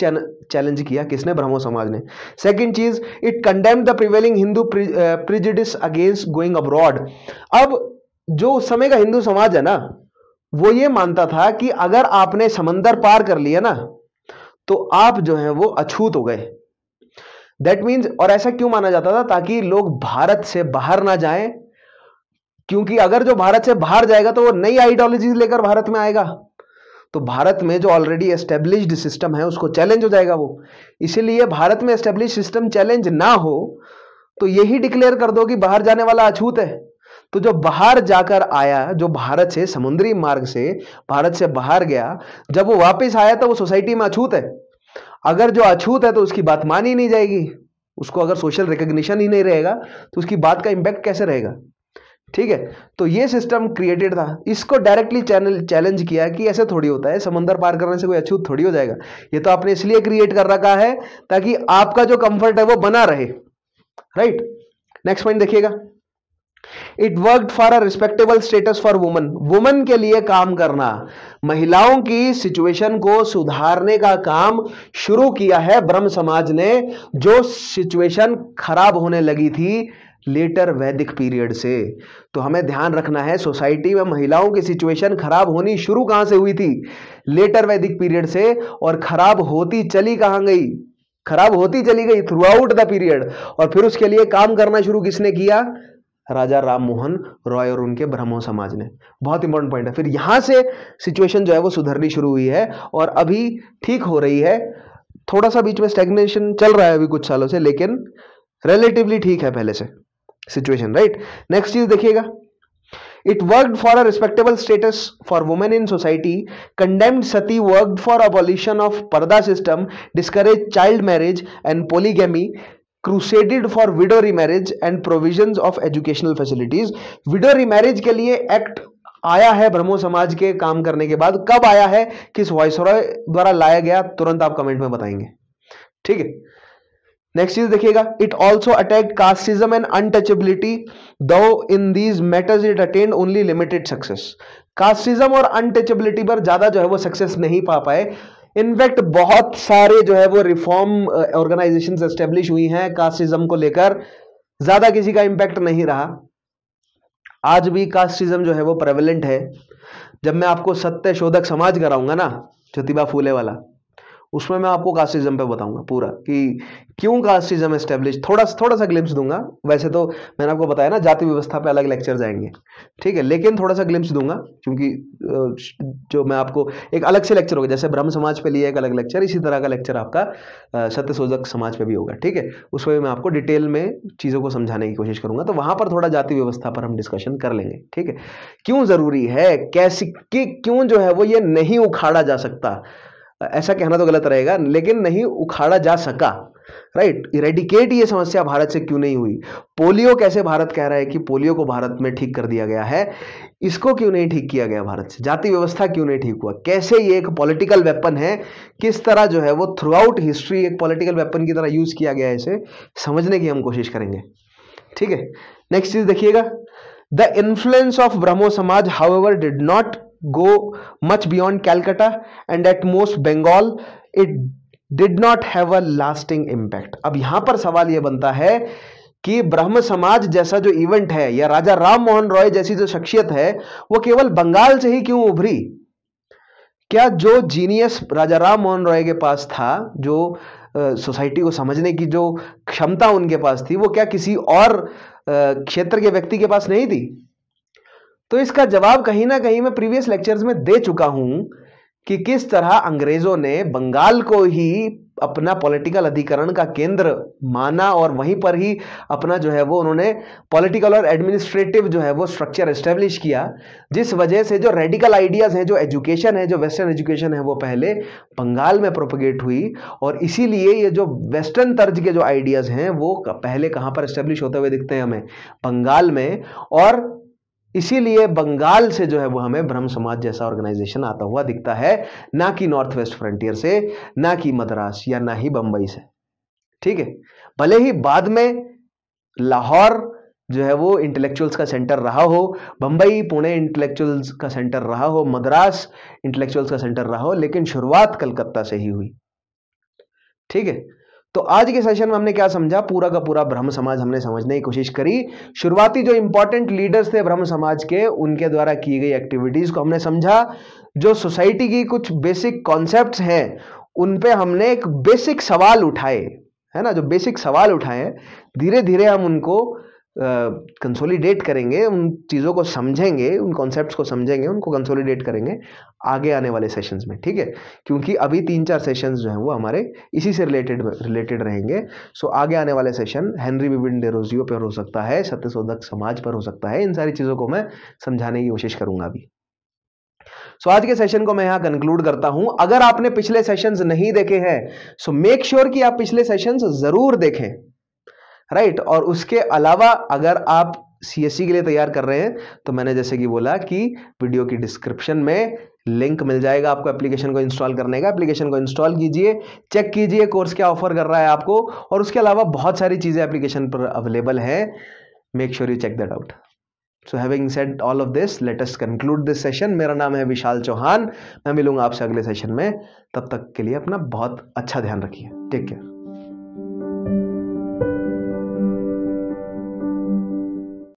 चैलेंज किया किसने, ब्रह्मो समाज ने। सेकंड चीज, it condemned the prevailing Hindu prejudice against going abroad. अब जो उस समय का हिंदू समाज है ना वो ये मानता था कि अगर आपने समंदर पार कर लिया ना तो आप जो है वो अछूत हो गए, दैट मीन्स। और ऐसा क्यों माना जाता था, ताकि लोग भारत से बाहर ना जाएं, क्योंकि अगर जो भारत से बाहर जाएगा तो वो नई आइडियोलॉजीज लेकर भारत में आएगा, तो भारत में जो ऑलरेडी एस्टेब्लिश्ड सिस्टम है उसको चैलेंज हो जाएगा वो। इसीलिए भारत में एस्टेब्लिश सिस्टम चैलेंज ना हो तो यही डिक्लेयर कर दो कि बाहर जाने वाला अछूत है। तो जो बाहर जाकर आया, जो भारत से समुद्री मार्ग से भारत से बाहर गया, जब वो वापस आया तो वो सोसाइटी में अछूत है। अगर जो अछूत है तो उसकी बात मानी नहीं जाएगी, उसको अगर सोशल रिकग्निशन ही नहीं रहेगा तो उसकी बात का इम्पैक्ट कैसे रहेगा। ठीक है, तो ये सिस्टम क्रिएटेड था। इसको डायरेक्टली चैनल चैलेंज किया कि ऐसे थोड़ी होता है, समंदर पार करने से कोई अछूत थोड़ी हो जाएगा। ये तो आपने इसलिए क्रिएट कर रखा है ताकि आपका जो कंफर्ट है वो बना रहे। राइट, नेक्स्ट पॉइंट देखिएगा। It worked for a respectable status for woman. Woman के लिए काम करना, महिलाओं की सिचुएशन को सुधारने का काम शुरू किया है ब्रह्म समाज ने। जो सिचुएशन खराब होने लगी थी लेटर वैदिक पीरियड से, तो हमें ध्यान रखना है सोसाइटी में महिलाओं की सिचुएशन खराब होनी शुरू कहां से हुई थी, लेटर वैदिक पीरियड से। और खराब होती चली कहां गई, खराब होती चली गई थ्रू आउट द पीरियड। और फिर उसके लिए काम करना शुरू किसने किया, राजा राम मोहन रॉय और उनके ब्रह्मो समाज ने। बहुत इंपॉर्टेंट पॉइंट है। फिर यहां से सिचुएशन जो है वो सुधरनी शुरू हुई है और अभी ठीक हो रही है। थोड़ा सा बीच में स्टैग्नेशन चल रहा है अभी कुछ सालों से, लेकिन रिलेटिवली ठीक है पहले से सिचुएशन। राइट, नेक्स्ट चीज देखिएगा। It worked for a respectable status for women in society. Condemned sati worked for abolition of purdah system, discourage child marriage and polygamy, crusaded for widow remarriage and provisions of educational facilities. Widow remarriage के लिए act आया है ब्रह्मो समाज के काम करने के बाद। कब आया है, किस वाइसरॉय द्वारा लाया गया, तुरंत आप कमेंट में बताएंगे। ठीक है, नेक्स्ट चीज देखिएगा। It also attacked casteism and untouchability, though in these matters it attained only limited success. Casteism और अनटचेबिलिटी पर ज्यादा जो है वो सक्सेस नहीं पा पाए। इनफैक्ट बहुत सारे जो है वो रिफॉर्म ऑर्गेनाइजेशंस एस्टेब्लिश हुई हैं कास्टिज्म को लेकर, ज्यादा किसी का इंपैक्ट नहीं रहा। आज भी कास्टिज्म जो है वो प्रेवलेंट है। जब मैं आपको सत्य शोधक समाज कराऊंगा ना, ज्योतिभा फूले वाला, उसमें मैं आपको कास्टिज्म पे बताऊंगा पूरा कि क्यों कास्टिज्म एस्टेब्लिश, थोड़ा थोड़ा सा ग्लिम्स दूंगा। वैसे तो मैंने आपको बताया ना जाति व्यवस्था पे अलग लेक्चर्स आएंगे, ठीक है, लेकिन थोड़ा सा ग्लिम्स दूंगा क्योंकि जो मैं आपको एक अलग से लेक्चर होगा, जैसे ब्रह्म समाज पे लिए एक अलग लेक्चर, इसी तरह का लेक्चर आपका सत्य शोधक समाज पे भी होगा। ठीक है, उसमें भी मैं आपको डिटेल में चीज़ों को समझाने की कोशिश करूंगा। तो वहाँ पर थोड़ा जाति व्यवस्था पर हम डिस्कशन कर लेंगे। ठीक है, क्यों ज़रूरी है, कैसी क्यों जो है वो ये नहीं उखाड़ा जा सकता, ऐसा कहना तो गलत रहेगा, लेकिन नहीं उखाड़ा जा सका। राइट, इरेडिकेट ये समस्या भारत से क्यों नहीं हुई। पोलियो कैसे भारत कह रहा है कि पोलियो को भारत में ठीक कर दिया गया है, इसको क्यों नहीं ठीक किया गया भारत से। जाति व्यवस्था क्यों नहीं ठीक हुआ, कैसे ये एक पॉलिटिकल वेपन है, किस तरह जो है वो थ्रू आउट हिस्ट्री एक पॉलिटिकल वेपन की तरह यूज किया गया है, इसे समझने की हम कोशिश करेंगे। ठीक है, नेक्स्ट चीज देखिएगा। The influence of Brahmo Samaj however did not go much beyond Calcutta and at most Bengal, it did not have a lasting impact। अब यहां पर सवाल यह बनता है कि ब्रह्म समाज जैसा जो इवेंट है या राजा राम मोहन रॉय जैसी जो शख्सियत है वो केवल बंगाल से ही क्यों उभरी। क्या जो जीनियस राजा राम मोहन रॉय के पास था, जो सोसाइटी को समझने की जो क्षमता उनके पास थी, वो क्या किसी और क्षेत्र के व्यक्ति के पास नहीं थी। तो इसका जवाब कहीं ना कहीं मैं प्रीवियस लेक्चर्स में दे चुका हूं कि किस तरह अंग्रेजों ने बंगाल को ही अपना पॉलिटिकल अधिकरण का केंद्र माना और वहीं पर ही अपना जो है वो उन्होंने पॉलिटिकल और एडमिनिस्ट्रेटिव जो है वो स्ट्रक्चर एस्टेब्लिश किया, जिस वजह से जो रेडिकल आइडियाज़ हैं, जो एजुकेशन है, जो वेस्टर्न एजुकेशन है, वो पहले बंगाल में प्रोपगेट हुई। और इसीलिए ये जो वेस्टर्न तर्ज के जो आइडियाज़ हैं वो पहले कहाँ पर एस्टेब्लिश होते हुए दिखते हैं हमें, बंगाल में। और इसीलिए बंगाल से जो है वो हमें ब्रह्म समाज जैसा ऑर्गेनाइजेशन आता हुआ दिखता है, ना कि नॉर्थ वेस्ट फ्रंटियर से, ना कि मद्रास या ना ही बंबई से। ठीक है, भले ही बाद में लाहौर जो है वो इंटेलेक्चुअल्स का सेंटर रहा हो, बंबई पुणे इंटेलेक्चुअल्स का सेंटर रहा हो, मद्रास इंटेलेक्चुअल्स का सेंटर रहा हो, लेकिन शुरुआत कलकत्ता से ही हुई। ठीक है, तो आज के सेशन में हमने क्या समझा, पूरा का पूरा ब्रह्म समाज हमने समझने की कोशिश करी। शुरुआती जो इंपॉर्टेंट लीडर्स थे ब्रह्म समाज के, उनके द्वारा की गई एक्टिविटीज को हमने समझा। जो सोसाइटी की कुछ बेसिक कॉन्सेप्ट्स हैं उन पे हमने एक बेसिक सवाल उठाए है ना, जो बेसिक सवाल उठाए धीरे धीरे हम उनको कंसोलिडेट करेंगे, उन चीज़ों को समझेंगे, उन कॉन्सेप्ट्स को समझेंगे, उनको कंसोलिडेट करेंगे आगे आने वाले सेशंस में, ठीक है। क्योंकि अभी तीन चार सेशंस जो हैं वो हमारे इसी से रिलेटेड रिलेटेड रहेंगे। सो आगे आने वाले सेशन हेनरी विविन डेरोजियो पर हो सकता है, सत्य शोधक समाज पर हो सकता है, इन सारी चीज़ों को मैं समझाने की कोशिश करूँगा अभी। सो so, आज के सेशन को मैं यहाँ कंक्लूड करता हूं। अगर आपने पिछले सेशंस नहीं देखे हैं सो मेक श्योर कि आप पिछले सेशंस जरूर देखें, राइट right? और उसके अलावा अगर आप सीएससी के लिए तैयार कर रहे हैं तो मैंने जैसे कि बोला कि वीडियो की डिस्क्रिप्शन में लिंक मिल जाएगा आपको एप्लीकेशन को इंस्टॉल करने का। एप्लीकेशन को इंस्टॉल कीजिए, चेक कीजिए कोर्स क्या ऑफर कर रहा है आपको, और उसके अलावा बहुत सारी चीजें एप्लीकेशन पर अवेलेबल है। Make sure you check that out. So having said all of this, let us conclude this session. मेरा नाम है विशाल चौहान, मैं मिलूंगा आपसे अगले सेशन में। तब तक के लिए अपना बहुत अच्छा ध्यान रखिए। Take care.